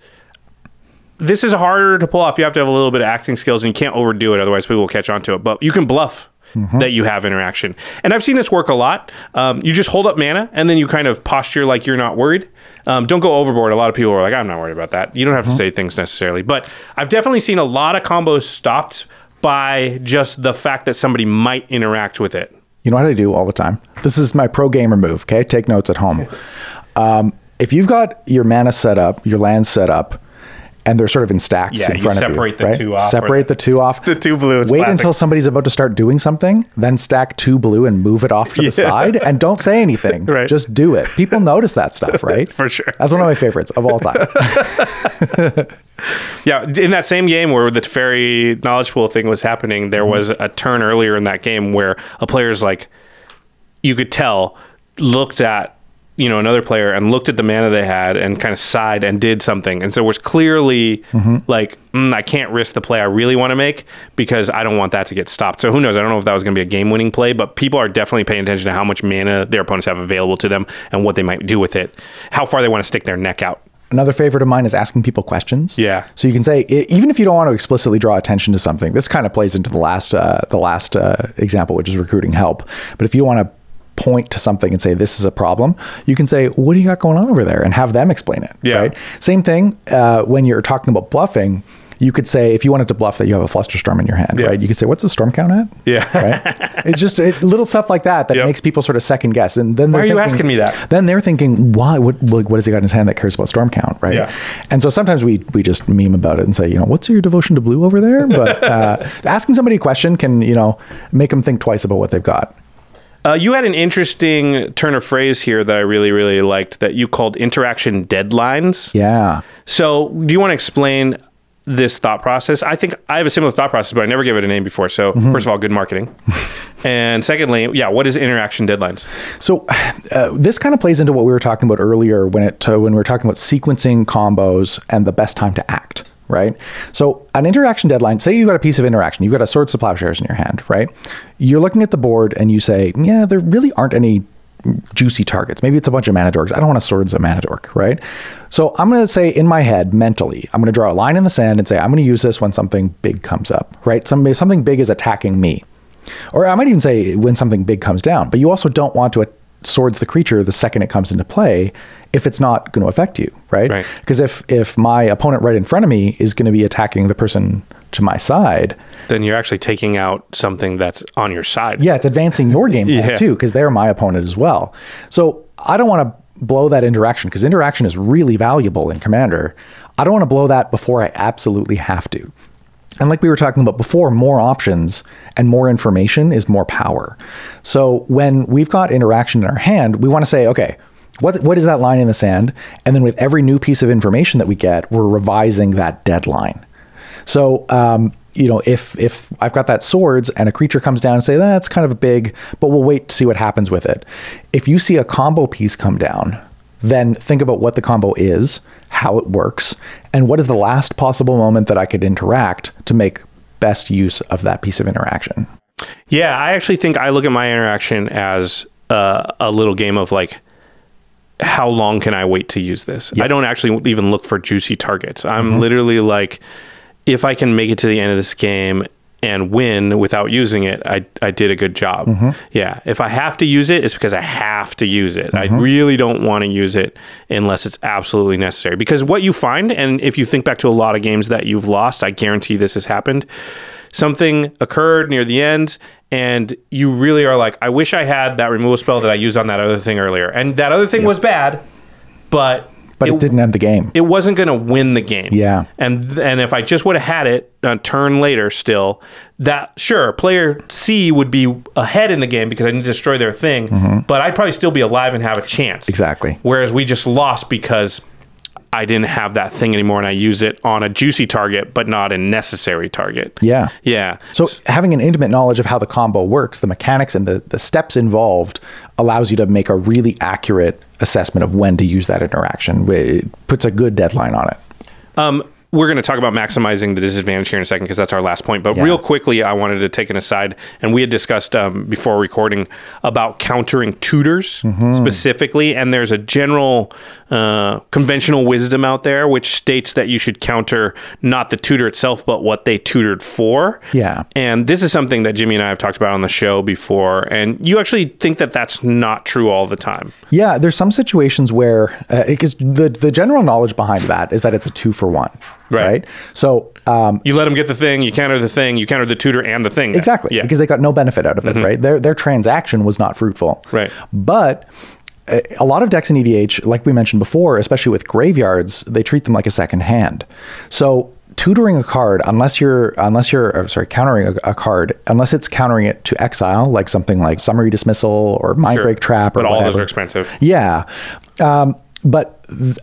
this is harder to pull off. You have to have a little bit of acting skills, and you can't overdo it. Otherwise, people will catch on to it. But you can bluff mm-hmm. that you have interaction. And I've seen this work a lot. Um, you just hold up mana, and then you kind of posture like you're not worried. Um, don't go overboard. A lot of people are like, I'm not worried about that. You don't have mm-hmm. to say things necessarily. But I've definitely seen a lot of combos stopped by just the fact that somebody might interact with it. You know what I do all the time? This is my pro gamer move, okay? Take notes at home. Um, if you've got your mana set up, your land set up, and they're sort of in stacks yeah, in front of you, separate the right? two off. Separate the two off. The two blue. Wait classic. Until somebody's about to start doing something, then stack two blue and move it off to the yeah. side, and don't say anything. Right. Just do it. People notice that stuff, right? For sure. That's one of my favorites of all time. Yeah, in that same game where the Teferi knowledge pool thing was happening, there mm-hmm. was a turn earlier in that game where a player's like, you could tell, looked at, you know, another player and looked at the mana they had and kind of sighed and did something. And so it was clearly mm-hmm. like, mm, I can't risk the play I really want to make because I don't want that to get stopped. So who knows? I don't know if that was going to be a game-winning play, but people are definitely paying attention to how much mana their opponents have available to them and what they might do with it, how far they want to stick their neck out. Another favorite of mine is asking people questions. Yeah. So you can say, even if you don't want to explicitly draw attention to something, this kind of plays into the last, uh, the last uh, example, which is recruiting help. But if you want to point to something and say, this is a problem, you can say, what do you got going on over there? And have them explain it, yeah. right? Same thing uh, when you're talking about bluffing, you could say, if you wanted to bluff that you have a Flusterstorm in your hand, yeah. right? You could say, what's the storm count at? Yeah. Right? It's just it, little stuff like that that yep. makes people sort of second guess. And then they're why are thinking, you asking me that? Then they're thinking, why? What, what has he got in his hand that cares about storm count, right? Yeah. And so sometimes we we just meme about it and say, you know, what's your devotion to blue over there? But uh, asking somebody a question can, you know, make them think twice about what they've got. Uh, you had an interesting turn of phrase here that I really, really liked that you called interaction deadlines. Yeah. So do you want to explain this thought process. I think I have a similar thought process, but I never gave it a name before. So mm-hmm. First of all, good marketing. And secondly, yeah, what is interaction deadlines? So uh, this kind of plays into what we were talking about earlier when it uh, when we were talking about sequencing combos and the best time to act, right? So an interaction deadline, say you've got a piece of interaction, you've got a Swords to Plowshares in your hand, right? You're looking at the board and you say, yeah, there really aren't any juicy targets. Maybe it's a bunch of mana dorks. I don't want to Swords a mana dork, right? So I'm going to say in my head, mentally, I'm going to draw a line in the sand and say, I'm going to use this when something big comes up, right? Some, something big is attacking me. Or I might even say when something big comes down, but you also don't want to Swords the creature the second it comes into play if it's not going to affect you, right? Because right. if if my opponent right in front of me is going to be attacking the person to my side, then you're actually taking out something that's on your side. Yeah, it's advancing your game plan yeah. too, because they're my opponent as well. So I don't want to blow that interaction, because interaction is really valuable in Commander. I don't want to blow that before I absolutely have to. And like we were talking about before, more options and more information is more power. So when we've got interaction in our hand, we want to say, okay, what, what is that line in the sand? And then with every new piece of information that we get, we're revising that deadline. So, um, you know, if, if I've got that Swords and a creature comes down and say, that's kind of big, but we'll wait to see what happens with it. If you see a combo piece come down, then think about what the combo is, how it works, and what is the last possible moment that I could interact to make best use of that piece of interaction. Yeah, I actually think I look at my interaction as uh, a little game of like, how long can I wait to use this? Yep. I don't actually even look for juicy targets. I'm mm-hmm. literally like, if I can make it to the end of this game and win without using it, I, I did a good job. Mm-hmm. Yeah. If I have to use it, it's because I have to use it. Mm-hmm. I really don't want to use it unless it's absolutely necessary. Because what you find, and if you think back to a lot of games that you've lost, I guarantee this has happened, something occurred near the end and you really are like, I wish I had that removal spell that I used on that other thing earlier. And that other thing yep. was bad, but... But it, it didn't end the game. It wasn't going to win the game. Yeah. And and if I just would have had it a turn later still, that, sure, player C would be ahead in the game because I didn't destroy their thing, mm-hmm. but I'd probably still be alive and have a chance. Exactly. Whereas we just lost because I didn't have that thing anymore and I used it on a juicy target, but not a necessary target. Yeah. Yeah. So having an intimate knowledge of how the combo works, the mechanics and the, the steps involved allows you to make a really accurate assessment of when to use that interaction. It puts a good deadline on it. Um, we're going to talk about maximizing the disadvantage here in a second because that's our last point. But yeah. real quickly, I wanted to take an aside, and we had discussed um, before recording about countering tutors mm-hmm. specifically. And there's a general uh, conventional wisdom out there which states that you should counter not the tutor itself, but what they tutored for. Yeah. And this is something that Jimmy and I have talked about on the show before. And you actually think that that's not true all the time. Yeah. There's some situations where uh, it is the, the general knowledge behind that is that it's a two for one. Right. right. So um, you let them get the thing, you counter the thing, you counter the tutor and the thing. Then. Exactly. Yeah. Because they got no benefit out of it, mm-hmm. right? Their, their transaction was not fruitful. Right. But a lot of decks in E D H, like we mentioned before, especially with graveyards, they treat them like a second hand. So tutoring a card, unless you're, unless you're, oh, sorry, countering a, a card, unless it's countering it to exile, like something like Summary Dismissal or Mindbreak sure. Trap or But all whatever. Those are expensive. Yeah. Um, But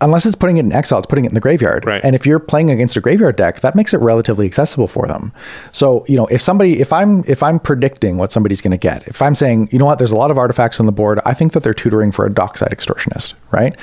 unless it's putting it in exile, it's putting it in the graveyard. Right. And if you're playing against a graveyard deck, that makes it relatively accessible for them. So, you know, if somebody, if I'm, if I'm predicting what somebody's going to get, if I'm saying, you know what, there's a lot of artifacts on the board, I think that they're tutoring for a Dockside Extortionist, right?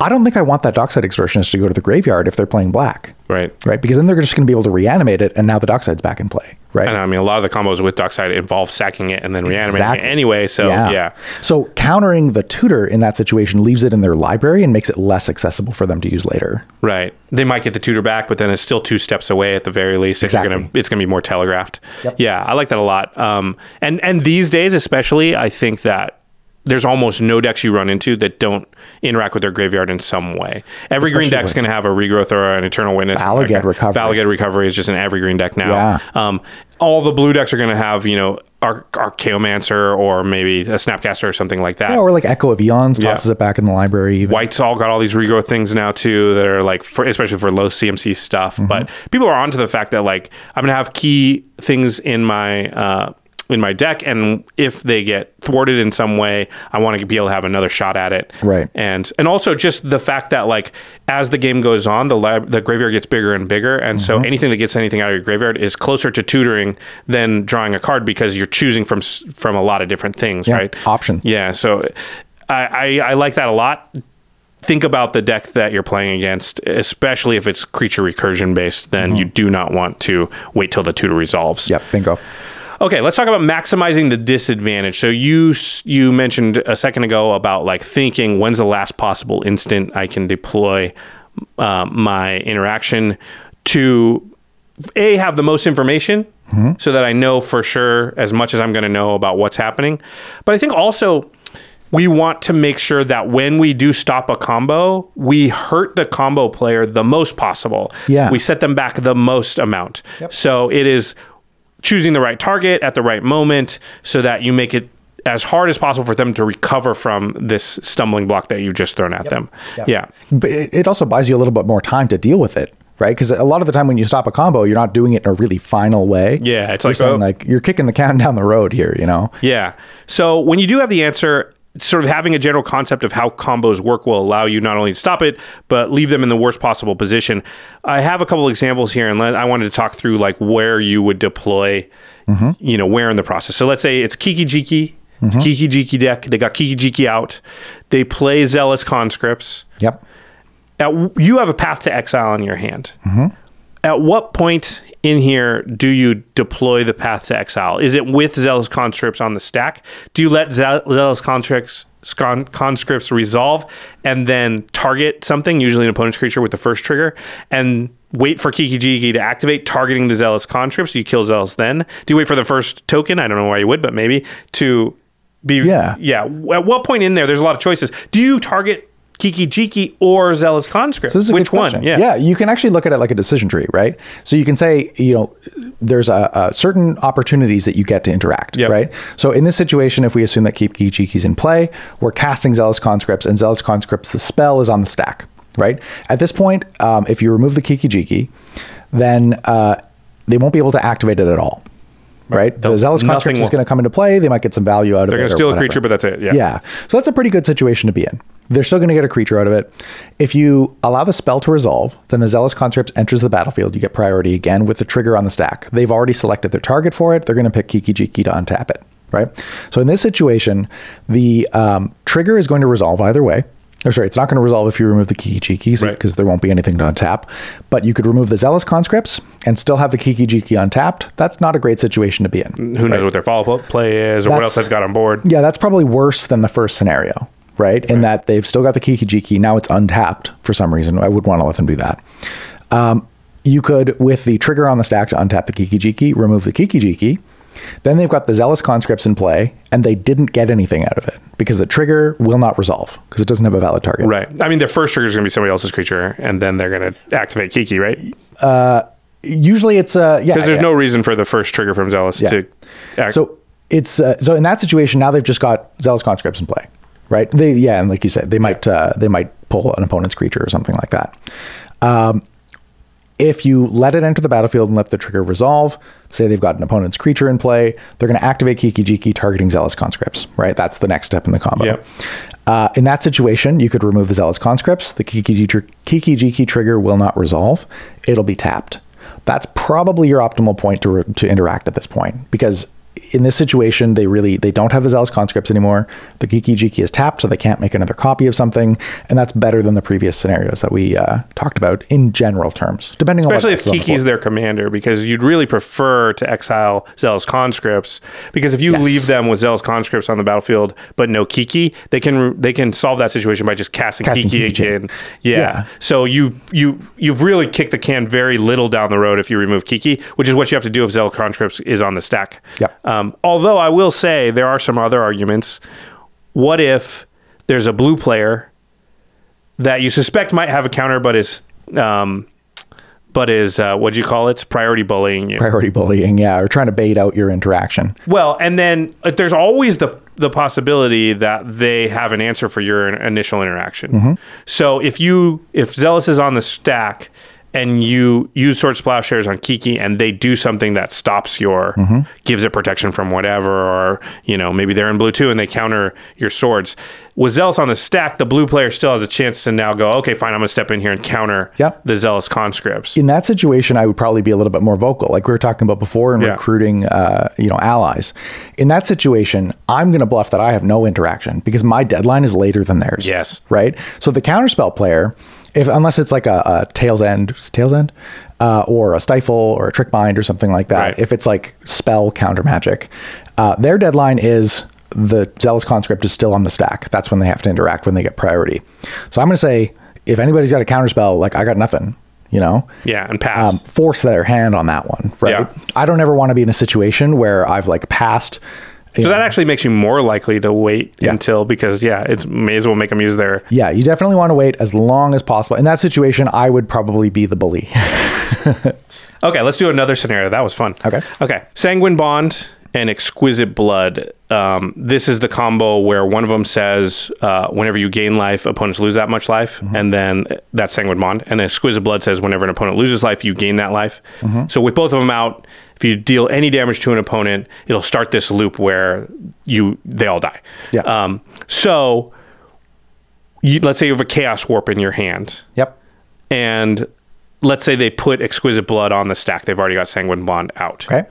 I don't think I want that Dockside Extortionist to go to the graveyard if they're playing black. Right. Right. Because then they're just going to be able to reanimate it. And now the Dockside's back in play. Right. And I mean, a lot of the combos with Dockside involve sacking it and then reanimating exactly. it anyway. So, yeah. yeah. So countering the tutor in that situation leaves it in their library and makes it less accessible for them to use later. Right. They might get the tutor back, but then it's still two steps away at the very least. Exactly. You're gonna, it's going to be more telegraphed. Yep. Yeah. I like that a lot. Um, and, and these days, especially, I think that there's almost no decks you run into that don't interact with their graveyard in some way. Every Especially green deck's going to have a Regrowth or an Eternal Witness. Valaged Recovery. Valaged Recovery is just in every green deck now. Yeah. Um, all the blue decks are going to have, you know, Arch Archaeomancer or maybe a Snapcaster or something like that. Yeah, or like Echo of Eons tosses yeah. it back in the library. Even. White's all got all these Regrowth things now too that are like, for, especially for low C M C stuff. Mm-hmm. But people are onto the fact that like, I'm going to have key things in my... Uh, in my deck, and if they get thwarted in some way, I want to be able to have another shot at it. Right. And and also just the fact that, like, as the game goes on, the lab, the graveyard gets bigger and bigger, and mm-hmm. so anything that gets anything out of your graveyard is closer to tutoring than drawing a card, because you're choosing from from a lot of different things, yeah, right? Options. Yeah, so I, I, I like that a lot. Think about the deck that you're playing against, especially if it's creature recursion based, then mm-hmm. you do not want to wait till the tutor resolves. Yep, bingo. Okay, let's talk about maximizing the disadvantage. So you you mentioned a second ago about, like, thinking, when's the last possible instant I can deploy uh, my interaction to, A, have the most information mm-hmm. so that I know for sure as much as I'm going to know about what's happening. But I think also we want to make sure that when we do stop a combo, we hurt the combo player the most possible. Yeah. We set them back the most amount. Yep. So it is choosing the right target at the right moment so that you make it as hard as possible for them to recover from this stumbling block that you've just thrown at yep. them. Yep. Yeah. But it also buys you a little bit more time to deal with it, right? Because a lot of the time when you stop a combo, you're not doing it in a really final way. Yeah. It's like, oh. like you're kicking the can down the road here, you know? Yeah. So when you do have the answer, sort of having a general concept of how combos work will allow you not only to stop it, but leave them in the worst possible position. I have a couple examples here, and I wanted to talk through, like, where you would deploy, mm-hmm. you know, where in the process. So let's say it's Kikijiki. Mm-hmm. It's a Kikijiki deck. They got Kikijiki out. They play Zealous Conscripts. Yep. At, you have a Path to Exile in your hand. Mm-hmm. At what point in here do you deploy the Path to Exile? Is it with Zealous Conscripts on the stack? Do you let Ze Zealous Conscripts, con conscripts resolve and then target something, usually an opponent's creature, with the first trigger, and wait for Kikijiki to activate, targeting the Zealous Conscripts? You kill Zealous then. Do you wait for the first token? I don't know why you would, but maybe to be... Yeah. Yeah. At what point in there? There's a lot of choices. Do you target Kikijiki or Zealous Conscript? So this is a Which good one? Yeah. yeah, you can actually look at it like a decision tree, right? So you can say, you know, there's a, a certain opportunities that you get to interact, yep. right? So in this situation, if we assume that Kikijiki's in play, we're casting Zealous Conscripts, and Zealous Conscripts, the spell is on the stack, right? At this point, um, if you remove the Kikijiki, then uh, they won't be able to activate it at all. Right? The Zealous Conscript is going to come into play. They might get some value out of it. They're going to steal a creature, but that's it. Yeah. Yeah. So that's a pretty good situation to be in. They're still going to get a creature out of it. If you allow the spell to resolve, then the Zealous Conscript enters the battlefield. You get priority again with the trigger on the stack. They've already selected their target for it. They're going to pick Kikijiki to untap it. Right? So in this situation, the um, trigger is going to resolve either way. Or sorry, it's not going to resolve if you remove the Kikijiki, because right. there won't be anything to untap. But you could remove the Zealous Conscripts and still have the Kikijiki untapped. That's not a great situation to be in. Who right? knows what their follow-up play is, or that's, what else has got on board. Yeah, that's probably worse than the first scenario, right? In right. that they've still got the Kikijiki, now it's untapped for some reason. I would want to let them do that. Um, you could, with the trigger on the stack to untap the Kikijiki, remove the Kikijiki. Then they've got the Zealous Conscripts in play, and they didn't get anything out of it because the trigger will not resolve because it doesn't have a valid target. Right. I mean, their first trigger is going to be somebody else's creature, and then they're going to activate Kiki, right? Uh, usually it's... Uh, yeah. Because there's yeah. no reason for the first trigger from Zealous yeah. to... Act. So it's uh, so in that situation, now they've just got Zealous Conscripts in play, right? They Yeah, and like you said, they might, uh, they might pull an opponent's creature or something like that. Um, if you let it enter the battlefield and let the trigger resolve... Say they've got an opponent's creature in play, they're going to activate Kikijiki, targeting Zealous Conscripts, right? That's the next step in the combo. Yep. Uh, in that situation, you could remove the Zealous Conscripts. The Kikijiki, tr Kikijiki trigger will not resolve. It'll be tapped. That's probably your optimal point to, to interact at this point, because in this situation, they really, they don't have the Zealous Conscripts anymore. The Kikijiki is tapped, so they can't make another copy of something. And that's better than the previous scenarios that we uh, talked about in general terms, depending Especially on Especially if Kiki's their commander, because you'd really prefer to exile Zealous Conscripts, because if you yes. leave them with Zealous Conscripts on the battlefield, but no Kiki, they can they can solve that situation by just casting, casting Kiki, Kiki again. Yeah. yeah. So you, you, you've really kicked the can very little down the road if you remove Kiki, which is what you have to do if Zealous Conscripts is on the stack. Yeah. Um, Although I will say there are some other arguments. What if there's a blue player that you suspect might have a counter, but is, um, but is uh, what do you call it? It's priority bullying you. Priority bullying, yeah, or trying to bait out your interaction. Well, and then uh, there's always the the possibility that they have an answer for your initial interaction. Mm-hmm. So if you if Zealous is on the stack and you use Swords to Plowshares on Kiki and they do something that stops your, mm-hmm. gives it protection from whatever, or, you know, maybe they're in blue too and they counter your swords. With Zealous on the stack, the blue player still has a chance to now go, okay, fine, I'm going to step in here and counter yep. the Zealous conscripts. In that situation, I would probably be a little bit more vocal, like we were talking about before in yeah. recruiting, uh, you know, allies. In that situation, I'm going to bluff that I have no interaction because my deadline is later than theirs. Yes. Right? So the counterspell player, if unless it's like a, a Tail's End, Tail's End? Uh, or a Stifle or a Trick Bind or something like that, right. if it's like spell counter magic, uh, their deadline is... the Zealous conscript is still on the stack. That's when they have to interact, when they get priority. So I'm going to say, if anybody's got a counterspell, like I got nothing, you know? Yeah, and pass. Um, force their hand on that one, right? Yeah. I don't ever want to be in a situation where I've like passed. So know. That actually makes you more likely to wait yeah. until, because yeah, it's may as well make them use their. Yeah, you definitely want to wait as long as possible. In that situation, I would probably be the bully. Okay, let's do another scenario. That was fun. Okay. Okay. Sanguine Bond and Exquisite Blood. Um, this is the combo where one of them says, uh, whenever you gain life, opponents lose that much life. Mm-hmm. And then that's Sanguine Bond. And then Exquisite Blood says, whenever an opponent loses life, you gain that life. Mm-hmm. So with both of them out, if you deal any damage to an opponent, it'll start this loop where you they all die. Yeah. Um, so you, let's say you have a Chaos Warp in your hand. Yep. And let's say they put Exquisite Blood on the stack. They've already got Sanguine Bond out. Okay.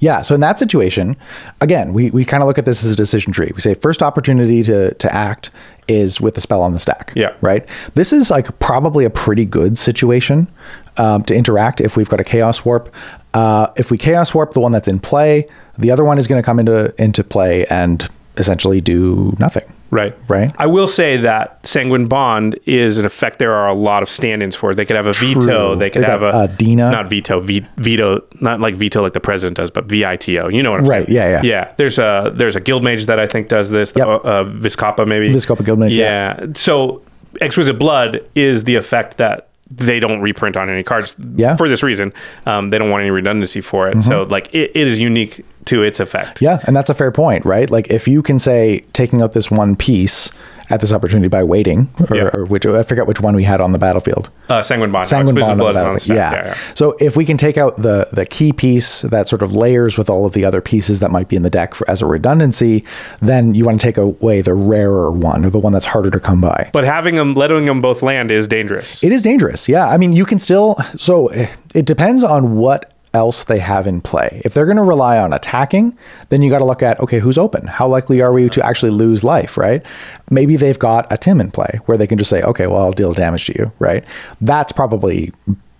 Yeah, so in that situation, again, we, we kind of look at this as a decision tree. We say first opportunity to, to act is with the spell on the stack, yeah. right? This is like probably a pretty good situation um, to interact if we've got a Chaos Warp. Uh, if we Chaos Warp the one that's in play, the other one is going to come into, into play and essentially do nothing. Right. Right. I will say that Sanguine Bond is an effect there are a lot of stand-ins for. They could have a True. veto. They could They'd have, have a, a Dina. Not veto. V, veto. Not like veto like the president does, but V I T O. You know what I'm right. saying? Right. Yeah. Yeah. Yeah. There's a there's a Guildmage that I think does this. Yep. The, uh, Viscopa maybe. Viscopa Guildmage. Yeah. yeah. So Exquisite Blood is the effect that they don't reprint on any cards yeah. for this reason. Um, they don't want any redundancy for it. Mm-hmm. So like it, it is unique to its effect. Yeah. And that's a fair point, right? Like if you can say taking out this one piece at this opportunity by waiting or, yeah. or which, I forget which one we had on the battlefield. Uh, Sanguine Bond. Sanguine Bond. Blood on the yeah. Yeah, yeah. So if we can take out the, the key piece that sort of layers with all of the other pieces that might be in the deck for, as a redundancy, then you want to take away the rarer one or the one that's harder to come by. But having them, letting them both land is dangerous. It is dangerous. Yeah. I mean, you can still, so it depends on what else they have in play. If they're going to rely on attacking, then you got to look at, okay, who's open? How likely are we to actually lose life, right? Maybe they've got a Tim in play where they can just say, okay, well, I'll deal damage to you, right? That's probably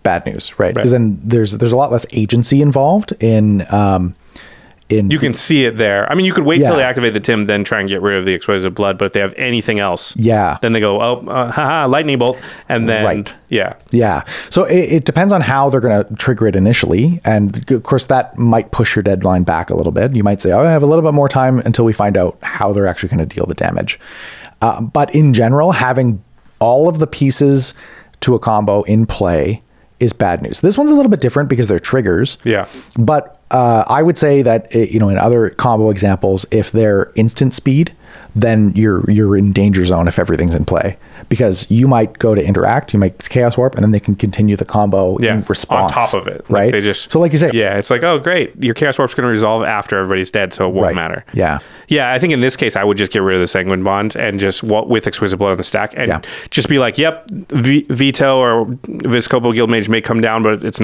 bad news, right? Because right. then there's there's a lot less agency involved in... Um, in you can see it there. I mean, you could wait yeah. till they activate the Tim, then try and get rid of the Exquisite Blood, but if they have anything else, yeah, then they go, oh, uh, haha, lightning bolt, and then, right. yeah. Yeah, so it, it depends on how they're going to trigger it initially, and of course, that might push your deadline back a little bit. You might say, oh, I have a little bit more time until we find out how they're actually going to deal the damage. Uh, but in general, having all of the pieces to a combo in play is bad news. This one's a little bit different because they're triggers, yeah, but... Uh, I would say that, you know, in other combo examples, if they're instant speed, then you're you're in danger zone if everything's in play, because you might go to interact, you might Chaos Warp, and then they can continue the combo yeah, in response. On top of it. Right? Like they just, so like you say. Yeah, it's like, oh, great. Your Chaos Warp's going to resolve after everybody's dead, so it won't right. matter. Yeah. Yeah, I think in this case, I would just get rid of the Sanguine Bond and just what with Exquisite Blood on the stack and yeah. just be like, yep, v Veto or Viscopa Guildmage may come down, but it's...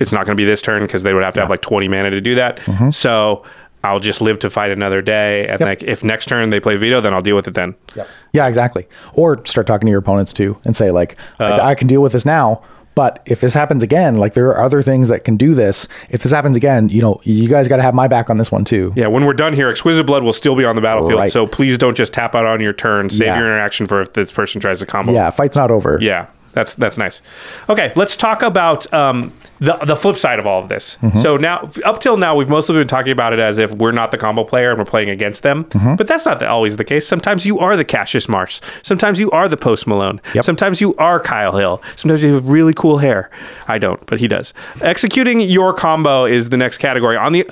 it's not going to be this turn because they would have to yeah. have like twenty mana to do that. Mm-hmm. So I'll just live to fight another day. And yep. like if next turn they play veto, then I'll deal with it then. Yep. Yeah, exactly. Or start talking to your opponents too and say like, uh, I, I can deal with this now, but if this happens again, like there are other things that can do this. If this happens again, you know, you guys got to have my back on this one too. Yeah, when we're done here, Exquisite Blood will still be on the battlefield. Right. So please don't just tap out on your turn. Save yeah. your interaction for if this person tries to combo. Yeah, fight's not over. Yeah. That's that's nice. Okay, let's talk about um, the the flip side of all of this. Mm-hmm. So now, up till now, we've mostly been talking about it as if we're not the combo player and we're playing against them. Mm-hmm. But that's not the, always the case. Sometimes you are the Cassius Marsh. Sometimes you are the Post Malone. Yep. Sometimes you are Kyle Hill. Sometimes you have really cool hair. I don't, but he does. Executing your combo is the next category. On the,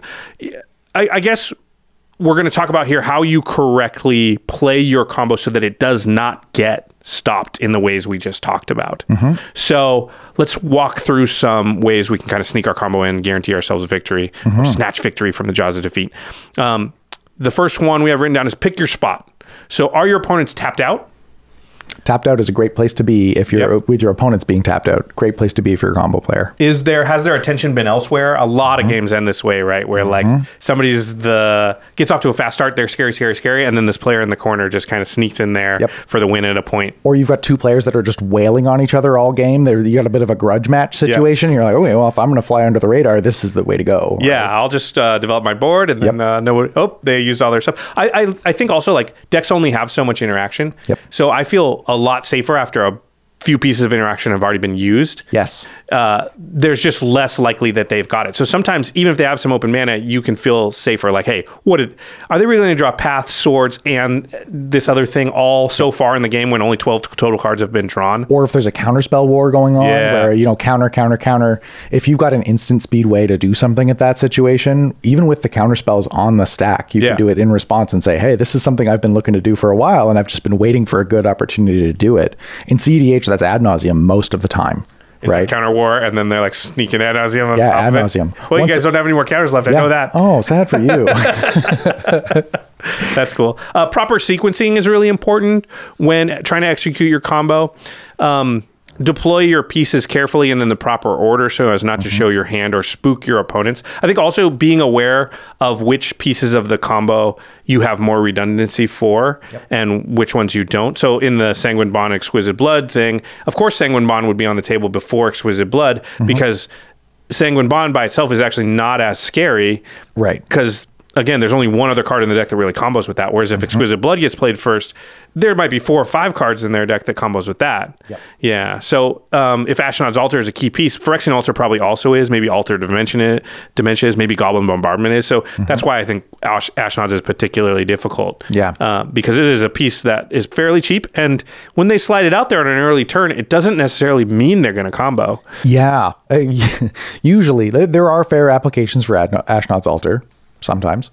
I, I guess we're going to talk about here how you correctly play your combo so that it does not get stopped in the ways we just talked about. Mm-hmm. So let's walk through some ways we can kind of sneak our combo in, guarantee ourselves a victory, mm-hmm. or snatch victory from the jaws of defeat. Um, the first one we have written down is pick your spot. So are your opponents tapped out? Tapped out is a great place to be if you're yep. with your opponents being tapped out. Great place to be if you're a combo player. Is there has their attention been elsewhere? A lot mm-hmm. of games end this way, right? Where mm-hmm. like somebody's the gets off to a fast start, they're scary, scary, scary, and then this player in the corner just kind of sneaks in there yep. for the win at a point. Or you've got two players that are just wailing on each other all game. They're, you got a bit of a grudge match situation. Yep. You're like, okay, well, if I'm going to fly under the radar, this is the way to go. Right? Yeah, I'll just uh, develop my board and then yep. uh, know. Oh, they used all their stuff. I, I I think also like decks only have so much interaction. Yep. So I feel a lot safer after a few pieces of interaction have already been used. Yes. Uh, there's just less likely that they've got it. So sometimes even if they have some open mana, you can feel safer. Like, hey, what did, are they really going to draw Path, Swords, and this other thing all so far in the game when only twelve total cards have been drawn? Or if there's a counterspell war going on yeah. where, you know, counter, counter, counter. If you've got an instant speed way to do something at that situation, even with the counterspells on the stack, you yeah. can do it in response and say, hey, this is something I've been looking to do for a while and I've just been waiting for a good opportunity to do it. In C D H, that's ad nauseum most of the time. It's right? Like counter war, and then they're like sneaking ad nauseum on yeah, top ad nauseum. Of it. Well, once you guys it, don't have any more counters left. Yeah. I know that. Oh, sad for you. That's cool. Uh, proper sequencing is really important when trying to execute your combo. Um, deploy your pieces carefully and in the proper order so as not mm-hmm. to show your hand or spook your opponents. I think also being aware of which pieces of the combo you have more redundancy for yep. and which ones you don't. So in the Sanguine Bond Exquisite Blood thing, of course Sanguine Bond would be on the table before Exquisite Blood mm-hmm. because Sanguine Bond by itself is actually not as scary. Right. Because again, there's only one other card in the deck that really combos with that. Whereas if mm-hmm. Exquisite Blood gets played first, there might be four or five cards in their deck that combos with that. Yep. Yeah. So um, if Ashnod's Altar is a key piece, Phyrexian Altar probably also is. Maybe Alter Dimension is, Dementia is. Maybe Goblin Bombardment is. So mm-hmm. that's why I think Ash Ashnod's is particularly difficult. Yeah. Uh, because it is a piece that is fairly cheap. And when they slide it out there on an early turn, it doesn't necessarily mean they're going to combo. Yeah. Uh, usually. There are fair applications for Ashnod's Altar. Sometimes.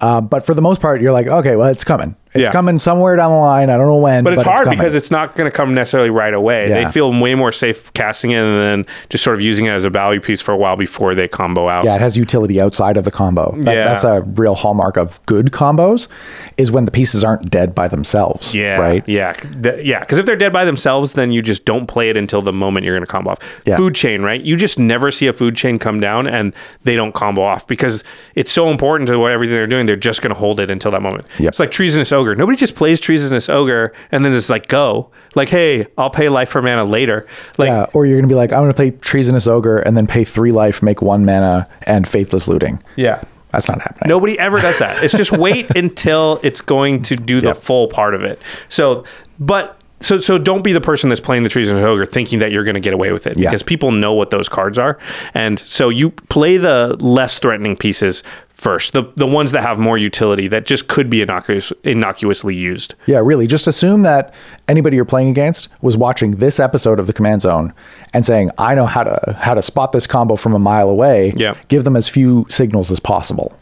Uh, but for the most part, you're like, okay, well, it's coming. It's yeah. coming somewhere down the line. I don't know when. But it's but hard it's because it's not going to come necessarily right away. Yeah. They feel way more safe casting it and then just sort of using it as a value piece for a while before they combo out. Yeah, it has utility outside of the combo. That, yeah. That's a real hallmark of good combos is when the pieces aren't dead by themselves. Yeah. Right? Yeah. Th yeah. Because if they're dead by themselves, then you just don't play it until the moment you're going to combo off. Yeah. Food chain, right? You just never see a food chain come down and they don't combo off because it's so important to what everything they're doing. They're just going to hold it until that moment. Yep. It's like Treasonous Oak. Nobody just plays Treasonous Ogre and then it's like, go. Like, hey, I'll pay life for mana later. Like, yeah, or you're going to be like, I'm going to play Treasonous Ogre and then pay three life, make one mana, and Faithless Looting. Yeah. That's not happening. Nobody ever does that. It's just wait until it's going to do the yep. full part of it. So, but... So, so don't be the person that's playing the Treasonous Ogre thinking that you're going to get away with it yeah. because people know what those cards are. And so you play the less threatening pieces first, the, the ones that have more utility that just could be innocuous, innocuously used. Yeah, really. Just assume that anybody you're playing against was watching this episode of The Command Zone and saying, I know how to, how to spot this combo from a mile away. Yeah. Give them as few signals as possible.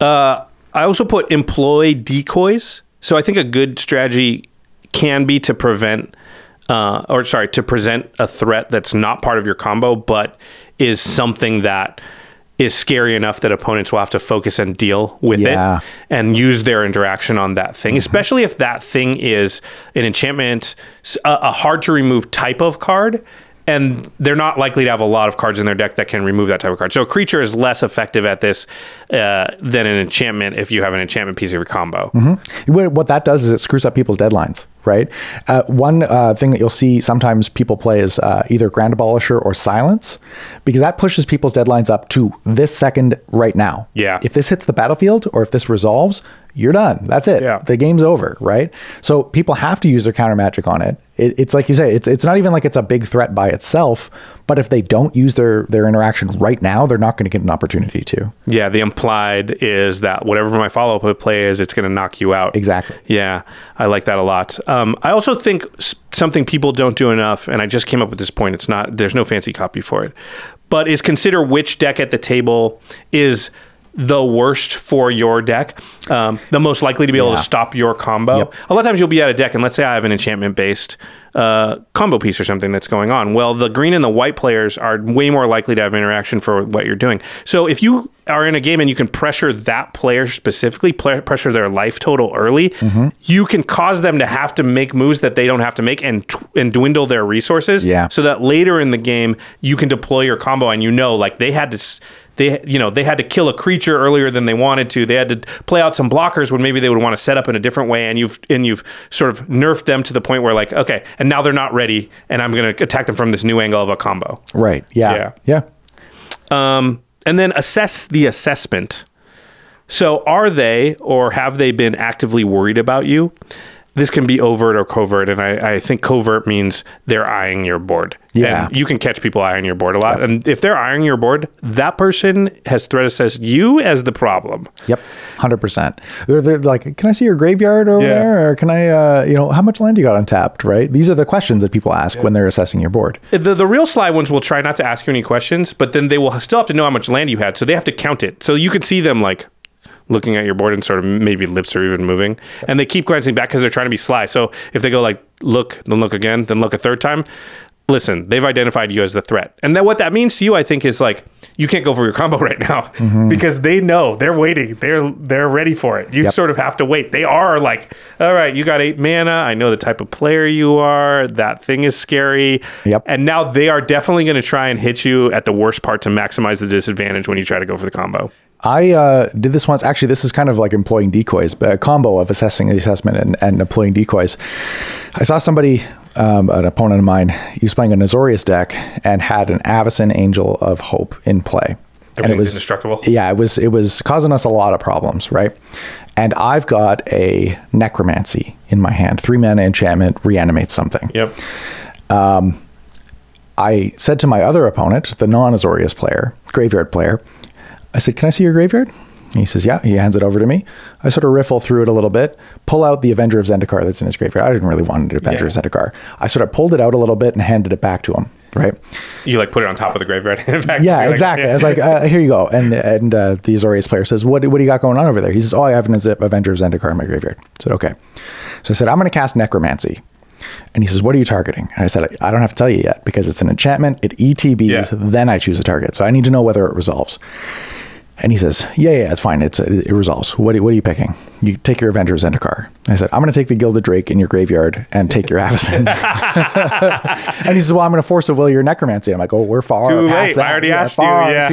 Uh, I also put employ decoys. So I think a good strategy can be to prevent, uh, or sorry, to present a threat that's not part of your combo, but is something that is scary enough that opponents will have to focus and deal with yeah. it and use their interaction on that thing, mm-hmm. especially if that thing is an enchantment, a, a hard to remove type of card. And they're not likely to have a lot of cards in their deck that can remove that type of card. So a creature is less effective at this uh, than an enchantment if you have an enchantment piece of your combo. Mm-hmm. What that does is it screws up people's deadlines, right? Uh, one uh, thing that you'll see sometimes people play is uh, either Grand Abolisher or Silence, because that pushes people's deadlines up to this second right now. Yeah. If this hits the battlefield or if this resolves, you're done. That's it. Yeah. The game's over, right? So people have to use their counter magic on it. it. It's like you say, it's it's not even like it's a big threat by itself, but if they don't use their, their interaction right now, they're not going to get an opportunity to. Yeah, the implied is that whatever my follow-up play is, it's going to knock you out. Exactly. Yeah, I like that a lot. Um, I also think something people don't do enough, and I just came up with this point, it's not, there's no fancy copy for it, but is consider which deck at the table is the worst for your deck, um, the most likely to be able yeah. to stop your combo. Yep. A lot of times you'll be at a deck, and let's say I have an enchantment-based uh, combo piece or something that's going on. Well, the green and the white players are way more likely to have interaction for what you're doing. So if you are in a game and you can pressure that player specifically, play, pressure their life total early, mm-hmm. you can cause them to have to make moves that they don't have to make and and dwindle their resources yeah. so that later in the game you can deploy your combo and you know, like, they had to... They, you know, they had to kill a creature earlier than they wanted to. They had to play out some blockers when maybe they would want to set up in a different way, and you've and you've sort of nerfed them to the point where, like, okay, and now they're not ready, and I'm going to attack them from this new angle of a combo. Right. Yeah. Yeah. yeah. Um, and then assess the assessment. So are they or have they been actively worried about you? This can be overt or covert, and I, I think covert means they're eyeing your board. Yeah. And you can catch people eyeing your board a lot. Yep. And if they're eyeing your board, that person has threat assessed you as the problem. Yep, one hundred percent. They're, they're like, can I see your graveyard over yeah. there? Or can I, uh, you know, how much land do you got untapped, right? These are the questions that people ask yeah. when they're assessing your board. The, the real sly ones will try not to ask you any questions, but then they will still have to know how much land you had, so they have to count it. So you can see them, like, looking at your board and sort of maybe lips are even moving. And they keep glancing back because they're trying to be sly. So if they go like, look, then look again, then look a third time, listen, they've identified you as the threat. And then what that means to you, I think, is like, you can't go for your combo right now mm-hmm. because they know they're waiting. They're they're ready for it. You yep. sort of have to wait. They are like, all right, you got eight mana. I know the type of player you are. That thing is scary. Yep. And now they are definitely going to try and hit you at the worst part to maximize the disadvantage when you try to go for the combo. I uh, did this once. Actually, this is kind of like employing decoys, but a combo of assessing the assessment and, and employing decoys. I saw somebody, um, an opponent of mine, he was playing an Azorius deck and had an Avacyn Angel of Hope in play. That and it was indestructible. Yeah, it was, it was causing us a lot of problems, right? And I've got a Necromancy in my hand, three mana enchantment, reanimate something. Yep. Um, I said to my other opponent, the non-Azorius player, graveyard player, I said, can I see your graveyard? And he says, yeah. He hands it over to me. I sort of riffle through it a little bit, pull out the Avenger of Zendikar that's in his graveyard. I didn't really want an Avenger yeah. of Zendikar. I sort of pulled it out a little bit and handed it back to him, right? You like put it on top of the graveyard. back yeah, like, exactly. Yeah. I was like, uh, here you go. And and uh, the Azorius player says, what, what do you got going on over there? He says, oh, I have an Avenger of Zendikar in my graveyard. I said, okay. So I said, I'm going to cast Necromancy. And he says, what are you targeting? And I said, I don't have to tell you yet because it's an enchantment. It E T Bs, yeah. then I choose a target. So I need to know whether it resolves. And he says, yeah, yeah, it's fine. It's It resolves. What, what are you picking? You take your Avenger of Zendikar. I said, I'm going to take the Gilded Drake in your graveyard and take your Avacyn. And he says, well, I'm going to force a will your Necromancy. I'm like, oh, we're far too late. That. I already yeah, asked you. Yeah.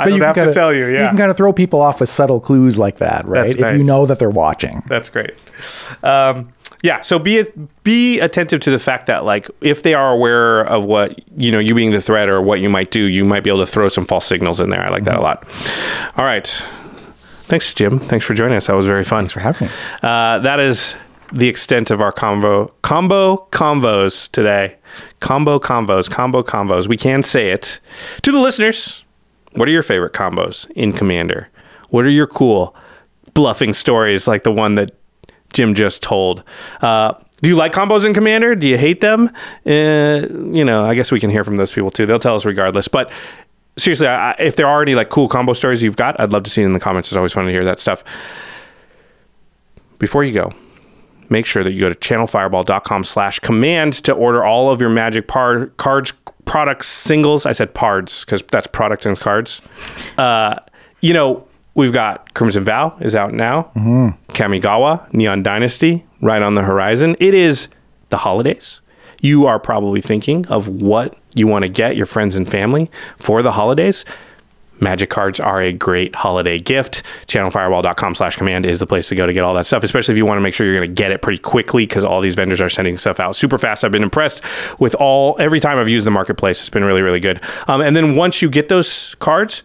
I don't you have kinda, to tell you. Yeah. You can kind of throw people off with subtle clues like that, right? That's if nice. You know that they're watching. That's great. Um, yeah. So be be attentive to the fact that, like, if they are aware of what, you know, you being the threat or what you might do, you might be able to throw some false signals in there. I like mm-hmm. that a lot. All right. Thanks, Jim. Thanks for joining us. That was very fun. Thanks for having me. Uh, that is the extent of our combo, combo convos today. Combo convos, combo convos. We can say it to the listeners. What are your favorite combos in Commander? What are your cool bluffing stories like the one that Jim just told? Uh, do you like combos in Commander? Do you hate them? Uh, you know, I guess we can hear from those people too. They'll tell us regardless. But seriously, I, if there are any like cool combo stories you've got, I'd love to see it in the comments. It's always fun to hear that stuff. Before you go, make sure that you go to channel fireball dot com slash command to order all of your Magic par cards, products, singles. I said pards because that's products and cards. Uh, you know, we've got Crimson Vow is out now. Mm-hmm. Kamigawa, Neon Dynasty, right on the horizon. It is the holidays. You are probably thinking of what you want to get your friends and family for the holidays. Magic cards are a great holiday gift. channel fireball dot com slash command is the place to go to get all that stuff, especially if you want to make sure you're going to get it pretty quickly because all these vendors are sending stuff out super fast. I've been impressed with all, every time I've used the marketplace, it's been really, really good. Um, and then once you get those cards,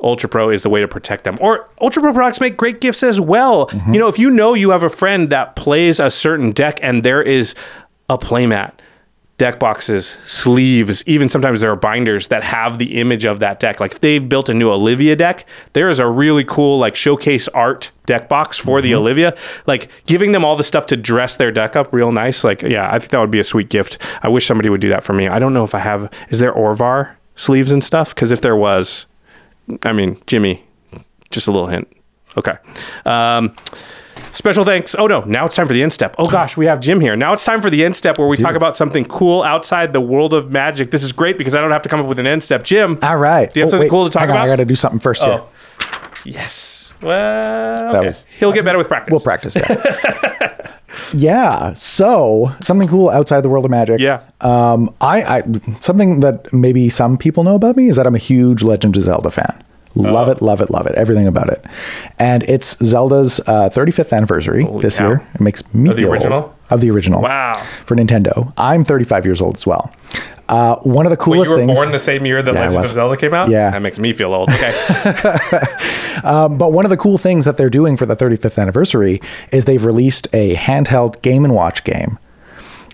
Ultra Pro is the way to protect them. Or Ultra Pro products make great gifts as well. Mm-hmm. You know, if you know you have a friend that plays a certain deck and there is a playmat, deck boxes, sleeves, even sometimes there are binders that have the image of that deck. Like if they've built a new Olivia deck, there is a really cool like showcase art deck box for mm-hmm. the Olivia. Like giving them all the stuff to dress their deck up real nice. Like, yeah, I think that would be a sweet gift. I wish somebody would do that for me. I don't know if I have, is there Orvar sleeves and stuff? Because if there was, I mean, Jimmy, just a little hint. Okay. Um, special thanks. Oh, no. Now it's time for the end step. Oh, gosh, we have Jim here. Now it's time for the end step where we Dude. talk about something cool outside the world of magic. This is great because I don't have to come up with an end step. Jim. All right. Do you have oh, something wait, cool to talk on, about? I got to do something first oh. here. Yes. Well, okay. was, he'll get better with practice. We'll practice that. Yeah. So something cool outside the world of magic. Yeah. Um, I, I something that maybe some people know about me is that I'm a huge Legend of Zelda fan. Love oh. it, love it, love it. Everything about it. And it's Zelda's uh, thirty-fifth anniversary Holy this cow. year. It makes me of the feel original? Old. Of the original. Wow. For Nintendo. I'm thirty-five years old as well. Uh, one of the coolest things... Well, you were things, born the same year that yeah, Legend of Zelda came out? Yeah. That makes me feel old. Okay. um, but one of the cool things that they're doing for the thirty-fifth anniversary is they've released a handheld Game and Watch game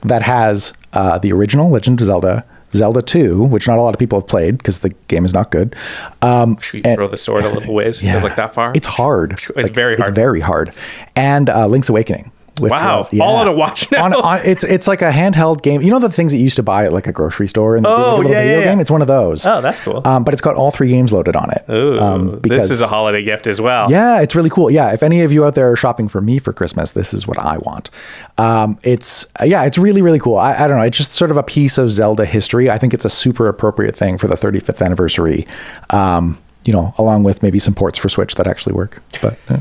that has uh, the original Legend of Zelda, Zelda two, which not a lot of people have played because the game is not good. Um, Should we and, throw the sword a little ways? Yeah, it goes like that far? It's hard. It's like, very hard. It's very hard. And uh, Link's Awakening. Which wow! Was, yeah. All on a watch now. On, on, it's it's like a handheld game. You know the things that you used to buy at like a grocery store and oh, the yeah, video yeah, game. Yeah. It's one of those. Oh, that's cool. Um, but it's got all three games loaded on it. Ooh, um, because, this is a holiday gift as well. Yeah, it's really cool. Yeah, if any of you out there are shopping for me for Christmas, this is what I want. Um, it's yeah, it's really really cool. I, I don't know. It's just sort of a piece of Zelda history. I think it's a super appropriate thing for the thirty-fifth anniversary. Um, you know, along with maybe some ports for Switch that actually work, but. Yeah.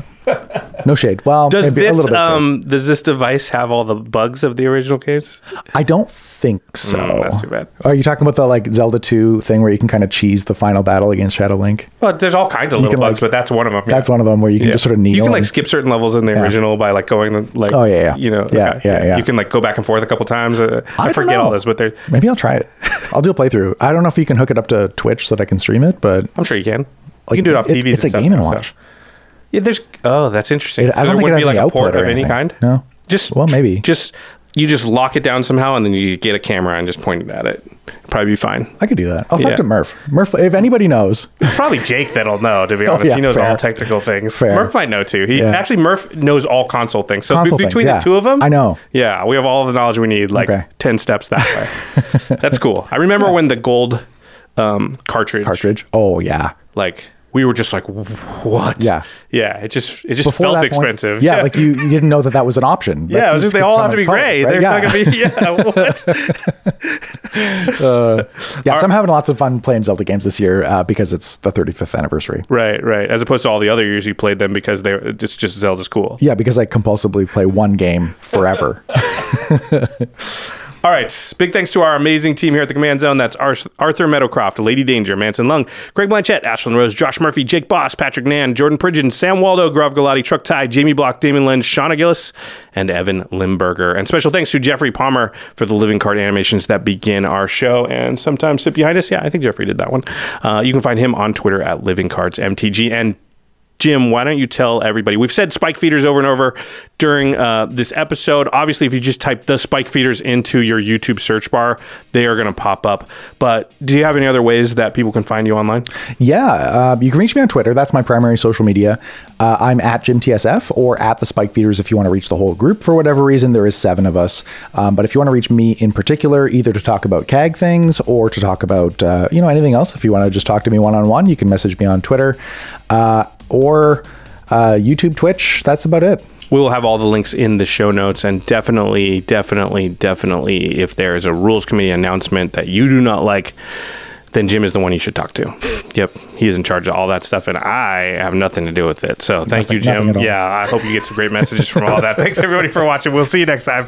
No shade. Well, does maybe this, a little bit um, does this device have all the bugs of the original games? I don't think so. Mm, that's too bad. Are you talking about the like Zelda two thing where you can kind of cheese the final battle against Shadow Link? Well, there's all kinds of you little bugs, like, but that's one of them. Yeah. That's one of them where you can yeah. just sort of kneel. You can like and, skip certain levels in the yeah. original by like going like, oh yeah, yeah. you know, yeah, okay, yeah, yeah, yeah. You can like go back and forth a couple times. Uh, I, I forget know. all this, but there. Maybe I'll try it. I'll do a playthrough. I don't know if you can hook it up to Twitch so that I can stream it, but I'm sure you can. Like, you can do it off T V. It's a Game and Watch. Yeah, there's. Oh, that's interesting. It, I don't so there think wouldn't it has be like a port of any kind. No. Just well, maybe. Just you just lock it down somehow, and then you get a camera and just point it at it. It'd probably be fine. I could do that. I'll yeah. talk to Murph. Murph, if anybody knows, it's probably Jake that'll know. To be honest, oh, yeah, he knows fair. all technical things. Fair. Murph might know too. He yeah. actually Murph knows all console things. So console be, between things, yeah. the two of them, I know. Yeah, we have all the knowledge we need. Like okay. ten steps that way. That's cool. I remember yeah. when the gold um, cartridge. Cartridge. Oh yeah. Like. We were just like, what? Yeah, yeah. It just it just Before felt expensive. Point, yeah, yeah, like you, you didn't know that that was an option. Like yeah, it was just they all have to be colors, gray. Right? They're yeah. not gonna be. Yeah, what? uh, yeah, Our, so I'm having lots of fun playing Zelda games this year uh, because it's the thirty-fifth anniversary. Right, right. As opposed to all the other years you played them because they it's just Zelda's cool. Yeah, because I compulsively play one game forever. All right. Big thanks to our amazing team here at the Command Zone. That's Arthur Meadowcroft, Lady Danger, Manson Lung, Craig Blanchett, Ashlyn Rose, Josh Murphy, Jake Boss, Patrick Nan, Jordan Pridgeon, Sam Waldo, Grav Galati, Truck Ty, Jamie Block, Damon Lynn, Shauna Gillis, and Evan Limberger. And special thanks to Jeffrey Palmer for the living card animations that begin our show and sometimes sit behind us. Yeah, I think Jeffrey did that one. Uh, you can find him on Twitter at Living Cards M T G. And Jim, why don't you tell everybody? We've said spike feeders over and over during uh, this episode. Obviously, if you just type the spike feeders into your YouTube search bar, they are going to pop up. But do you have any other ways that people can find you online? Yeah, uh, you can reach me on Twitter. That's my primary social media. Uh, I'm at Jim T S F or at the Spike Feeders if you want to reach the whole group. For whatever reason, there is seven of us. Um, but if you want to reach me in particular, either to talk about C A G things or to talk about uh, you know anything else, if you want to just talk to me one-on-one, you can message me on Twitter. Uh, or uh, YouTube, Twitch. That's about it. We will have all the links in the show notes, and definitely, definitely, definitely, if there is a Rules Committee announcement that you do not like, then Jim is the one you should talk to. Yep. He is in charge of all that stuff, and I have nothing to do with it. So thank nothing, you, Jim. Yeah, I hope you get some great messages from all that. Thanks, everybody, for watching. We'll see you next time.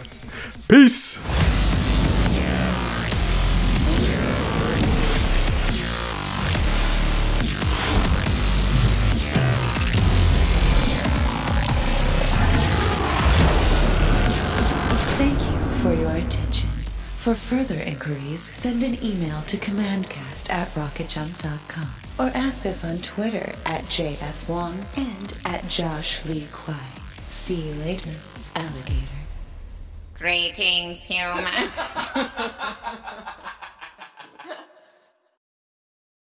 Peace. For further inquiries, send an email to commandcast at rocket jump dot com or ask us on Twitter at J F Wong and at Josh Lee Kwai. See you later, alligator. Greetings, humans.